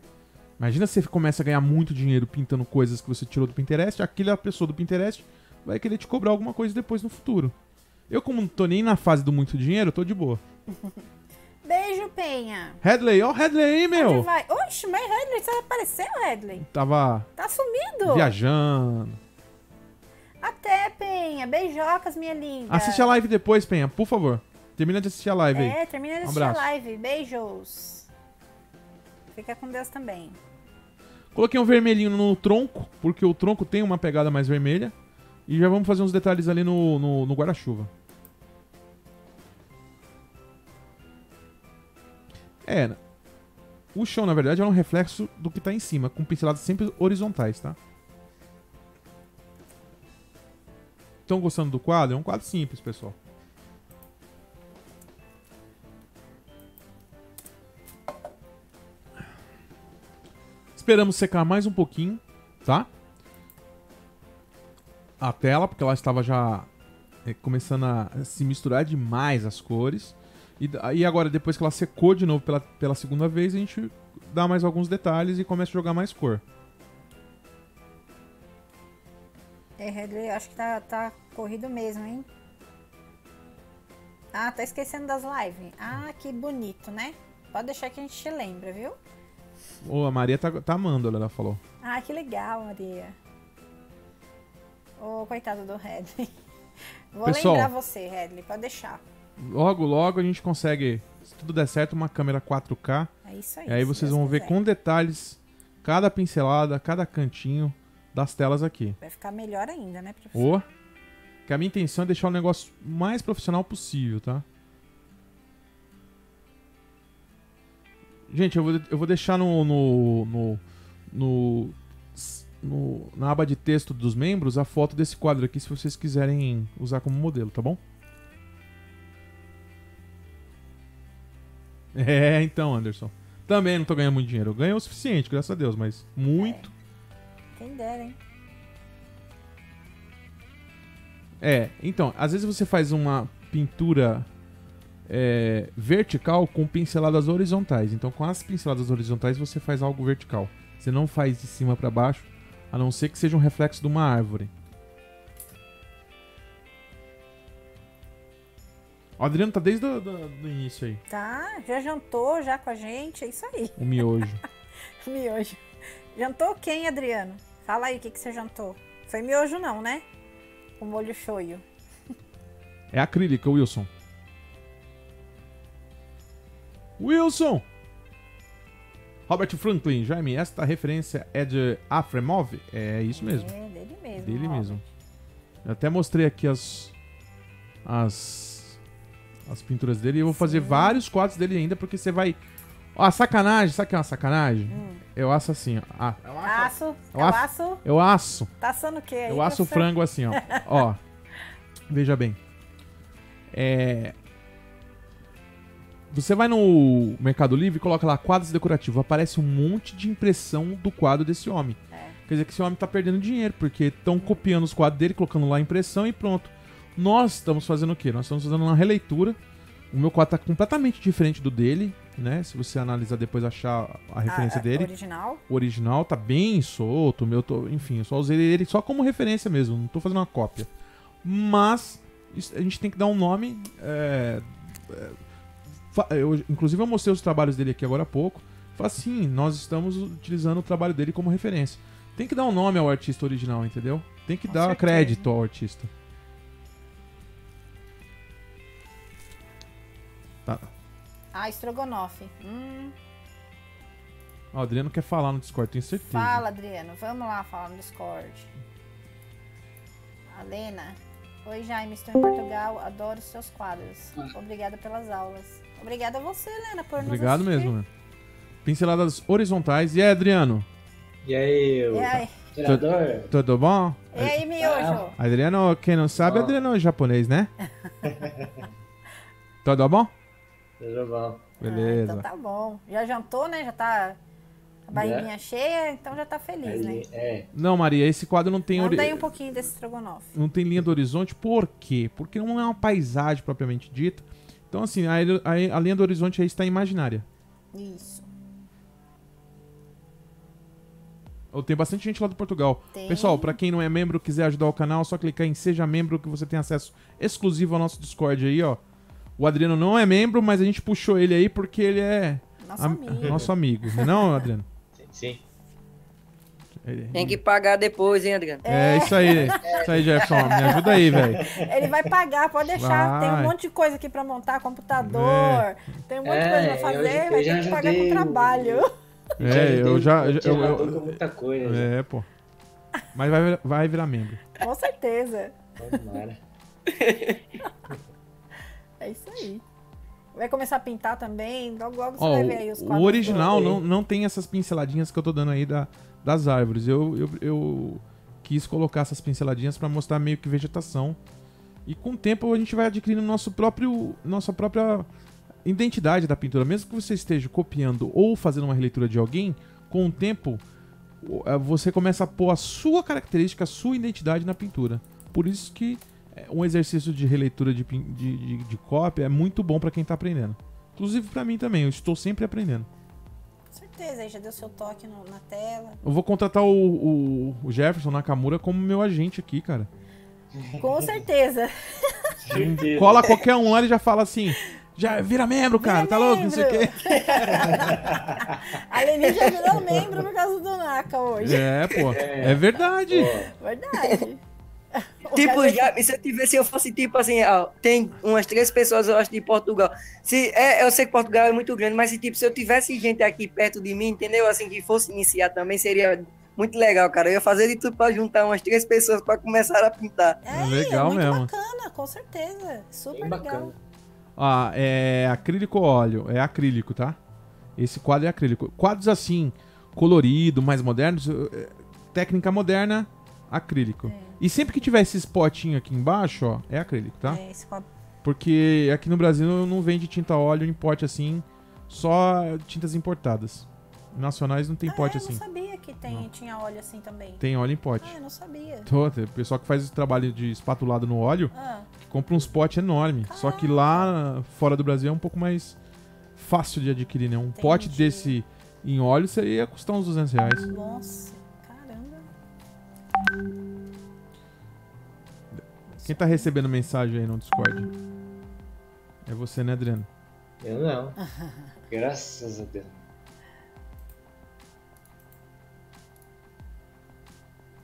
Imagina se você começa a ganhar muito dinheiro pintando coisas que você tirou do Pinterest. Aquela pessoa do Pinterest vai querer te cobrar alguma coisa depois no futuro. Eu, como não tô nem na fase do muito dinheiro, tô de boa. Beijo, Penha. Headley, ó o Headley aí, meu. Onde vai? Oxe, mas Headley, você apareceu, Headley? Tava... Tá sumido. Viajando. Até, Penha. Beijocas, minha linda. Assiste a live depois, Penha, por favor. Termina de assistir a live aí. É, termina de assistir a live. Beijos. Fica com Deus também. Coloquei um vermelhinho no tronco, porque o tronco tem uma pegada mais vermelha. E já vamos fazer uns detalhes ali no guarda-chuva. É, o chão, na verdade, é um reflexo do que tá em cima, com pinceladas sempre horizontais, tá? Estão gostando do quadro? É um quadro simples, pessoal. Esperamos secar mais um pouquinho, tá? A tela, porque ela estava já começando a se misturar demais as cores. E agora, depois que ela secou de novo pela segunda vez, a gente dá mais alguns detalhes e começa a jogar mais cor. É, Hedley, acho que tá corrido mesmo, hein? Ah, tá esquecendo das lives. Ah, que bonito, né? Pode deixar que a gente te lembra, viu? Ô, a Maria tá amando, ela falou. Ah, que legal, Maria. Ô, coitado do Hedley. Vou lembrar você, Hedley, pode deixar. Logo, logo a gente consegue, se tudo der certo, uma câmera 4K. É isso aí. E aí vocês vão ver com detalhes cada pincelada, cada cantinho das telas aqui. Vai ficar melhor ainda, né, professor? Que a minha intenção é deixar o negócio mais profissional possível, tá? Gente, eu vou deixar na aba de texto dos membros a foto desse quadro aqui, se vocês quiserem usar como modelo, tá bom? É, então, Anderson. Também não tô ganhando muito dinheiro. Eu ganho o suficiente, graças a Deus, mas muito... Quem dera, hein? É, então, às vezes você faz uma pintura vertical com pinceladas horizontais. Então, com as pinceladas horizontais, você faz algo vertical. Você não faz de cima pra baixo, a não ser que seja um reflexo de uma árvore. O Adriano tá desde o início aí. Tá, já jantou já com a gente, é isso aí. O miojo. O miojo. Jantou quem, Adriano? Fala aí o que você jantou. Foi miojo não, né? O molho shoyu. É acrílica, Wilson. Wilson! Robert Franklin, Jaime, esta referência é de Afremov? É isso mesmo. É, dele mesmo. Dele mesmo. Eu até mostrei aqui as pinturas dele. E eu vou fazer vários quadros dele ainda, porque você vai... Ó, sacanagem. Sabe o que é uma sacanagem? Eu asso assim, ó. Eu asso. Tá assando o quê aí? Eu asso o frango assim, ó. Ó. Veja bem. Você vai no Mercado Livre e coloca lá quadros decorativos. Aparece um monte de impressão do quadro desse homem. Quer dizer que esse homem tá perdendo dinheiro, porque estão copiando os quadros dele, colocando lá a impressão e pronto. Nós estamos fazendo o quê? Nós estamos fazendo uma releitura. O meu quadro tá completamente diferente do dele, né? Se você analisar depois, achar a referência dele. Original. O original tá bem solto. O meu, enfim, eu só usei ele só como referência mesmo. Não tô fazendo uma cópia. Mas a gente tem que dar um nome. Inclusive eu mostrei os trabalhos dele aqui agora há pouco. Falei assim, nós estamos utilizando o trabalho dele como referência. Tem que dar um nome ao artista original, entendeu? Tem que dar crédito ao artista. Tá. Ah, estrogonofe. O Adriano quer falar no Discord, tenho certeza. Fala, Adriano. Vamos lá falar no Discord. A Lena. Oi, Jaime. Estou em Portugal. Adoro os seus quadros. Obrigada pelas aulas. Obrigada a você, Lena, por nos assistir. Obrigado mesmo, né? Pinceladas horizontais. E aí, Adriano? E aí, eu... E aí? Tudo bom? E aí, miojo? Adriano, quem não sabe, Adriano é japonês, né? Tudo bom? Tudo bom. Beleza. Então tá bom. Já jantou, né? Já tá a barriguinha cheia, então já tá feliz, né? Não, Maria, esse quadro não tem... Mandei um pouquinho desse estrogonofe. Não tem linha do horizonte, por quê? Porque não é uma paisagem propriamente dita. Então, assim, a linha do horizonte aí está imaginária. Isso. Tem bastante gente lá do Portugal. Tem. Pessoal, pra quem não é membro, quiser ajudar o canal, é só clicar em Seja Membro, que você tem acesso exclusivo ao nosso Discord aí, ó. O Adriano não é membro, mas a gente puxou ele aí porque ele é nosso amigo. Não, Adriano? Sim. Tem que pagar depois, hein, Adriano? É isso aí. Isso aí, Jefferson. Me ajuda aí, velho. Ele vai pagar, pode deixar. Vai. Tem um monte de coisa aqui pra montar, computador. Tem um monte de coisa pra fazer, vai ter que pagar com trabalho. É, eu já... Eu muita coisa. É, pô. Mas vai virar membro. Com certeza. Tomara. É isso aí. Vai começar a pintar também, logo logo você vai ver aí os quadros. O original não tem essas pinceladinhas que eu tô dando aí das árvores. Eu quis colocar essas pinceladinhas pra mostrar meio que vegetação. E com o tempo a gente vai adquirindo nossa própria identidade da pintura. Mesmo que você esteja copiando ou fazendo uma releitura de alguém, com o tempo você começa a pôr a sua característica, a sua identidade na pintura. Por isso que um exercício de releitura de cópia é muito bom pra quem tá aprendendo. Inclusive pra mim também, eu estou sempre aprendendo. Com certeza, aí já deu seu toque na tela. Eu vou contratar o Jefferson Nakamura como meu agente aqui, cara. Com certeza. Cola qualquer um lá e já fala assim, já vira membro, cara, vira tá louco, não sei o quê. A Lenin já virou membro por causa do Naka hoje. É, pô, é verdade. Verdade. Tipo, já, se eu fosse tipo assim, ó, tem umas 3 pessoas, eu acho, de Portugal. Eu sei que Portugal é muito grande, mas tipo, se eu tivesse gente aqui perto de mim, entendeu? Assim, que fosse iniciar também, seria muito legal, cara. Eu ia fazer de tudo pra juntar umas 3 pessoas pra começar a pintar. É legal muito mesmo. Bacana, com certeza. Super bem legal. Bacana. Ah, é acrílico ou óleo? É acrílico, tá? Esse quadro é acrílico. Quadros assim, colorido, mais modernos, técnica moderna, acrílico. É. E sempre que tiver esses potinhos aqui embaixo, ó, é acrílico, tá? É, esse copo. Porque aqui no Brasil não vende tinta óleo em pote assim, só tintas importadas. Nacionais não tem pote assim. Eu não sabia que tinha óleo assim também. Tem óleo em pote. Ah, eu não sabia. O pessoal que faz o trabalho de espatulado no óleo, que compra uns potes enormes. Só que lá fora do Brasil é um pouco mais fácil de adquirir, né? Um pote desse em óleo seria custar uns R$200. Nossa, caramba. Quem tá recebendo mensagem aí no Discord? É você, né, Adriano? Eu não. Graças a Deus.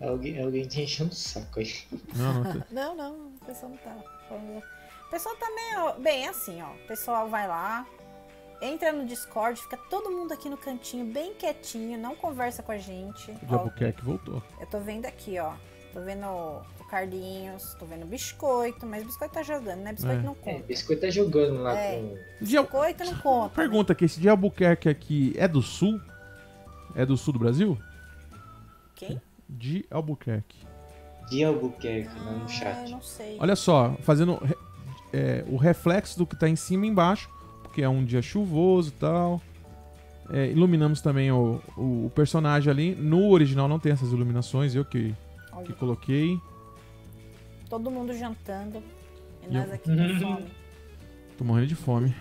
Alguém te enchendo o saco aí. Não, o pessoal não tá. O pessoal também, ó. Bem, é assim, ó. O pessoal vai lá, entra no Discord, fica todo mundo aqui no cantinho, bem quietinho, não conversa com a gente. O Albuquerque voltou. Eu tô vendo aqui, ó. Tô vendo o Carlinhos, tô vendo o Biscoito, mas o Biscoito tá jogando, né? Biscoito não conta. Biscoito tá jogando lá com... Biscoito não conta. Pergunta aqui, esse de Albuquerque aqui é do Sul? É do Sul do Brasil? Quem? De Albuquerque. De Albuquerque, no chat. Não sei. Olha só, fazendo o reflexo do que tá em cima e embaixo, porque é um dia chuvoso e tal. É, iluminamos também o personagem ali. No original não tem essas iluminações, eu que... que coloquei. Todo mundo jantando. E nós aqui com fome. Tô morrendo de fome.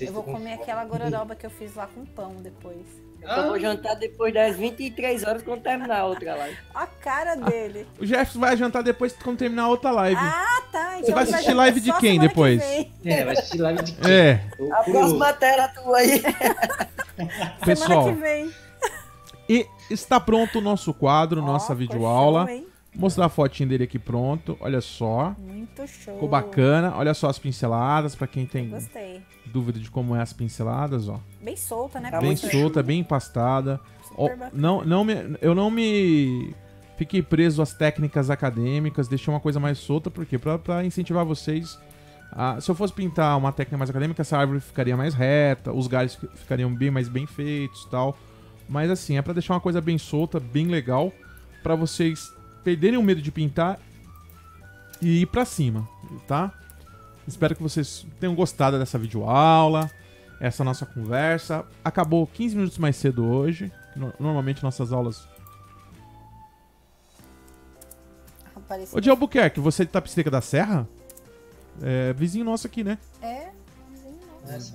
Eu vou comer aquela gororoba que eu fiz lá com pão depois. Eu vou jantar depois das 23 horas quando terminar a outra live. A cara dele. O Jefferson vai jantar depois quando terminar a outra live. Ah, tá. Então você vai assistir live de quem depois? Vai assistir live de quem? A próxima tela tua aí. Pessoal. Semana que vem. E está pronto o nosso quadro, nossa videoaula. Show, mostrar a fotinha dele aqui pronto. Olha só. Muito show. Ficou bacana. Olha só as pinceladas, para quem tem dúvida de como é as pinceladas, ó. Bem solta, né? Bem solta, bem empastada. Eu não me fiquei preso às técnicas acadêmicas, deixei uma coisa mais solta, porque para incentivar vocês a, se eu fosse pintar uma técnica mais acadêmica, essa árvore ficaria mais reta, os galhos ficariam bem mais bem feitos e tal. Mas assim, é pra deixar uma coisa bem solta, bem legal, pra vocês perderem o medo de pintar e ir pra cima, tá? Espero que vocês tenham gostado dessa videoaula, essa nossa conversa. Acabou 15 minutos mais cedo hoje. Normalmente nossas aulas... Ô, de Albuquerque, você é de Tapicerica da Serra? É vizinho nosso aqui, né? É.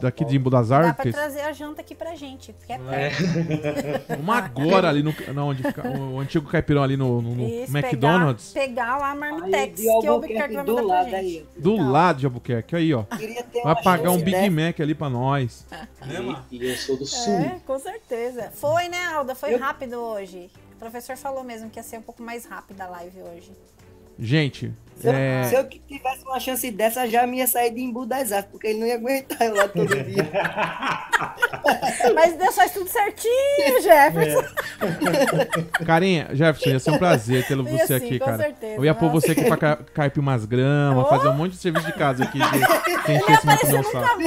Daqui de Imbu das Artes. Dá pra trazer a janta aqui pra gente, porque é perto. Uma agora ali no... Não, onde fica, o antigo caipirão ali no isso, McDonald's. Pegar lá a Marmitex, que o Albuquerque vai mandar pra gente. Do lado de Albuquerque, aí ó. Vai pagar um Big Mac ali pra nós. E eu sou do Sul. É, com certeza. Foi, né, Alda? Foi rápido hoje. O professor falou mesmo que ia ser um pouco mais rápida a live hoje. Gente... Se eu tivesse uma chance dessa, já me ia sair de Embu das Artes, porque ele não ia aguentar eu lá todo dia. Mas Deus faz tudo certinho, Jefferson. É. Carinha, Jefferson, ia ser um prazer tê-lo você aqui, com cara. Certeza, eu ia pôr você aqui pra caipir umas gramas, fazer um monte de serviço de casa aqui. Quem esquece muito não sabe.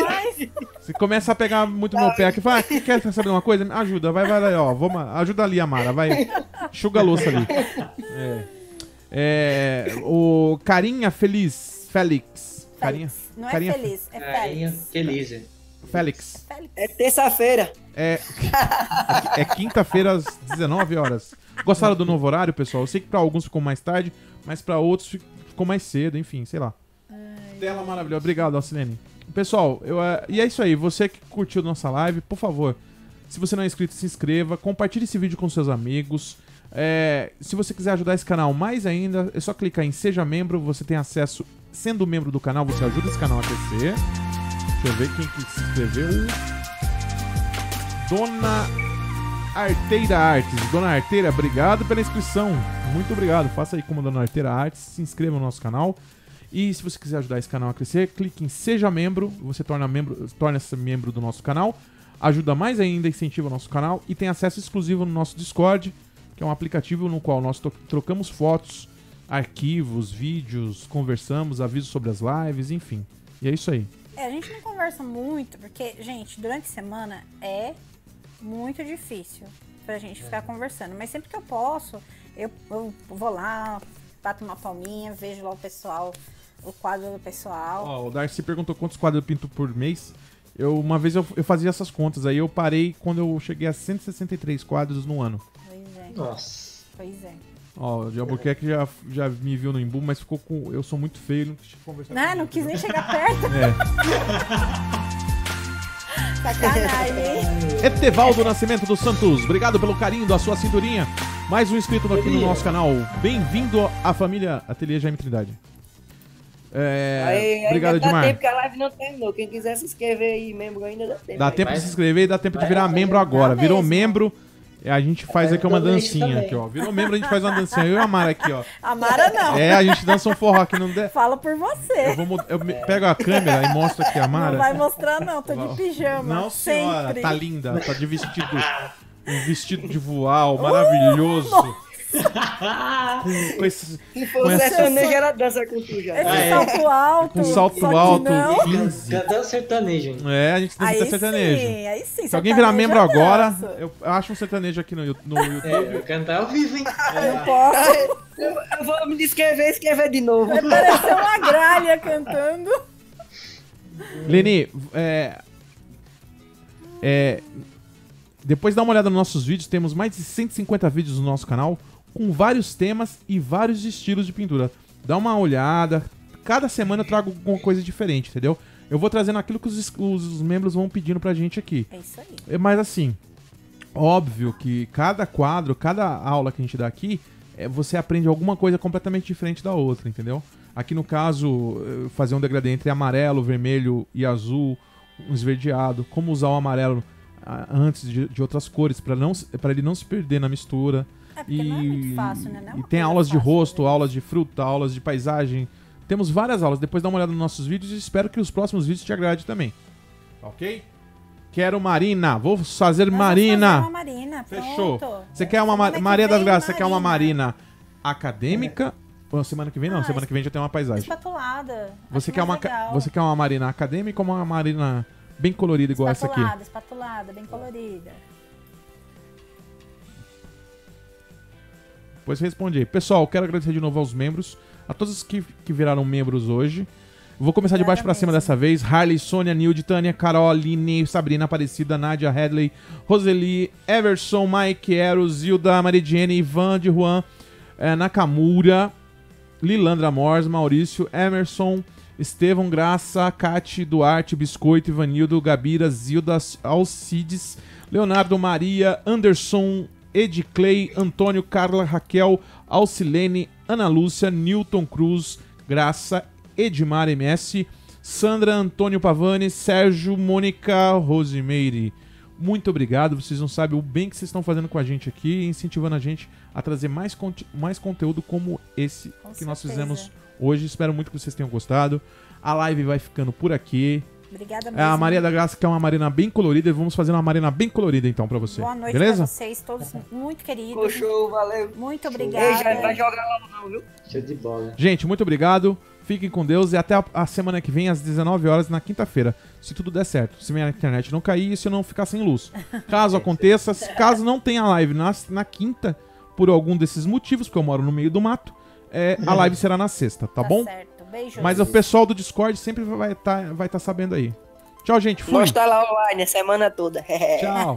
Você começa a pegar muito meu pé aqui e fala, quer saber uma coisa? Ajuda, vai lá, ó. Vamos, ajuda ali a Mara, vai. Enxuga a louça ali. É. O Carinha Feliz. Félix. Carinha. Não é Carinha Feliz, é Félix. Feliz. Félix. É terça-feira. É quinta-feira às 19 horas. Gostaram do novo horário, pessoal? Eu sei que pra alguns ficou mais tarde, mas pra outros ficou mais cedo, enfim, sei lá. Ai, tela maravilhosa. Obrigado, Alcilene. Pessoal, e é isso aí. Você que curtiu nossa live, por favor, se você não é inscrito, se inscreva. Compartilhe esse vídeo com seus amigos. Se você quiser ajudar esse canal mais ainda, é só clicar em Seja Membro, você tem acesso, sendo membro do canal, você ajuda esse canal a crescer. Deixa eu ver quem que se inscreveu. Dona Arteira Artes. Dona Arteira, obrigado pela inscrição. Muito obrigado, faça aí como Dona Arteira Artes, se inscreva no nosso canal. E se você quiser ajudar esse canal a crescer, clique em Seja Membro, você torna-se membro do nosso canal, ajuda mais ainda, incentiva o nosso canal e tem acesso exclusivo no nosso Discord, que é um aplicativo no qual nós trocamos fotos, arquivos, vídeos, conversamos, avisos sobre as lives, enfim. E é isso aí. A gente não conversa muito, porque, gente, durante a semana é muito difícil pra gente ficar conversando. Mas sempre que eu posso, eu vou lá, bato uma palminha, vejo lá o pessoal, o quadro do pessoal. Ó, o Darcy perguntou quantos quadros eu pinto por mês. Uma vez eu fazia essas contas, aí eu parei quando eu cheguei a 163 quadros no ano. Nossa. Pois é. Ó, o de Albuquerque já me viu no Embu, mas ficou com... Eu sou muito feio, não quis conversar. Não quis nem chegar perto. Sacanagem. Etevaldo Nascimento dos Santos, obrigado pelo carinho da sua cinturinha. Mais um inscrito aqui no nosso canal. Bem-vindo à família Ateliê Jaime Trindade. Obrigado demais. Dá tempo que a live não terminou. Quem quiser se inscrever aí, membro ainda dá tempo. Dá tempo de se inscrever e dá tempo de virar membro agora. Virou membro... A gente faz aqui uma dancinha aqui, ó. Virou membro, a gente faz uma dancinha. Eu e a Mara aqui, ó. A Mara não. A gente dança um forró aqui. Não der. Fala por você. Eu pego a câmera e mostro aqui a Mara. Não vai mostrar não, tô de pijama. Não, senhora, sempre. Tá linda. Tá de vestido. Um vestido de voal, maravilhoso. Se fosse sertanejo, era dança com tu já. Salto alto. Com salto alto. Já dança sertanejo. A gente dança sertanejo. Sim, aí sim. Se alguém virar membro agora, eu acho um sertanejo aqui no YouTube. Eu cantar ao vivo, hein? Não posso. Eu vou me descrever e escrever de novo. Vai parecer uma gralha cantando. Leni, depois dá uma olhada nos nossos vídeos. Temos mais de 150 vídeos no nosso canal, com vários temas e vários estilos de pintura. Dá uma olhada. Cada semana eu trago alguma coisa diferente, entendeu? Eu vou trazendo aquilo que os membros vão pedindo pra gente aqui. É isso aí. Mas assim, óbvio que cada quadro, cada aula que a gente dá aqui, você aprende alguma coisa completamente diferente da outra, entendeu? Aqui no caso, fazer um degradê entre amarelo, vermelho e azul, um esverdeado, como usar o amarelo antes de outras cores, pra ele não se perder na mistura. Porque não é muito fácil, né? E tem aulas de rosto, aulas de fruta, aulas de paisagem. Temos várias aulas. Depois dá uma olhada nos nossos vídeos e espero que os próximos vídeos te agrade também. Ok? Quero Marina. Vou fazer Marina. Vou fazer uma Marina. Fechou. Você quer uma Maria das Graças? Você quer uma Marina acadêmica? Semana que vem não. Semana que vem já tem uma paisagem. Espatulada. Você quer uma Marina acadêmica ou uma Marina bem colorida igual essa aqui? Espatulada, bem colorida. Pois respondi. Pessoal, quero agradecer de novo aos membros, a todos que viraram membros hoje. Vou começar de baixo pra cima dessa vez. Harley, Sônia, Nilde, Tânia, Caroline, Sabrina, Aparecida, Nádia, Hedley, Roseli, Everson, Mike, Eros, Zilda, Maridiene, Ivan, de Juan, Nakamura, Lilandra Mors, Maurício, Emerson, Estevão, Graça, Cate, Duarte, Biscoito, Ivanildo, Gabira, Zilda, Alcides, Leonardo, Maria, Anderson, Ediclay, Antônio, Carla, Raquel, Alcilene, Ana Lúcia, Newton Cruz, Graça, Edmar MS, Sandra, Antônio Pavani, Sérgio, Mônica, Rosemeire, muito obrigado. Vocês não sabem o bem que vocês estão fazendo com a gente aqui, incentivando a gente a trazer mais conteúdo como esse que nós fizemos hoje. Espero muito que vocês tenham gostado. A live vai ficando por aqui. Obrigada mesmo. A Maria da Graça quer uma marina bem colorida e vamos fazer uma marina bem colorida então pra você. Boa noite, beleza? Pra vocês, todos muito queridos. Pô, show, valeu. Muito obrigado. Já vai jogar lá não, viu? Show de bola. Gente, muito obrigado. Fiquem com Deus e até a semana que vem às 19 horas na quinta-feira. Se tudo der certo. Se minha internet não cair e se eu não ficar sem luz. Caso aconteça, caso não tenha live na quinta, por algum desses motivos, porque eu moro no meio do mato, a live será na sexta, tá bom? Certo. Beijo, mas o pessoal do Discord sempre vai estar sabendo aí. Tchau, gente. Fui. Mostra lá online a semana toda. Tchau.